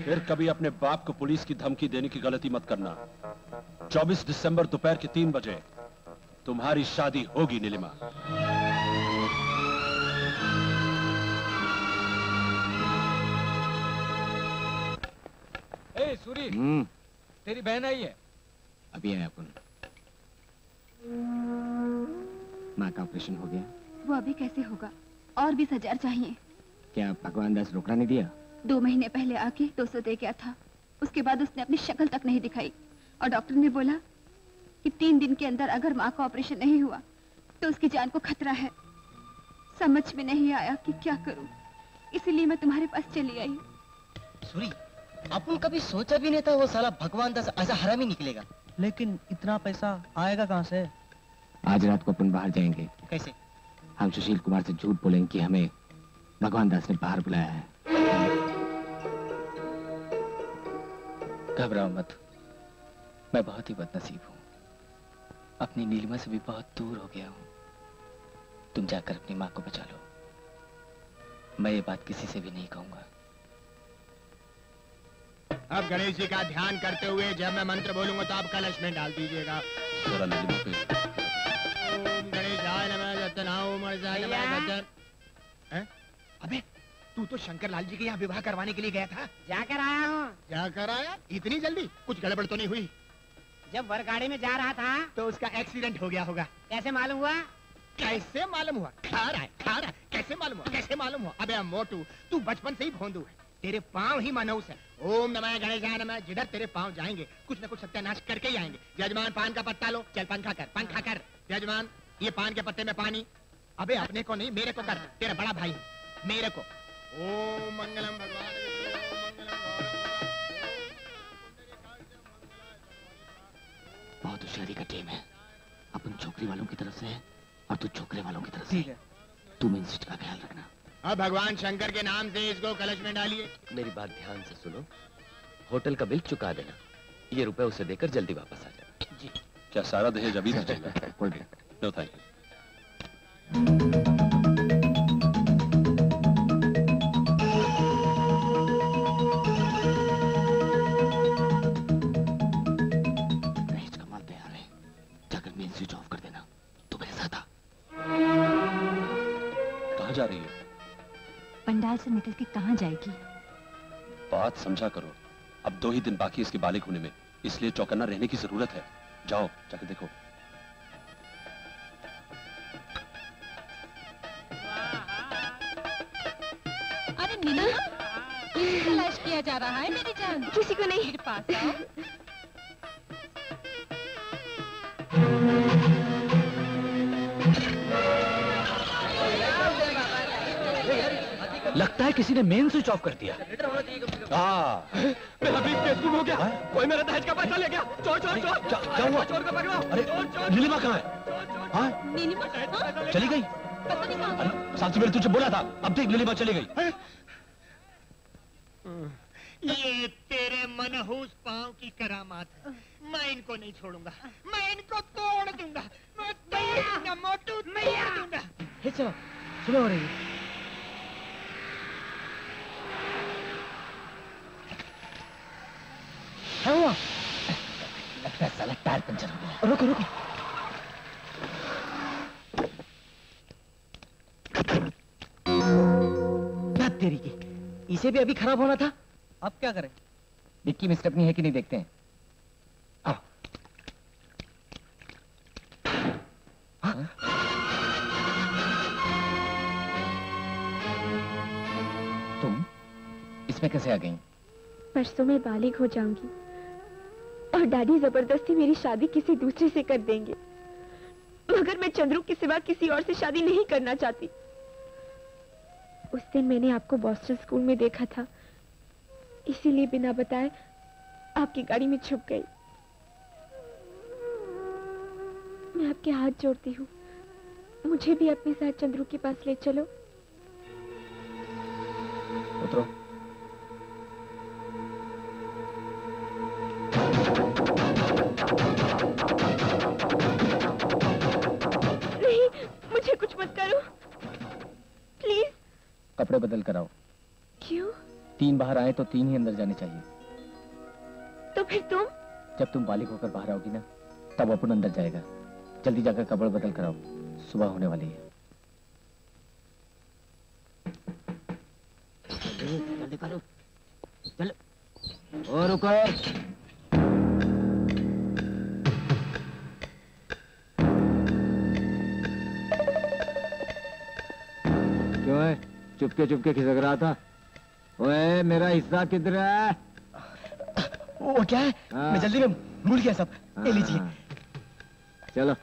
फिर कभी अपने बाप को पुलिस की धमकी देने की गलती मत करना। चौबीस दिसंबर दोपहर के तीन बजे तुम्हारी शादी होगी नीलिमा। ए सूरी, तेरी बहन आई है? अभी आया। अपन माँ का ऑपरेशन हो गया? वो अभी कैसे होगा, और बीस हजार चाहिए। क्या भगवान दास रोकड़ा नहीं दिया? दो महीने पहले आके दो सौ दे गया था, उसके बाद उसने अपनी शक्ल तक नहीं दिखाई और डॉक्टर ने बोला कि तीन दिन के अंदर अगर माँ का ऑपरेशन नहीं हुआ तो उसकी जान को खतरा है। समझ में नहीं आया कि क्या करूँ, इसीलिए मैं तुम्हारे पास चली आई। सूरी, अपन कभी सोचा भी नहीं था वो साला भगवान दास ऐसा हरामी निकलेगा। लेकिन इतना पैसा आएगा कहाँ से? आज रात को अपन बाहर जाएंगे। कैसे? हम सुशील कुमार से झूठ बोलेंगे कि हमें भगवान दास ने बाहर बुलाया है। घबराओ मत, मैं बहुत ही बदनसीब हूँ। अपनी नीलिमा से भी बहुत दूर हो गया हूँ। तुम जाकर अपनी माँ को बचा लो। मैं ये बात किसी से भी नहीं कहूँगा। अब गणेश जी का ध्यान करते हुए जब मैं मंत्र बोलूंगा तो आप कलश में डाल दीजिएगा। अबे, तू तो शंकर लाल जी के यहाँ विवाह करवाने के लिए गया था? जाकर आया हूँ। जाकर आया? इतनी जल्दी? कुछ गड़बड़ तो नहीं हुई? जब वर गाड़ी में जा रहा था तो उसका एक्सीडेंट हो गया होगा। कैसे मालूम हुआ? कैसे मालूम हुआ? खा रहा है, खा रहा है। कैसे मालूम हुआ? कैसे मालूम हुआ? अबे मोटू, तू बचपन से ही भोंदू है, तेरे पांव ही मनोस है। ओम नमः गणेशाय नमः। जिधर तेरे पांव जाएंगे कुछ न कुछ सत्यानाश करके ही आएंगे। यजमान, पान का पत्ता लो। चल पान खा कर, पान खा कर। यजमान, ये पान के पत्ते में पानी। अबे अपने को नहीं, मेरे को कर, तेरा बड़ा भाई, मेरे को। ओम मंगलम भगवान मंगलम। बहुत होशियारी का गेम है। अपन छोकरी वालों की तरफ से है और तू छोकरे वालों की तरफ से। तुम इन चीज का ख्याल रखना। अब भगवान शंकर के नाम से इसको कलश में डालिए। मेरी बात ध्यान से सुनो, होटल का बिल चुका देना। ये रुपए उसे देकर जल्दी वापस आ जाना जी। क्या सारा दहेज अभी दे देगा? कोई नहीं। No thank you. पंडाल से निकल के कहाँ जाएगी? बात समझा करो। अब दो ही दिन बाकी इसके बालिग होने में, इसलिए चौकन्ना रहने की जरूरत है। जाओ जाकर देखो। अरे नीलिमा, तलाश किया जा रहा है मेरी जान। किसी को नहीं पास आओ। लगता है किसी ने मेन स्विच ऑफ कर दिया। मैं अभी बेवकूफ हो गया। आ? कोई मेरा दहेज का पैसा ले गया। चोर चोर चोर चोर चोर को पकड़ो। अरे नीलिमा कहाँ है? नीलिमा चली गई। पता नहीं कहाँ। सासू मैंने तुझे बोला था, अब देख नीलिमा चली गई। ये तेरे मनहूस पांव की करामात है। मैं इनको नहीं छोड़ूंगा, मैं इनको तोड़ दूंगा। चलो सुनो, हो रही हुआ? लगता है साला टायर पंचर हो गया। रुको रुको, बात तेरी की, इसे भी अभी खराब होना था। अब क्या करें? डिक्की में स्टेपनी है कि नहीं देखते हैं। आओ। हाँ? तुम इसमें कैसे आ गई? परसों में बालिग हो जाऊंगी और डैडी जबरदस्ती मेरी शादी किसी दूसरे से कर देंगे, मगर मैं चंद्रू के सिवा किसी और से शादी नहीं करना चाहती। उस दिन मैंने आपको बॉस्टन स्कूल में देखा था, इसीलिए बिना बताए आपकी गाड़ी में छुप गई। मैं आपके हाथ जोड़ती हूँ, मुझे भी अपने साथ चंद्रू के पास ले चलो। उतरो। कपड़े बदल कर आओ। क्यों? तीन बाहर आए तो तीन ही अंदर जाने चाहिए। तो फिर तुम? जब तुम बालिग होकर बाहर आओगी ना तब अपन अंदर जाएगा। जल्दी जाकर कपड़े बदल कर आओ, सुबह होने वाली है। जल्दी करो, चलो। और रुको, क्यों है चुपके चुपके खिसक रहा था? ओए मेरा हिस्सा किधर है? वो क्या है? आ, मैं जल्दी में भूल गया सब। ले लीजिए, चलो।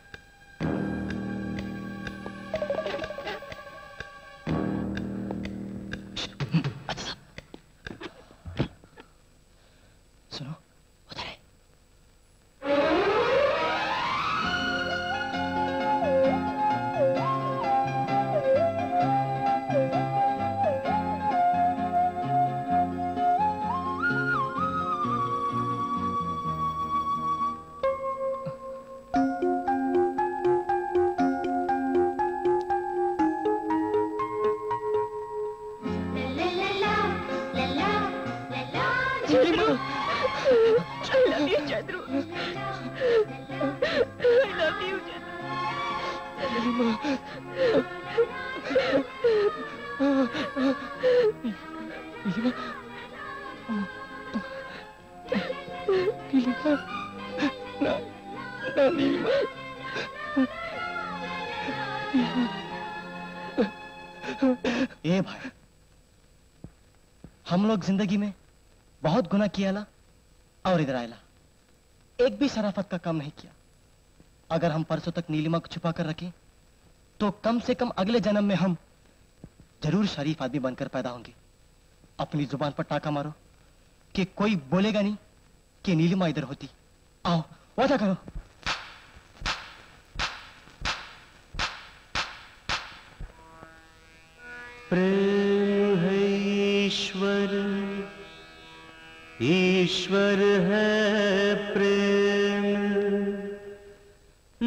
जिंदगी में बहुत गुनाह किया ला और इधर आयला, एक भी शराफत का काम नहीं किया। अगर हम परसों तक नीलिमा को छुपा कर रखें तो कम से कम अगले जन्म में हम जरूर शरीफ आदमी बनकर पैदा होंगे। अपनी जुबान पर टाका मारो कि कोई बोलेगा नहीं कि नीलिमा इधर होती। आओ वादा करो। प्रेम है ईश्वर, ईश्वर है प्रेम।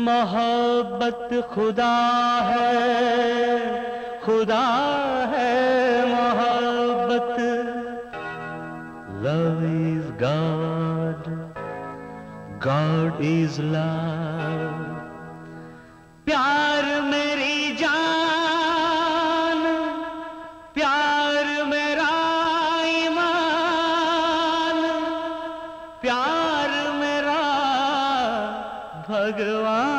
मोहब्बत खुदा है, खुदा है मोहब्बत। Love is God, God is love. प्यार मेरी जान, प्यार मेरा भगवान।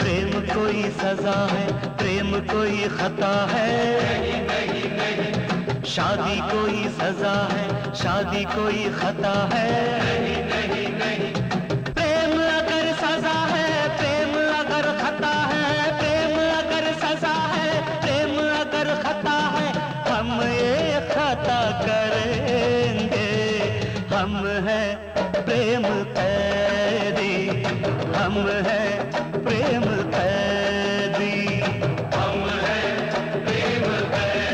प्रेम कोई सजा है, प्रेम कोई खता है। नहीं, नहीं, नहीं। शादी कोई सजा है, शादी कोई खता है। नहीं, नहीं, नहीं। प्रेम अगर सजा है, प्रेम अगर खता है। प्रेम अगर सजा है, प्रेम अगर खता है। हम ये खता करेंगे, हम हैं प्रेम कैदी। हम हैं प्रेम कैदी, हम हैं प्रेम कैदी।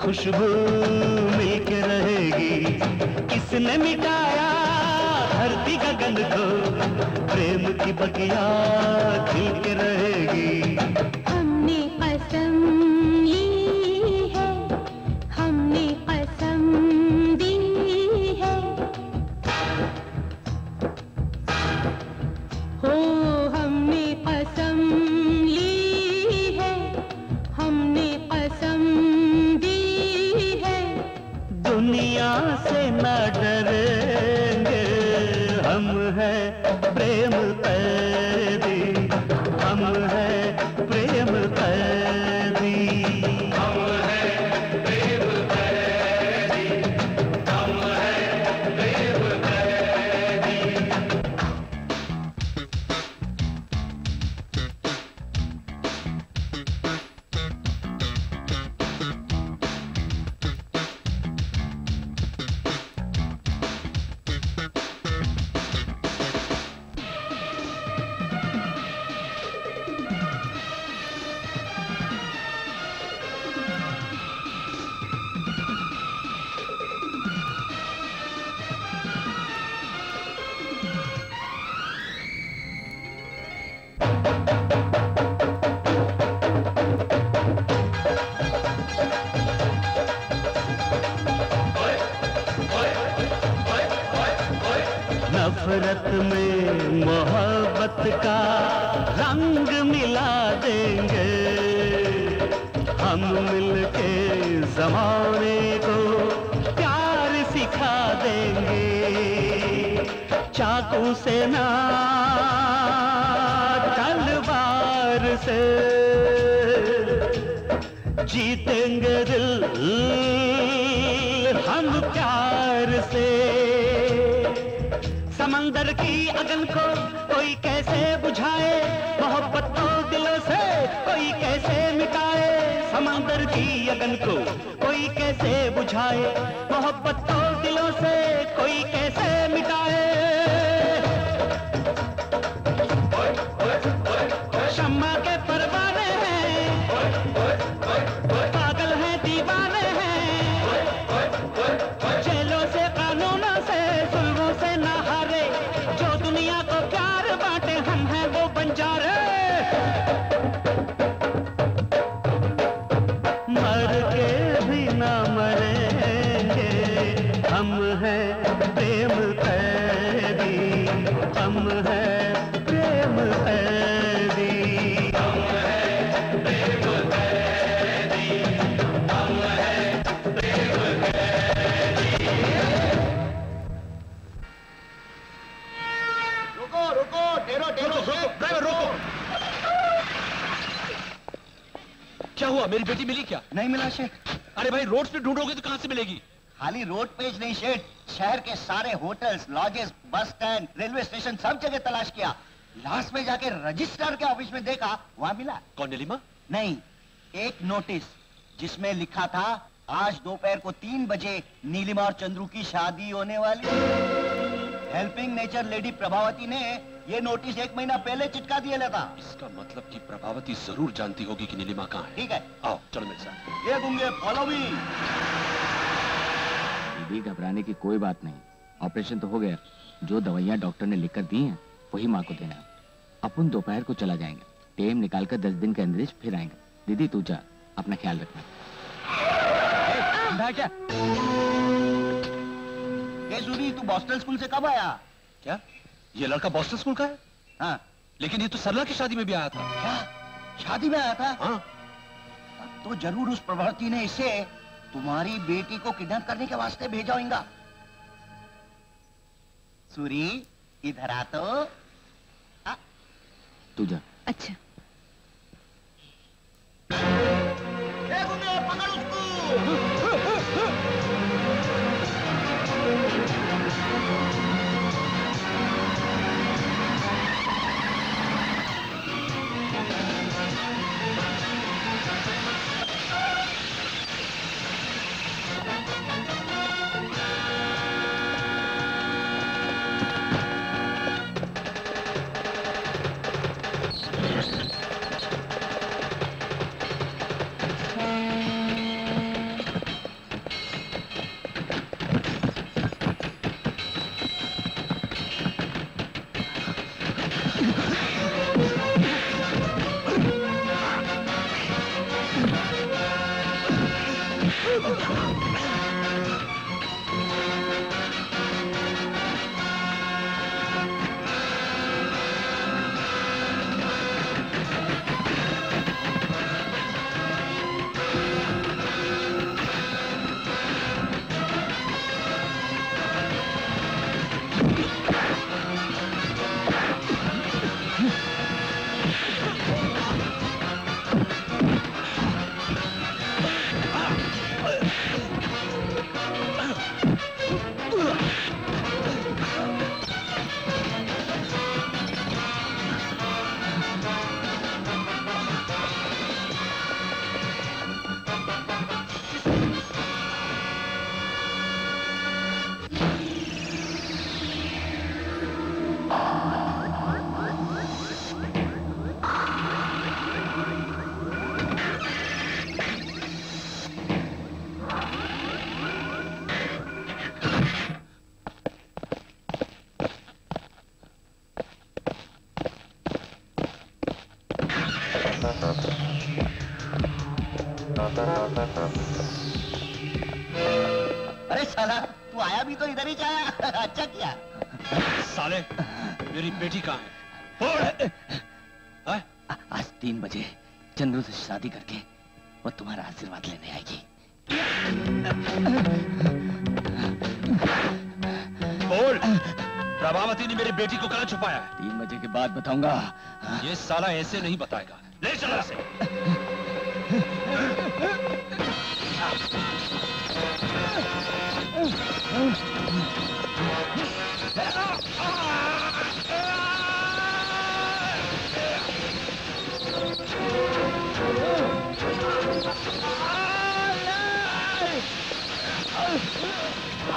खुशबू मिलके रहेगी। किसने मिटाया धरती का गंध को? प्रेम की बगिया खिलके रहेगी। हमने कसम ली है, हमने कसम दी है। हो हमने कसम ली है, हमने कसम में मोहब्बत का रंग मिला देंगे हम, मिलके जमाने को प्यार सिखा देंगे। चाकू से ना तलवार से जीतेंगे दिल हम प्यार से। समंदर की अगन को कोई कैसे बुझाए, मोहब्बत को दिलों से कोई कैसे मिटाए। समंदर की अगन को कोई कैसे बुझाए, मोहब्बत को दिलों से कोई कैसे मिटाए। शम्मा के परवाने हैं, पागल हैं दीवाने हैं। जेलों से कानूनों से जुल्मों से ना हारे, जो दुनिया को प्यार बांटे हम हैं वो बंजारे। मर के भी ना मरेंगे हम हैं प्रेम कैदी, हम हैं प्रेम कैदी। क्या हुआ, मेरी बेटी मिली क्या? नहीं मिला शेठ। अरे भाई रोड पे ढूंढोगे तो कहाँ से मिलेगी? खाली रोड पेज नहीं शेठ, शहर के सारे hotels, lodges, bus stand, railway station, सब जगह तलाश किया। लास्ट में जाके रजिस्ट्रार के ऑफिस में देखा, वहाँ मिला। कौन, नीलिमा? नहीं, एक नोटिस जिसमें लिखा था आज दोपहर को तीन बजे नीलिमा और चंद्रू की शादी होने वाली। हेल्पिंग नेचर लेडी प्रभावती ने ये नोटिस एक महीना पहले चिटका दिया था। इसका मतलब कि प्रभावती जरूर जानती होगी कि नीलिमा कहाँ है। ठीक है, आओ चलो मेरे साथ। ये गुंगे फॉलो मी। दीदी घबराने की कोई बात नहीं, ऑपरेशन तो हो गया। जो दवाइयाँ डॉक्टर ने लिखकर दी हैं वही माँ को देना। अपन दोपहर को चला जाएंगे, टेम निकाल कर दस दिन के अंदर फिर आएंगे। दीदी तू जा, अपना ख्याल रखना। क्या सूरी, तू बॉस्टन स्कूल से कब आया? क्या ये लड़का बॉस्टन स्कूल का है? हाँ। लेकिन ये तो सरला की शादी में भी आया था। क्या शादी में आया था? हाँ। तो जरूर उस प्रभावती ने इसे तुम्हारी बेटी को किडनैप करने के वास्ते भेजा होगा। सूरी इधर आ तो। तू जा। अच्छा पकड़ उसको। अरे साला तू आया भी तो इधर ही जाया। अच्छा किया साले। मेरी बेटी कहाँ है? आ? आ, आज तीन बजे चंद्र से शादी करके वो तुम्हारा आशीर्वाद लेने आएगी। बोल, प्रभावती ने मेरी बेटी को कहाँ छुपाया है? तीन बजे के बाद बताऊंगा। ये साला ऐसे नहीं बताएगा, ले चला से।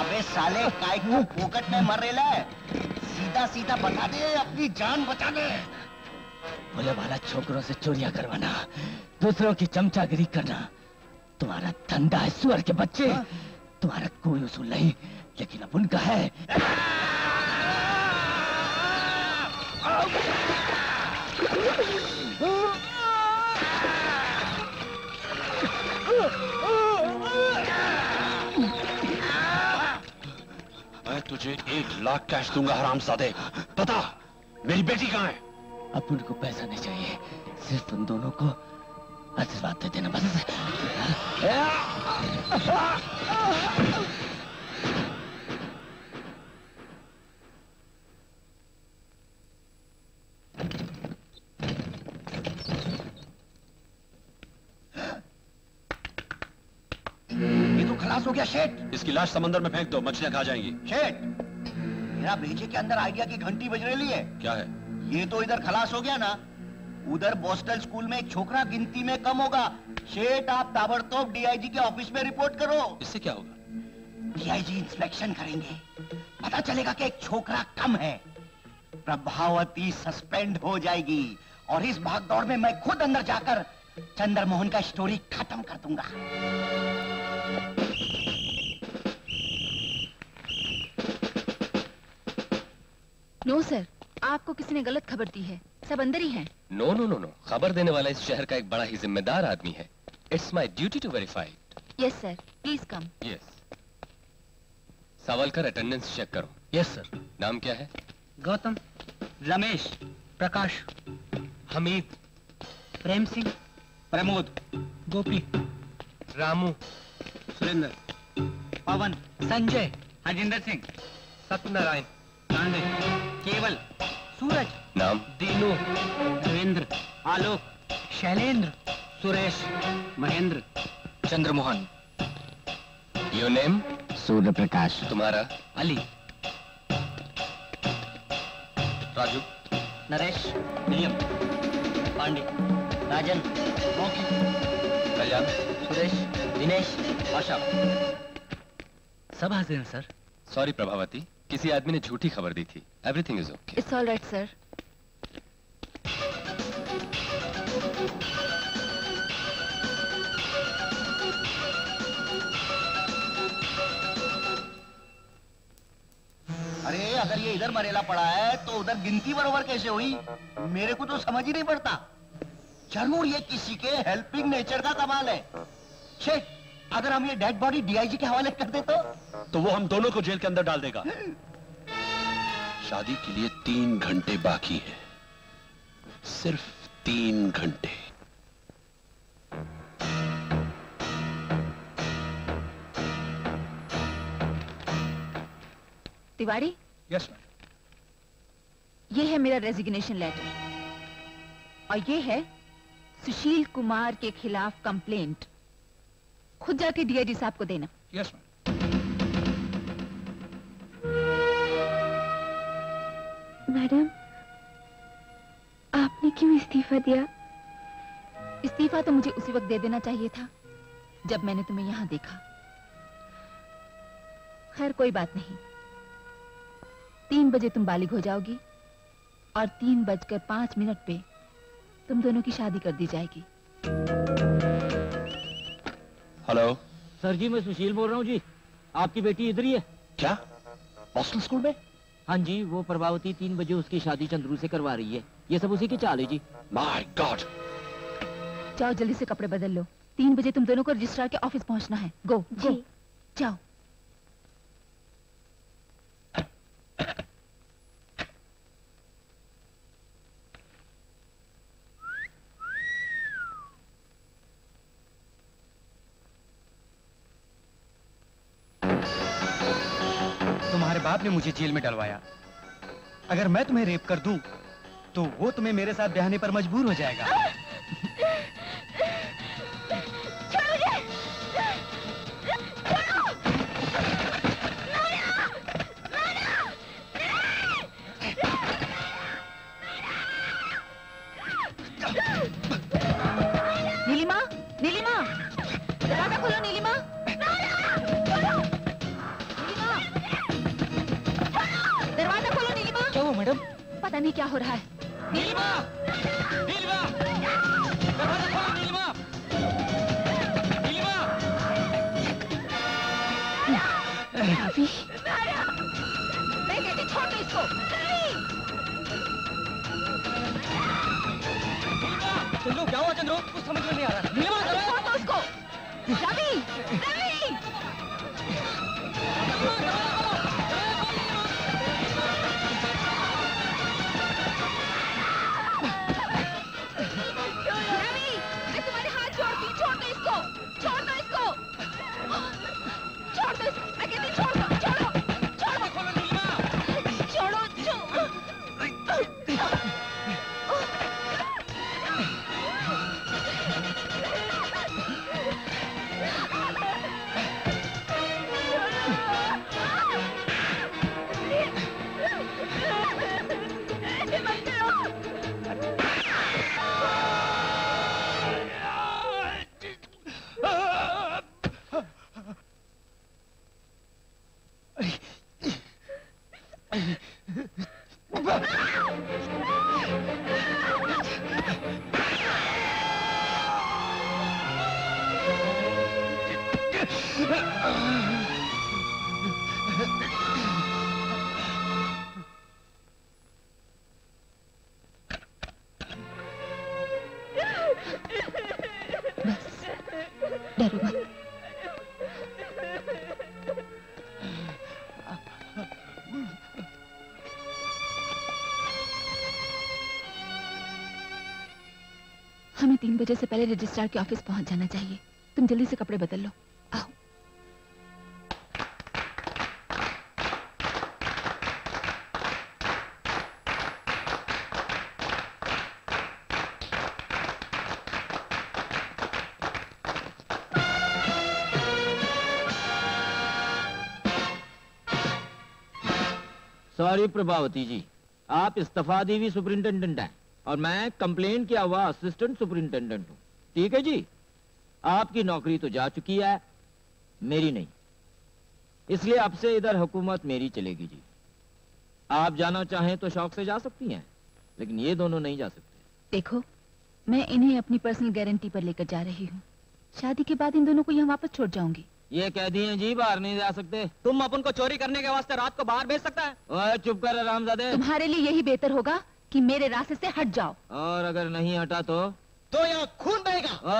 अबे साले काय को फोकट में मर रेला है, सीधा सीधा बता दे, अपनी जान बचा दे। बोले वाला छोकरों से चोरियां करवाना, दूसरों की चमचागिरी करना तुम्हारा धंधा है। सुअर के बच्चे, तुम्हारा कोई उसूल नहीं, लेकिन अब उनका है। मैं तुझे एक लाख कैश दूंगा हरामजादे, पता मेरी बेटी कहाँ है? अब उनको पैसा नहीं चाहिए, सिर्फ तुम दोनों को आशीर्वाद दे देना बस। हो गया शेट, इसकी लाश समंदर में फेंक दो, मछलियां खा जाएंगी। शेट, मेरा भेजे के अंदर आइडिया की घंटी बज रही है। क्या है? ये तो इधर खलास हो गया ना, उधर बोस्टल स्कूल में एक छोकरा गिनती में कम होगा। शेट, आप ताबड़तोब डीआईजी के ऑफिस में रिपोर्ट करो। इससे क्या होगा? डीआईजी इंस्पेक्शन करेंगे, पता चलेगा कि एक छोकरा कम है। प्रभावती सस्पेंड हो जाएगी और इस भागदौड़ में मैं खुद अंदर जाकर चंद्रमोहन का स्टोरी खत्म कर दूंगा। नो सर, आपको किसी ने गलत खबर दी है, सब अंदर ही हैं। नो नो नो नो, खबर देने वाला इस शहर का एक बड़ा ही जिम्मेदार आदमी है। It's my duty to verify. Yes sir, please come. Yes. Savalkar, attendance check करो। Yes sir. नाम क्या है? गौतम, रमेश, प्रकाश, हमीद, प्रेम सिंह, प्रमोद, गोपी, रामू, सुरेंद्र, पवन, संजय, हरजिंदर सिंह, सत्यनारायण, पांडे, केवल, सूरज, नाम दीनू, रविंदर, आलोक, शैलेंद्र, सुरेश, महेंद्र, चंद्रमोहन। Your name? सूर्य प्रकाश। तुम्हारा? अली। राजू, नरेश, विलियम, पांडे, राजन, मोकी, कल्याण, सुरेश, दिनेश, आशा। सब हाजिर हैं सर। सॉरी प्रभावती, किसी आदमी ने झूठी खबर दी थी। Everything is okay. It's all right sir. अरे अगर ये इधर मरेला पड़ा है तो उधर गिनती बराबर कैसे हुई? मेरे को तो समझ ही नहीं पड़ता। जरूर ये किसी के हेल्पिंग नेचर का कमाल है। शेट, अगर हम ये डेड बॉडी डीआईजी के हवाले कर दे तो तो वो हम दोनों को जेल के अंदर डाल देगा। शादी के लिए तीन घंटे बाकी है, सिर्फ तीन घंटे। तिवारी। Yes ma'am. ये है मेरा रेजिग्नेशन लेटर और ये है सुशील कुमार के खिलाफ कंप्लेंट। खुद जाके डीआईजी साहब को देना। Yes ma'am. मैडम, आपने क्यों इस्तीफा दिया? इस्तीफा तो मुझे उसी वक्त दे देना चाहिए था जब मैंने तुम्हें यहां देखा। खैर कोई बात नहीं, तीन बजे तुम बालिग हो जाओगी और तीन बजकर पांच मिनट पे तुम दोनों की शादी कर दी जाएगी। हेलो सर जी, मैं सुशील बोल रहा हूँ जी। आपकी बेटी इधर ही है क्या, हॉस्टल स्कूल में? हाँ जी, वो प्रभावती तीन बजे उसकी शादी चंद्रू से करवा रही है। ये सब उसी की चाल है जी। My God. जाओ जल्दी से कपड़े बदल लो, तीन बजे तुम दोनों को रजिस्ट्रार के ऑफिस पहुंचना है। गो गो जाओ। आपने मुझे जेल में डलवाया। अगर मैं तुम्हें रेप कर दूं, तो वो तुम्हें मेरे साथ ब्याहने पर मजबूर हो जाएगा। नीलिमा, नीलिमा, दरवाजा खोलो नीलिमा। पता नहीं क्या हो रहा है। नीलिमा, नीलिमा, दरवाजा खोलो नीलिमा, नीलिमा। रवि, मैं कहती छोड़ दो इसको। नीलिमा, चंद्रो क्या हुआ चंद्रो? कुछ समझ में नहीं आ रहा। नीलिमा छोड़ दो उसको। रवि, रवि। बजे से पहले रजिस्ट्रार के ऑफिस पहुंच जाना चाहिए। तुम जल्दी से कपड़े बदल लो। आओ। सॉरी प्रभावती जी, आप इस्तीफा दी हुई सुपरिंटेंडेंट हैं और मैं कंप्लेंट किया हुआ असिस्टेंट सुपरिंटेंडेंट हूं। ठीक है जी, आपकी नौकरी तो जा चुकी है, मेरी नहीं, इसलिए अब से इधर हुकूमत मेरी चलेगी जी। आप जाना चाहें तो शौक से जा सकती हैं, लेकिन ये दोनों नहीं जा सकते। देखो, मैं इन्हें अपनी पर्सनल गारंटी पर लेकर जा रही हूँ। शादी के बाद इन दोनों को यहाँ वापस छोड़ जाऊंगी। ये कह दिए जी बाहर नहीं जा सकते। तुम अपन को चोरी करने के वास्ते रात को बाहर भेज सकता है? चुप कर हरामजादे। तुम्हारे लिए यही बेहतर होगा कि मेरे रास्ते से हट जाओ। और अगर नहीं हटा तो तो यहाँ खून बहेगा।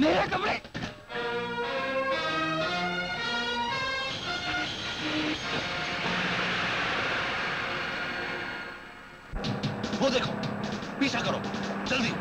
मेरा कपड़े वो देखो, पीछा करो जल्दी।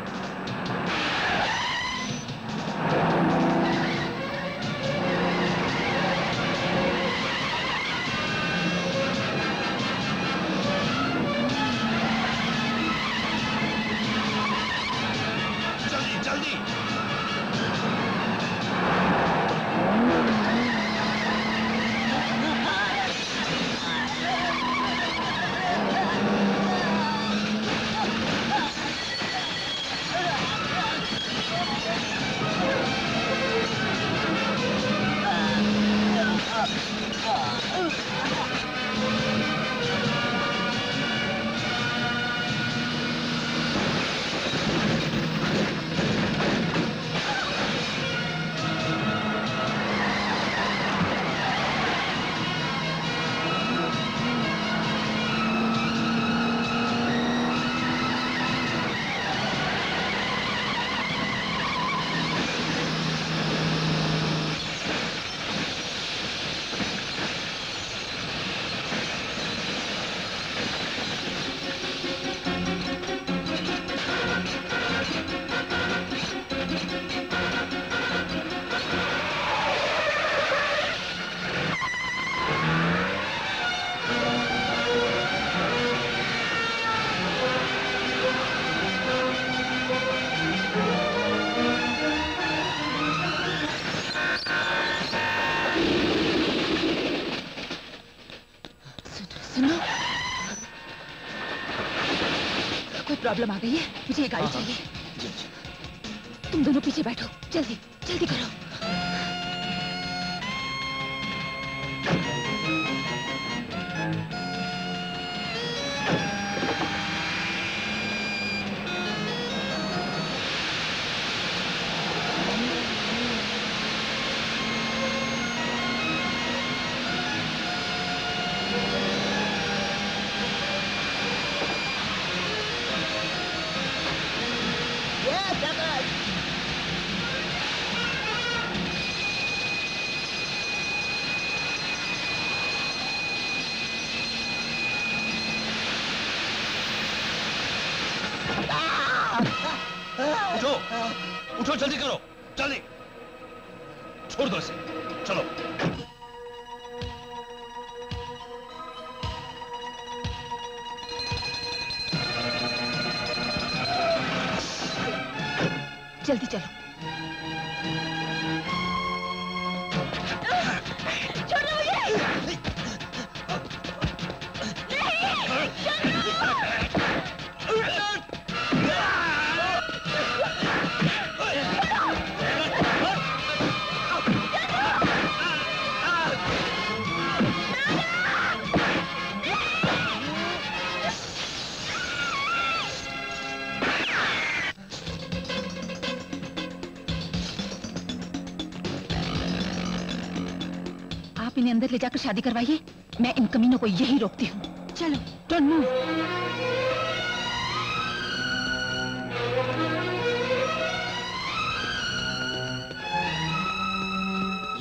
प्रॉब्लम आ गई है, मुझे ये गाड़ी चाहिए। जी, जी। तुम दोनों पीछे बैठो, जल्दी जल्दी करो। जल्दी करो, जल्दी छोड़ दो इसे, चलो। जल्दी चलो, छोड़ो मुझे। अंदर ले जाकर शादी करवाइए, मैं इन कमीनों को यही रोकती हूँ। चलो, डोंट मूव।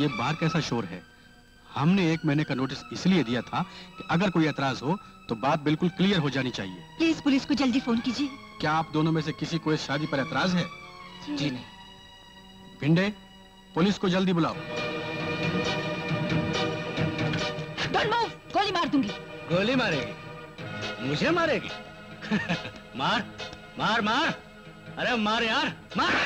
ये बार कैसा शोर है? हमने एक महीने का नोटिस इसलिए दिया था कि अगर कोई एतराज हो तो बात बिल्कुल क्लियर हो जानी चाहिए। प्लीज पुलिस को जल्दी फोन कीजिए। क्या आप दोनों में से किसी को इस शादी पर एतराज है? जी, जी नहीं। भिंडे, पुलिस को जल्दी बुलाओ। गोली मार दूंगी। गोली मारेगी? मुझे मारेगी? मार मार मार, अरे मार यार, मार।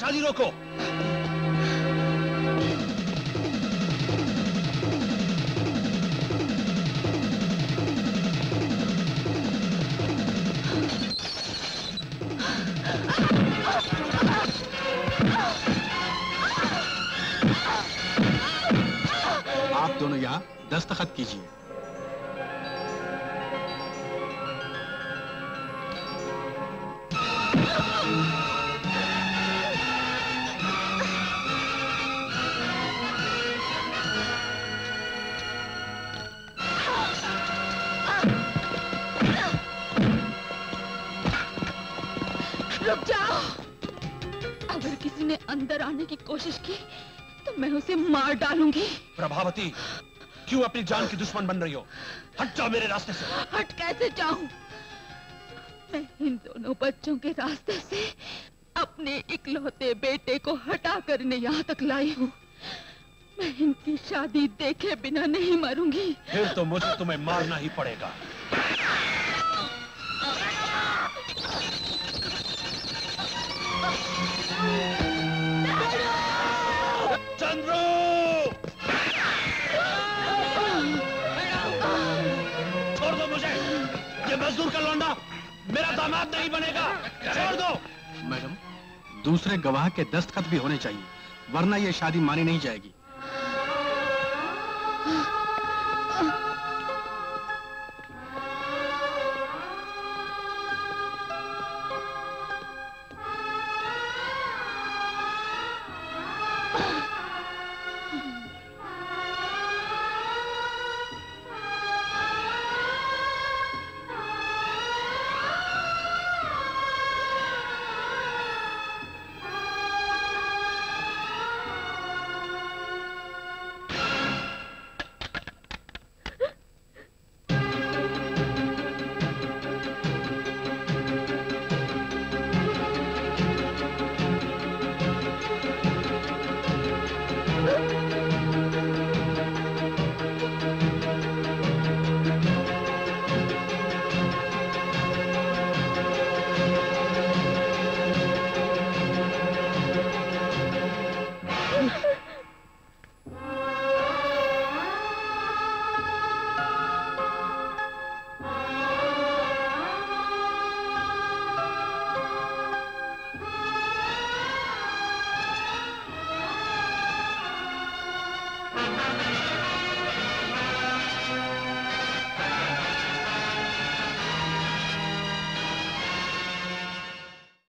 शादी रोको। आप दोनों यहाँ दस्तखत कीजिए। रुक जाओ। अगर किसी ने अंदर आने की कोशिश की तो मैं उसे मार डालूंगी। प्रभावती, क्यों अपनी जान की दुश्मन बन रही हो? हट जाओ मेरे रास्ते से। हट कैसे जाऊं? मैं इन दोनों बच्चों के रास्ते से अपने इकलौते बेटे को हटा कर इन्हें यहाँ तक लाई हूँ। मैं इनकी शादी देखे बिना नहीं मरूंगी। फिर तो मुझे तुम्हें मारना ही पड़ेगा। मजदूर का लौंडा मेरा दामाद नहीं बनेगा। छोड़ दो। मैडम, दूसरे गवाह के दस्तखत भी होने चाहिए, वरना ये शादी मानी नहीं जाएगी।